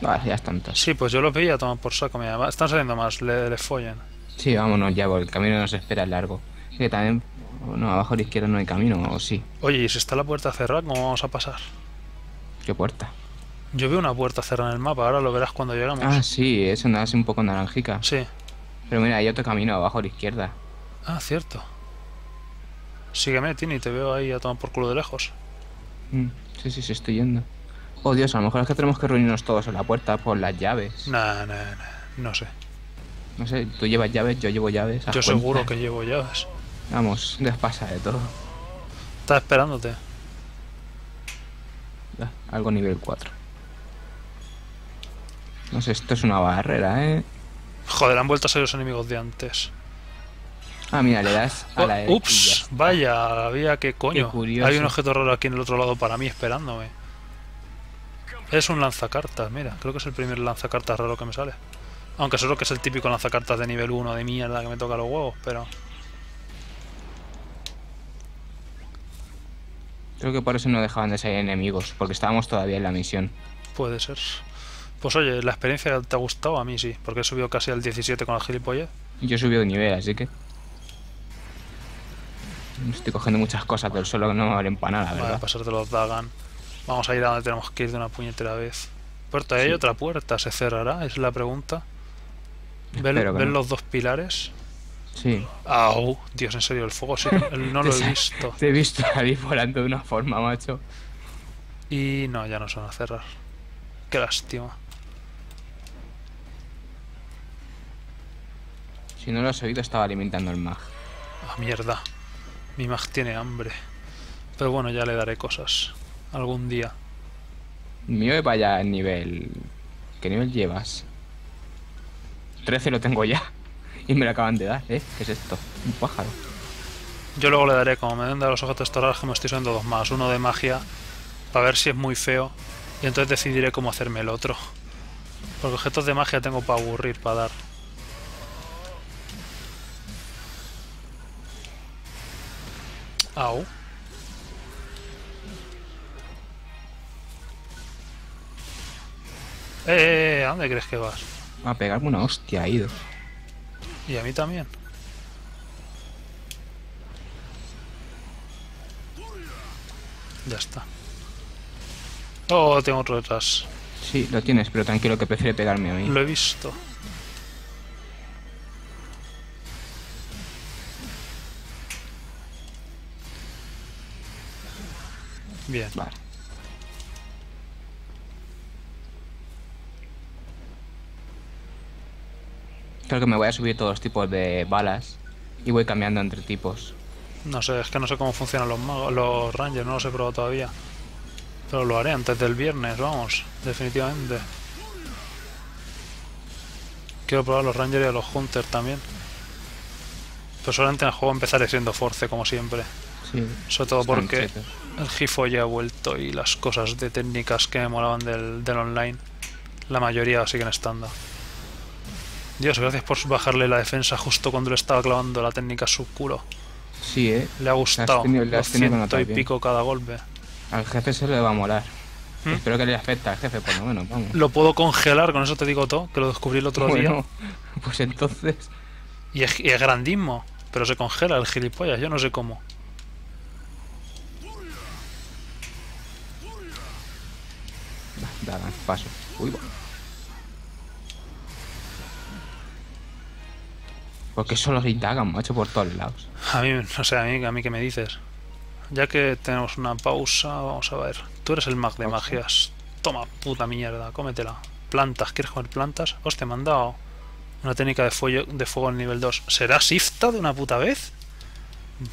Vale, ya están todos. Sí, pues yo los veía a tomar por saco. Mira, están saliendo más, les follen. Sí, vámonos, ya, porque el camino nos espera es largo. Y que también... No, abajo a la izquierda no hay camino, o sí. Oye, ¿y si está la puerta cerrada, cómo vamos a pasar? ¿Qué puerta? Yo veo una puerta cerrada en el mapa, ahora lo verás cuando llegamos. Ah, sí, es una así un poco naranjica. Sí. Pero mira, hay otro camino abajo a la izquierda. Ah, cierto. Sígueme, Tini, te veo ahí a tomar por culo de lejos. Sí, sí, estoy yendo. Oh, Dios, a lo mejor es que tenemos que reunirnos todos en la puerta por las llaves. No sé. No sé, tú llevas llaves, yo llevo llaves. Yo seguro que llevo llaves. Vamos, les pasa de todo. Está esperándote. Algo nivel 4. No sé, esto es una barrera, ¿eh? Joder, han vuelto a ser los enemigos de antes. Ah, mira, le das a la E. Ups, vaya, había que coño. Hay un objeto raro aquí en el otro lado para mí esperándome. Es un lanzacartas, mira. Creo que es el primer lanzacartas raro que me sale. Aunque seguro que es el típico lanzacartas de nivel 1 de mierda que me toca los huevos, pero... Creo que por eso no dejaban de salir enemigos, porque estábamos todavía en la misión. Puede ser. Pues oye, ¿la experiencia te ha gustado? A mí sí, porque he subido casi al 17 con el gilipollas. Yo he subido de nivel, así que... Estoy cogiendo muchas cosas del suelo que no me valen para nada, ¿verdad? Vale, pasarte los Dagan. Vamos a ir a donde tenemos que ir de una puñetera vez. Puerta, ¿hay otra puerta? ¿Se cerrará? Es la pregunta. ¿Ven los dos pilares? Sí. ¡Au! Dios, en serio, el fuego sí, no lo he visto. Te he visto ahí volando de una forma, macho. Y no, ya no se van a cerrar. Qué lástima. Si no lo has oído, estaba alimentando el mag. Ah, mierda. Mi mag tiene hambre. Pero bueno, ya le daré cosas. Algún día. Mío de vaya el nivel... ¿Qué nivel llevas? 13 lo tengo ya. Y me lo acaban de dar, ¿eh? ¿Qué es esto? Un pájaro. Yo luego le daré, como me den de los objetos raros, que me estoy subiendo 2 más. Uno de magia, para ver si es muy feo. Y entonces decidiré cómo hacerme el otro. Porque objetos de magia tengo para aburrir, para dar. Au. ¿A dónde crees que vas? A pegarme una hostia, ha ido. Y a mí también. Ya está. Oh, tengo otro detrás. Sí, lo tienes, pero tranquilo que prefiere pegarme a mí. Lo he visto. Bien. Vale. Creo que me voy a subir todos los tipos de balas y voy cambiando entre tipos. No sé, es que no sé cómo funcionan los magos, los rangers, no los he probado todavía. Pero lo haré antes del viernes, vamos, definitivamente. Quiero probar los rangers y a los hunters también. Pero solamente en el juego empezaré siendo force, como siempre. Sí, sobre todo porque el Gifo ya ha vuelto y las cosas de técnicas que me molaban del online, la mayoría siguen estando. Dios, gracias por bajarle la defensa justo cuando le estaba clavando la técnica a su culo. Sí, le ha gustado. Ciento y pico cada golpe. Al jefe se le va a molar. ¿Mm? Espero que le afecte al jefe, por lo menos. Vamos. Lo puedo congelar, con eso te digo todo, que lo descubrí el otro día. Pues entonces. Y es grandismo, pero se congela el gilipollas, yo no sé cómo. Dale, paso. Uy, va. Porque solo se indagan, macho, por todos lados. A mí, no sé, a mí qué me dices. Ya que tenemos una pausa, vamos a ver. Tú eres el mag de magias. Toma, puta mierda, cómetela. Plantas, ¿quieres comer plantas? Hostia, me han dado una técnica de fuego al nivel 2. ¿Será sifta de una puta vez?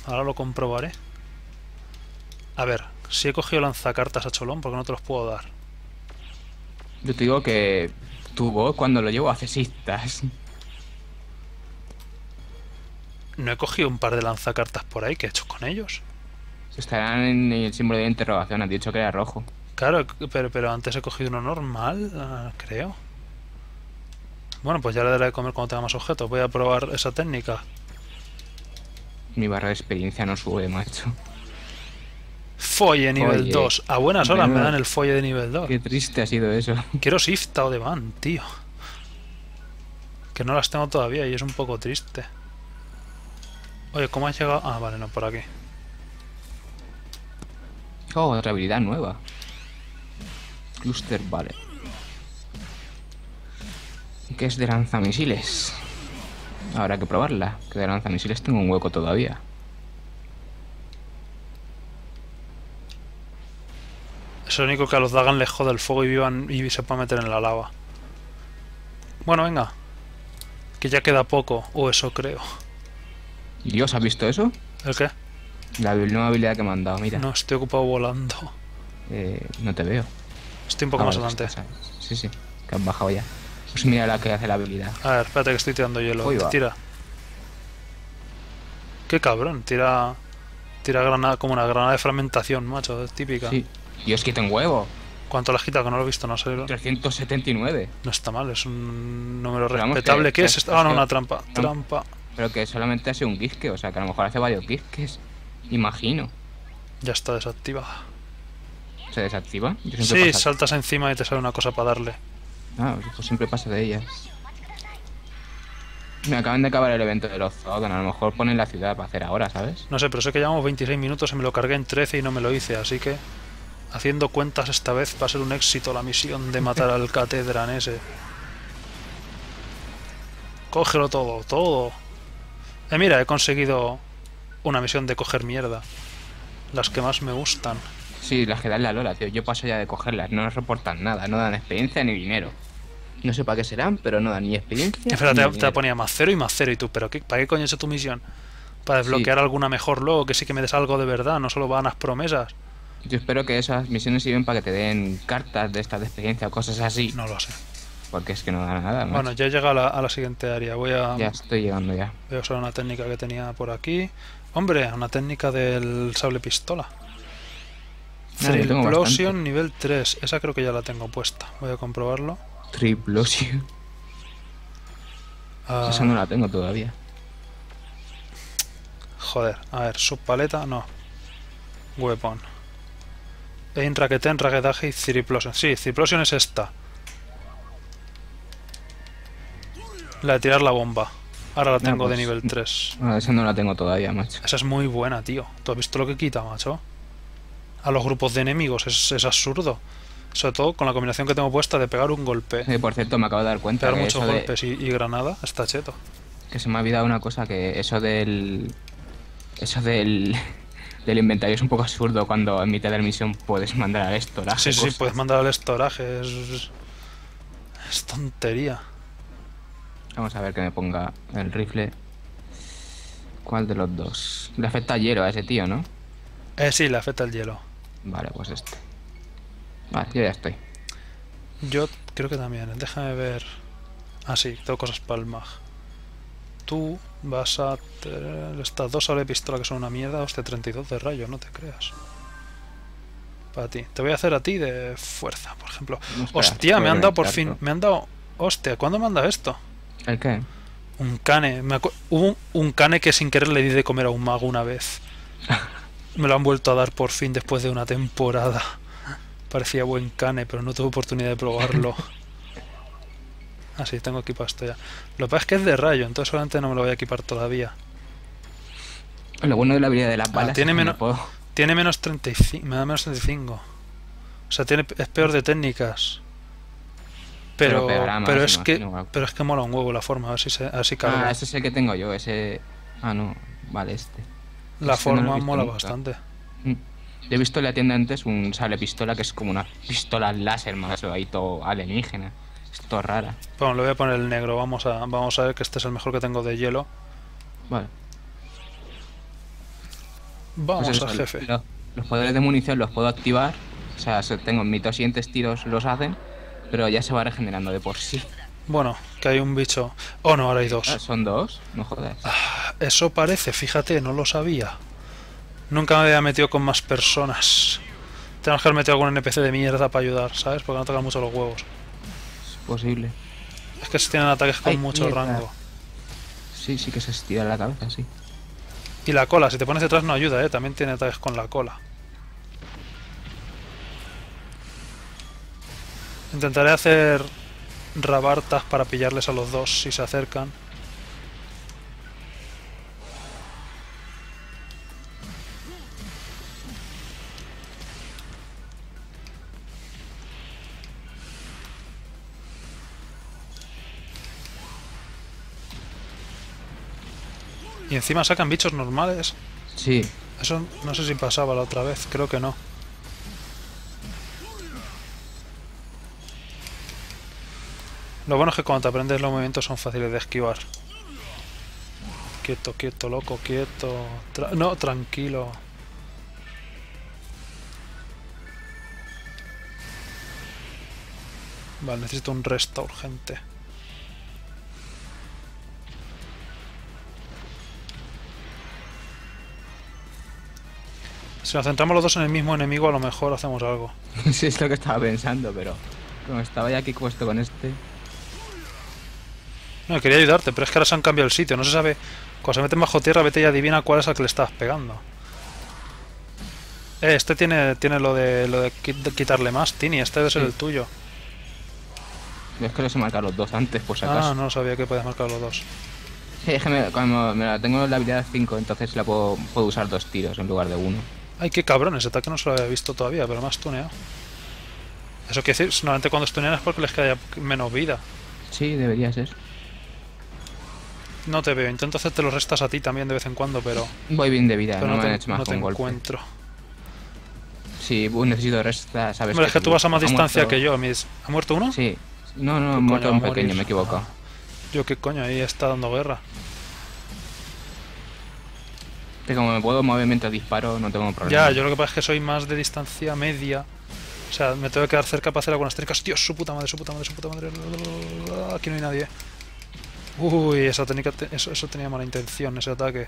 Ahora lo comprobaré. A ver, si he cogido lanzacartas a cholón, ¿por qué no te los puedo dar? Yo te digo que tu voz cuando lo llevo hace siftas. ¿No he cogido un par de lanzacartas por ahí? ¿Qué he hecho con ellos? Estarán en el símbolo de interrogación, han dicho que era rojo. Claro, pero antes he cogido uno normal, creo. Bueno, pues ya le daré de comer cuando tenga más objetos. Voy a probar esa técnica. Mi barra de experiencia no sube, macho. Folle nivel 2. A buenas horas me dan el folle de nivel 2. Qué triste ha sido eso. Quiero sifta o de van, tío. Que no las tengo todavía y es un poco triste. Oye, ¿cómo has llegado? Ah, vale, no, por aquí. Oh, otra habilidad nueva. Cluster, vale. Que es de lanzamisiles. Habrá que probarla. Que de lanzamisiles tengo un hueco todavía. Es lo único que a los Dagan les jode el fuego y vivan y se puedan meter en la lava. Bueno, venga. Que ya queda poco. O eso creo. Dios, ¿has visto eso? ¿El qué? La nueva habilidad que me han dado, mira. No, estoy ocupado volando. No te veo. Estoy un poco más adelante. Sí, sí, que han bajado ya. Pues mira la que hace la habilidad. A ver, espérate que estoy tirando hielo. Tira. Qué cabrón, tira granada, como una granada de fragmentación, macho, es típica. Sí. Dios, quita un huevo. ¿Cuánto la quita? Que no lo he visto, no sé. 379. No está mal, es un número respetable. ¿Qué es? Ah, no, una trampa. Trampa. Pero que solamente hace un quisque, o sea, que a lo mejor hace varios quisques, imagino. Ya está desactivada. ¿Se desactiva? Sí, saltas encima y te sale una cosa para darle. Ah, pues siempre pasa de ellas. Me acaban de acabar el evento de los Zogan, a lo mejor ponen la ciudad para hacer ahora, ¿sabes? No sé, pero sé que llevamos 26 minutos y me lo cargué en 13 y no me lo hice, así que... Haciendo cuentas esta vez va a ser un éxito la misión de matar al Catedran ese. Cógelo todo, todo. Mira, he conseguido una misión de coger mierda. Las que más me gustan. Sí, las que dan la Lola, tío. Yo paso ya de cogerlas. No nos reportan nada. No dan experiencia ni dinero. No sé para qué serán, pero no dan ni experiencia. Espera, te ponía +0 y +0 y tú. ¿Pero para qué coño he hecho tu misión? Para desbloquear alguna mejor luego, que sí que me des algo de verdad. No solo van las promesas. Yo espero que esas misiones sirven para que te den cartas de estas de experiencia o cosas así. No lo sé. Porque es que no da nada más. Bueno, ya he llegado a la siguiente área. Voy a... Ya estoy llegando ya. Voy a usar una técnica que tenía por aquí. Hombre, una técnica del sable pistola. Triplosion nivel 3. Esa creo que ya la tengo puesta. Voy a comprobarlo. Triplosion. Esa no la tengo todavía. Joder, a ver, subpaleta, no. Weapon. Enraqueten, raquetaje y triplosion. Sí, triplosion es esta. La de tirar la bomba. Ahora la tengo de nivel 3. Esa no la tengo todavía, macho. Esa es muy buena, tío. ¿Tú has visto lo que quita, macho? A los grupos de enemigos. Es absurdo. Sobre todo con la combinación que tengo puesta de pegar un golpe. Por cierto, me acabo de dar cuenta. Pegar muchos golpes y granada. Está cheto. Que se me ha olvidado una cosa. Que eso del... Del inventario es un poco absurdo. Cuando en mitad de la misión puedes mandar al estoraje. Sí, puedes mandar al estoraje. Es tontería. Vamos a ver que me ponga el rifle. ¿Cuál de los dos? Le afecta el hielo a ese tío, ¿no? Sí, le afecta el hielo. Vale, pues este. Vale, yo ya estoy. Yo creo que también. Déjame ver. Ah, sí, tengo cosas para el mag. Tú vas a tener estas dos sobre pistola que son una mierda. Hostia, 32 de rayo, no te creas. Para ti. Te voy a hacer a ti de fuerza, por ejemplo. No, espera, hostia, me han dado por fin. Me han dado... Hostia, ¿cuándo me han dado esto? ¿El qué? Un cane. Hubo un cane que sin querer le di de comer a un mago una vez. Me lo han vuelto a dar por fin después de una temporada. Parecía buen cane, pero no tuve oportunidad de probarlo. Ah, sí, tengo equipado esto ya. Lo que pasa es que es de rayo, entonces solamente no me lo voy a equipar todavía. Lo bueno de la habilidad de las balas... tiene menos 35. Me da menos 35. O sea, es peor de técnicas. Pero es que imagino. Pero es que mola un huevo la forma, a ver si cabe. Ah, ese es el que tengo yo, ese... Ah, no, vale, este. La forma mola bastante. Yo he visto en la tienda antes un sable pistola que es como una pistola láser, más ahí todo alienígena. Es todo rara. Bueno, le voy a poner el negro, vamos a ver que este es el mejor que tengo de hielo. Vale. Vamos pues eso, al jefe. Los poderes de munición los puedo activar. O sea, tengo mis 200 tiros, los hacen. Pero ya se va regenerando de por sí. Bueno, que hay un bicho. Oh no, ahora hay dos. ¿Son dos? No jodas. Ah, eso parece, fíjate, no lo sabía. Nunca me había metido con más personas. Tenemos que haber metido algún NPC de mierda para ayudar, ¿sabes? Porque no tocan mucho los huevos. Es posible. Es que se tienen ataques con mucho rango. Sí, sí que se estira la cabeza, sí. Y la cola, si te pones detrás no ayuda, ¿eh? También tiene ataques con la cola. Intentaré hacer rabartas para pillarles a los dos si se acercan. Y encima sacan bichos normales. Sí. Eso no sé si pasaba la otra vez, creo que no. Lo bueno es que cuando te aprendes los movimientos son fáciles de esquivar. Quieto, quieto, loco, quieto. No, tranquilo. Vale, necesito un resto urgente. Si nos centramos los dos en el mismo enemigo, a lo mejor hacemos algo. Sí, es lo que estaba pensando, pero... como estaba ya aquí puesto con este... No, quería ayudarte, pero es que ahora se han cambiado el sitio, no se sabe... Cuando se meten bajo tierra, vete y adivina cuál es al que le estás pegando. Este tiene lo de quitarle más, Tini, este debe ser el tuyo. Yo es que los he marcado los dos antes, por si acaso. Ah, no sabía que podías marcar los dos. Sí, es que me tengo la habilidad 5, entonces la puedo usar dos tiros en lugar de uno. Ay, qué cabrón, ese ataque no se lo había visto todavía, pero me has tuneado. Eso quiere decir, normalmente cuando tunean es porque les queda menos vida. Sí, debería ser. No te veo, intento hacerte los restas a ti también de vez en cuando, pero... Voy bien de vida, pero no me han hecho más con golpe. No te encuentro. Sí, necesito restas, ¿sabes? Pero es que tú vas a más distancia que yo, mis... ¿Ha muerto uno? Sí. No, no, ha muerto un pequeño, me he equivocado. Yo qué coño, ahí está dando guerra. Que como me puedo mover mientras disparo, no tengo problema. Ya, yo lo que pasa es que soy más de distancia media. O sea, me tengo que quedar cerca para hacer algunas técnicas. Dios, su puta madre, su puta madre, su puta madre. Aquí no hay nadie. Uy, esa técnica, eso tenía mala intención, ese ataque.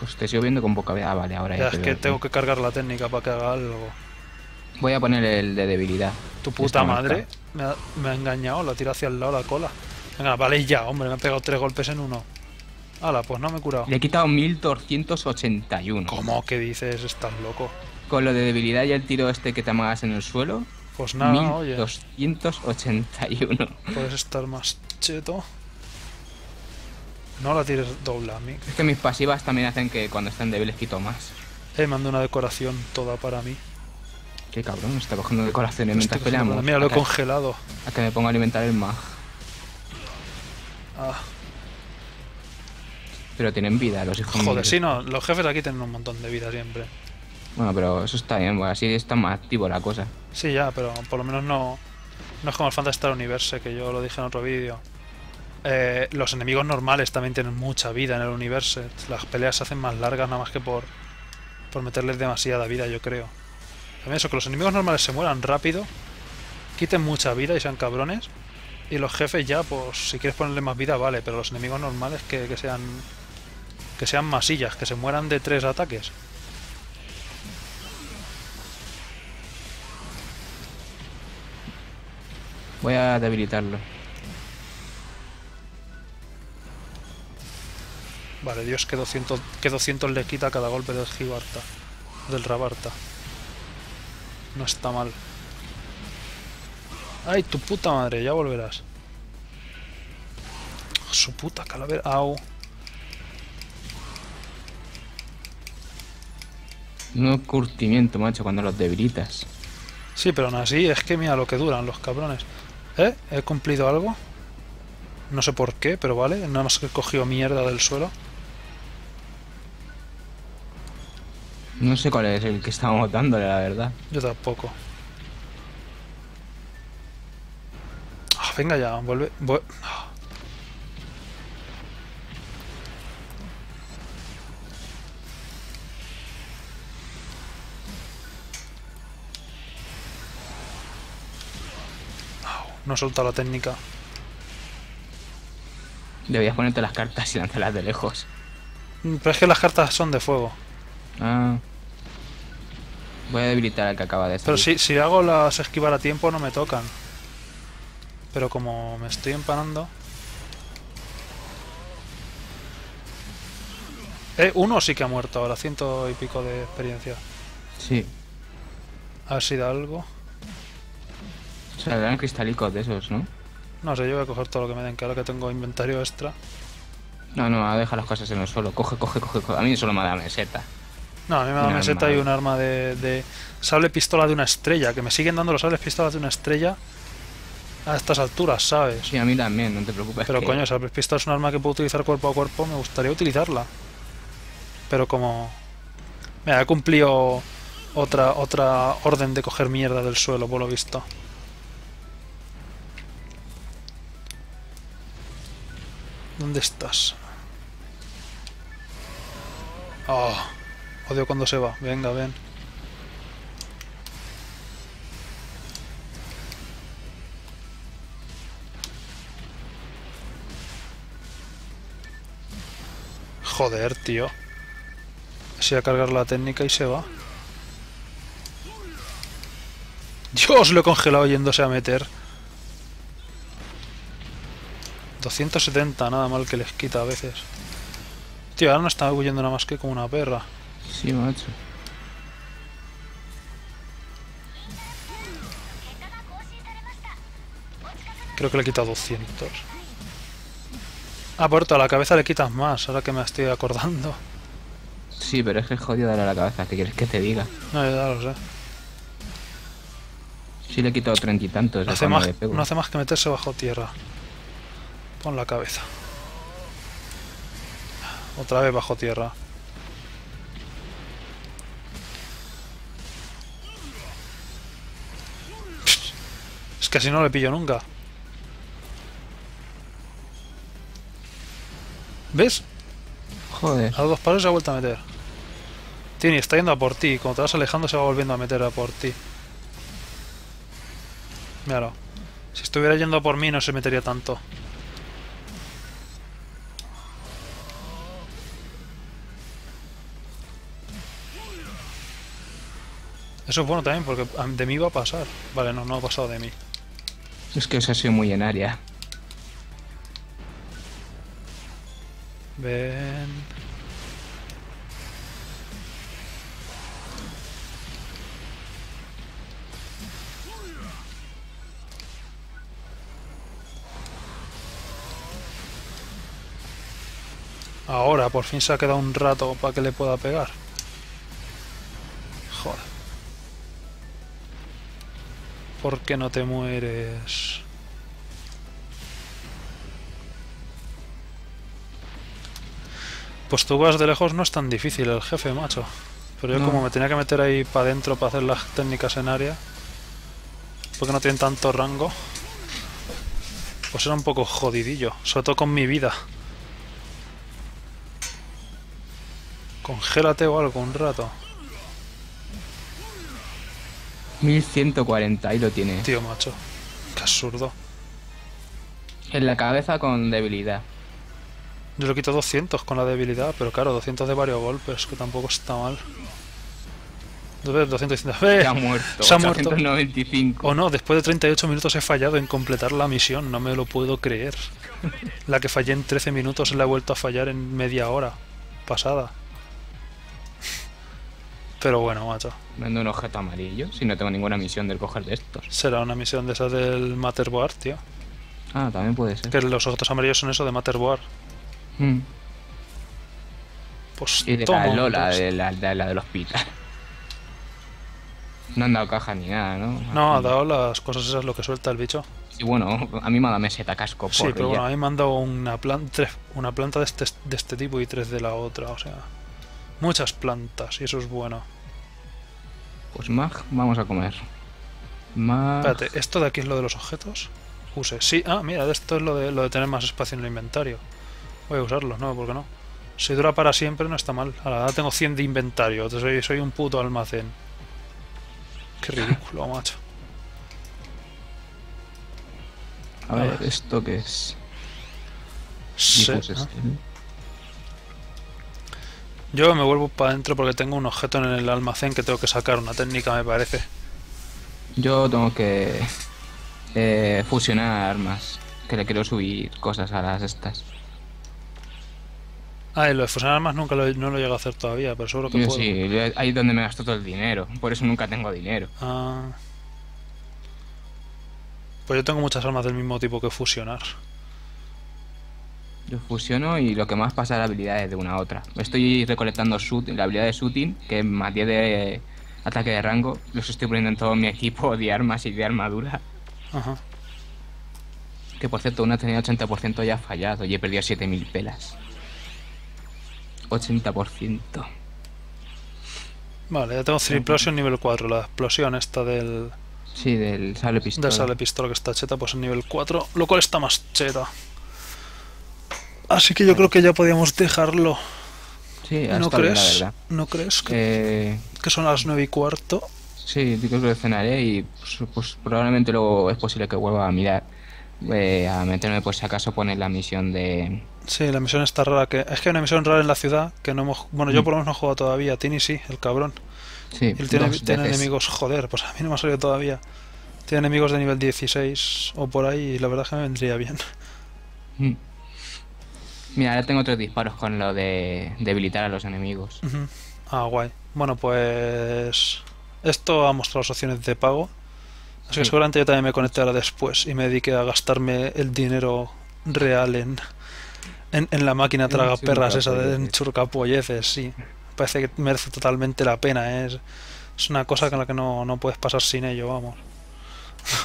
Pues te sigo viendo con boca... Ah, vale, ahora ya. Es que tengo que cargar la técnica para que haga algo. Voy a poner el de debilidad. Tu puta madre. Me ha engañado, la tira hacia el lado la cola. Venga, vale ya, hombre, me ha pegado 3 golpes en uno. Ala, pues no me he curado. Le he quitado 1281. ¿Cómo que dices? Estás loco. Con lo de debilidad y el tiro este que te amagas en el suelo. Pues nada, 1281. Oye. Puedes estar más cheto. No la tires doble a mí. Es que mis pasivas también hacen que cuando están débiles quito más. Mando una decoración toda para mí. Qué cabrón, está cogiendo decoraciones mientras peleamos. Mira, lo he congelado. A que me ponga a alimentar el mag. Ah. Pero tienen vida los hijos. Joder, sí, no, los jefes aquí tienen un montón de vida siempre. Bueno, pero eso está bien, así está más activo la cosa. Sí, ya, pero por lo menos no es como el Phantasy Star Universe, que yo lo dije en otro vídeo. Los enemigos normales también tienen mucha vida en el universo. Las peleas se hacen más largas nada más que por meterles demasiada vida, yo creo. También eso, que los enemigos normales se mueran rápido, quiten mucha vida y sean cabrones. Y los jefes ya, pues si quieres ponerle más vida, vale, pero los enemigos normales que sean masillas, que se mueran de 3 ataques. Voy a debilitarlo. Vale, Dios, que 200 le quita cada golpe del Gibarta, del Rabarta. No está mal. ¡Ay, tu puta madre! Ya volverás. Su puta calavera. ¡Au! No curtimiento, macho, cuando los debilitas. Sí, pero aún así es que mira lo que duran los cabrones. ¿Eh? ¿He cumplido algo? No sé por qué, pero vale. Nada más que he cogido mierda del suelo. No sé cuál es el que estábamos dándole, la verdad. Yo tampoco. Ah, venga ya, vuelve. No suelta la técnica. Debías ponerte las cartas y lanzarlas de lejos. Pero es que las cartas son de fuego. Ah. Voy a debilitar al que acaba de salir. Pero si hago las esquivar a tiempo no me tocan. Pero como me estoy empanando... uno sí que ha muerto ahora. 100 y pico de experiencia. Sí. A ver si da algo. O sea, le dan cristalicos de esos, ¿no? No sé, yo voy a coger todo lo que me den, que ahora que tengo inventario extra. No, no, deja las cosas en el suelo. Coge, coge, coge, coge. A mí solo me da meseta. No, a mí me da meseta y un arma de sable pistola de una estrella. Que me siguen dando los sables pistolas de una estrella a estas alturas, ¿sabes? Sí, a mí también, no te preocupes. Pero coño, sable pistola es un arma que puedo utilizar cuerpo a cuerpo. Me gustaría utilizarla. Pero como... Mira, he cumplido otra orden de coger mierda del suelo, por lo visto. ¿Dónde estás? Oh, odio cuando se va. Venga, ven. Joder, tío. Se va a cargar la técnica y se va. Dios, lo he congelado yéndose a meter. 270, nada mal que les quita a veces. Tío, ahora no está huyendo nada más que como una perra. Sí, macho. Creo que le he quitado 200. Ah, puerto, a la cabeza le quitas más, ahora que me estoy acordando. Sí, pero es que es jodido darle a la cabeza, ¿qué quieres que te diga? No, ya lo sé. Sí, le he quitado 30 y tantos. No hace más que meterse bajo tierra. Con la cabeza. Otra vez bajo tierra. Es que si no le pillo nunca. ¿Ves? Joder. A 2 pasos se ha vuelto a meter. Tini, está yendo a por ti. Cuando te vas alejando se va volviendo a meter a por ti. Míralo. Si estuviera yendo a por mí no se metería tanto. Eso es bueno también, porque de mí va a pasar. Vale, no ha pasado de mí. Es que eso ha sido muy en área. Ven. Ahora, por fin se ha quedado un rato para que le pueda pegar. Joder. ¿Por qué no te mueres? Pues tú vas de lejos, no es tan difícil el jefe, macho. Pero yo no. Como me tenía que meter ahí para adentro para hacer las técnicas en área, porque no tienen tanto rango. pues era un poco jodidillo, sobre todo con mi vida. Congélate o algo un rato. 1140, ahí lo tiene. Tío, macho. Qué absurdo. En la cabeza con debilidad. Yo le quito 200 con la debilidad, pero claro, 200 de varios golpes, que tampoco está mal. 200. ¡Eh! Se ha muerto. Se ha muerto. 895. Oh no, después de 38 minutos he fallado en completar la misión, no me lo puedo creer. La que fallé en 13 minutos la he vuelto a fallar en media hora pasada. Pero bueno, macho. Vendo un objeto amarillo, si no tengo ninguna misión del coger de estos. Será una misión de esas del Matterboard, tío. Ah, también puede ser. Que los objetos amarillos son eso de Matterboard. Mm. Pues y de toma, la Lola, pues. de la del hospital. No han dado caja ni nada, ¿no? No, ha dado las cosas esas, lo que suelta el bicho. Y bueno, a mí me ha dado meseta, casco, porro. Sí, pero bueno, a mí me han dado una planta de este tipo y tres de la otra, o sea... Muchas plantas, y eso es bueno. Pues mag, vamos a comer. Mag... Espérate, ¿esto de aquí es lo de los objetos? Use, sí, ah, mira, esto es lo de tener más espacio en el inventario. Voy a usarlos, ¿no? ¿Por qué no? Si dura para siempre no está mal. Ahora tengo 100 de inventario, soy un puto almacén. Qué ridículo, macho. A ver, ¿esto qué es? Sí, pues este. Yo me vuelvo para adentro porque tengo un objeto en el almacén que tengo que sacar, una técnica me parece. Yo tengo que fusionar armas, que le quiero subir cosas a las estas. Ah, y lo de fusionar armas nunca no lo llego a hacer todavía, pero seguro que yo puedo. Sí, ahí es donde me gasto todo el dinero, por eso nunca tengo dinero. Ah. Pues yo tengo muchas armas del mismo tipo que fusionar. Yo fusiono y lo que más pasa es las habilidades de una a otra. Estoy recolectando la habilidad de shooting, que es más 10 de ataque de rango. Los estoy poniendo en todo mi equipo de armas y de armadura. Ajá. Que por cierto, una tenía 80% ya fallado y he perdido 7000 pelas. 80%. Vale, ya tengo 3 explosion nivel 4. La explosión esta del... Sí, del sable pistola. Del sable pistola que está cheta, pues en nivel 4. Lo cual está más cheta. Así que yo creo que ya podíamos dejarlo. Sí, hasta ¿no crees? La verdad. ¿No crees que son las 9:15? Sí, creo que cenaré y pues probablemente luego es posible que vuelva a mirar. A meterme por si acaso poner la misión de... Sí, la misión está rara. Es que hay una misión rara en la ciudad que no hemos... Bueno, yo por lo menos no he jugado todavía. Tini sí, el cabrón. Sí, él tiene enemigos, joder, pues a mí no me ha salido todavía. Tiene enemigos de nivel 16 o por ahí y la verdad es que me vendría bien. Mm. Mira, ahora tengo 3 disparos con lo de debilitar a los enemigos. Uh-huh. Ah, guay. Bueno, pues... Esto ha mostrado las opciones de pago. Así que seguramente yo también me conecté ahora después y me dediqué a gastarme el dinero real en la máquina tragaperras esa de enchurcapolleces, sí. Parece que merece totalmente la pena, ¿eh? Es una cosa con la que no puedes pasar sin ello, vamos.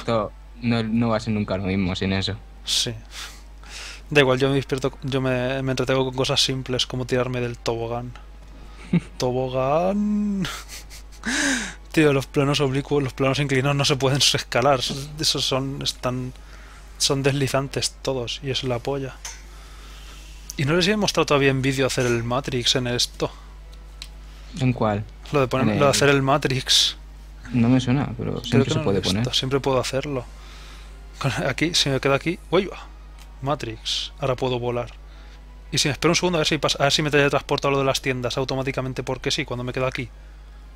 Esto no va a ser nunca lo mismo sin eso. Sí. Da igual, yo me despierto, yo me entretengo con cosas simples como tirarme del tobogán. ¡Tobogán! Tío, los planos oblicuos, los planos inclinados no se pueden escalar. Esos son deslizantes todos y es la polla. Y no les he mostrado todavía en vídeo hacer el Matrix en esto. ¿En cuál? Lo de poner, lo de hacer el Matrix. No me suena, pero siempre se puede poner. Siempre puedo hacerlo. Aquí, si me quedo aquí, ¡uy! Matrix, ahora puedo volar. Y si me espero un segundo a ver si me teletransporto a lo de las tiendas automáticamente porque sí, cuando me quedo aquí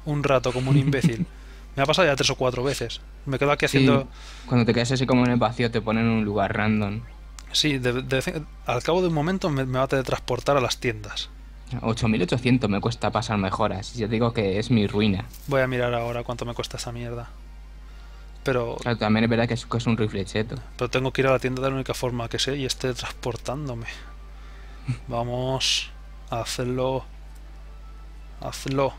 un rato como un imbécil. Me ha pasado ya 3 o 4 veces. Me quedo aquí haciendo... Cuando te quedas así como en el vacío te ponen en un lugar random. Sí, al cabo de un momento me va a teletransportar a las tiendas. 8800 me cuesta pasar mejoras. Yo digo que es mi ruina. Voy a mirar ahora cuánto me cuesta esa mierda. Pero... Claro, también es verdad que es un riflecheto. Pero tengo que ir a la tienda de la única forma que sé y esté transportándome. Vamos, hazlo. Hazlo.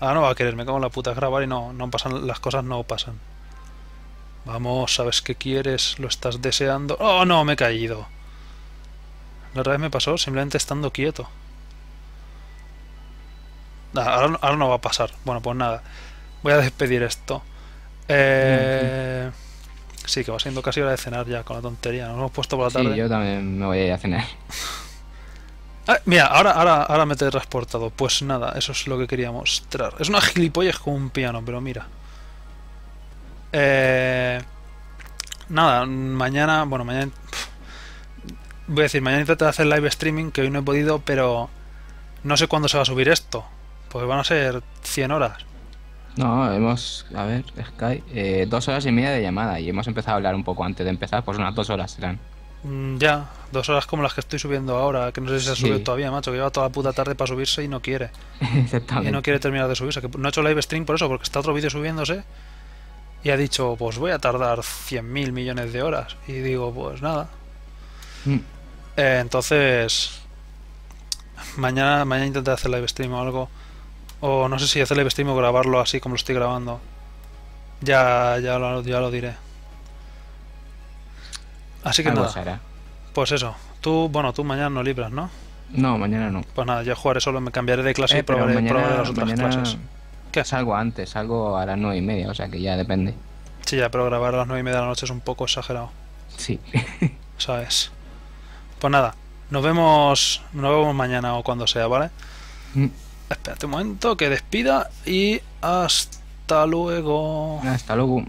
Ah, no va a querer, me cago en la puta, grabar y no pasan, las cosas no pasan. Vamos, sabes qué quieres, lo estás deseando. ¡Oh, no! Me he caído. La otra vez me pasó simplemente estando quieto. Ahora no va a pasar. Bueno, pues nada. Voy a despedir esto. Sí, que va siendo casi hora de cenar ya con la tontería. Nos hemos puesto por la tarde. Sí, yo también me voy a ir a cenar. Ah, mira, ahora me te he transportado. Pues nada, eso es lo que quería mostrar. Es una gilipollas con un piano, pero mira. Nada, mañana... Bueno, mañana... Voy a decir, mañana intentaré hacer live streaming, que hoy no he podido, pero... No sé cuándo se va a subir esto. Porque van a ser 100 horas. No, hemos... A ver, Sky... 2 horas y media de llamada y hemos empezado a hablar un poco antes de empezar, pues unas 2 horas serán. Ya, 2 horas como las que estoy subiendo ahora, que no sé si se ha subido todavía, macho, que lleva toda la puta tarde para subirse y no quiere. Exactamente. Y no quiere terminar de subirse. Que no ha hecho live stream por eso, porque está otro vídeo subiéndose y ha dicho, pues voy a tardar 100.000 millones de horas. Y digo, pues nada. Entonces... Mañana intentaré hacer live stream o algo. O no sé si hacer live stream o grabarlo así como lo estoy grabando. Ya lo diré. Así que algo nada. Será. Pues eso. Tú mañana no libras, ¿no? No, mañana no. Pues nada, yo jugaré solo, me cambiaré de clase y probaré las otras clases. ¿Qué? Salgo antes, salgo a las 9:30, o sea que ya depende. Sí, ya, pero grabar a las 9:30 de la noche es un poco exagerado. Sí. ¿Sabes? Pues nada, nos vemos mañana o cuando sea, ¿vale? Espérate un momento que despida y hasta luego. Hasta luego.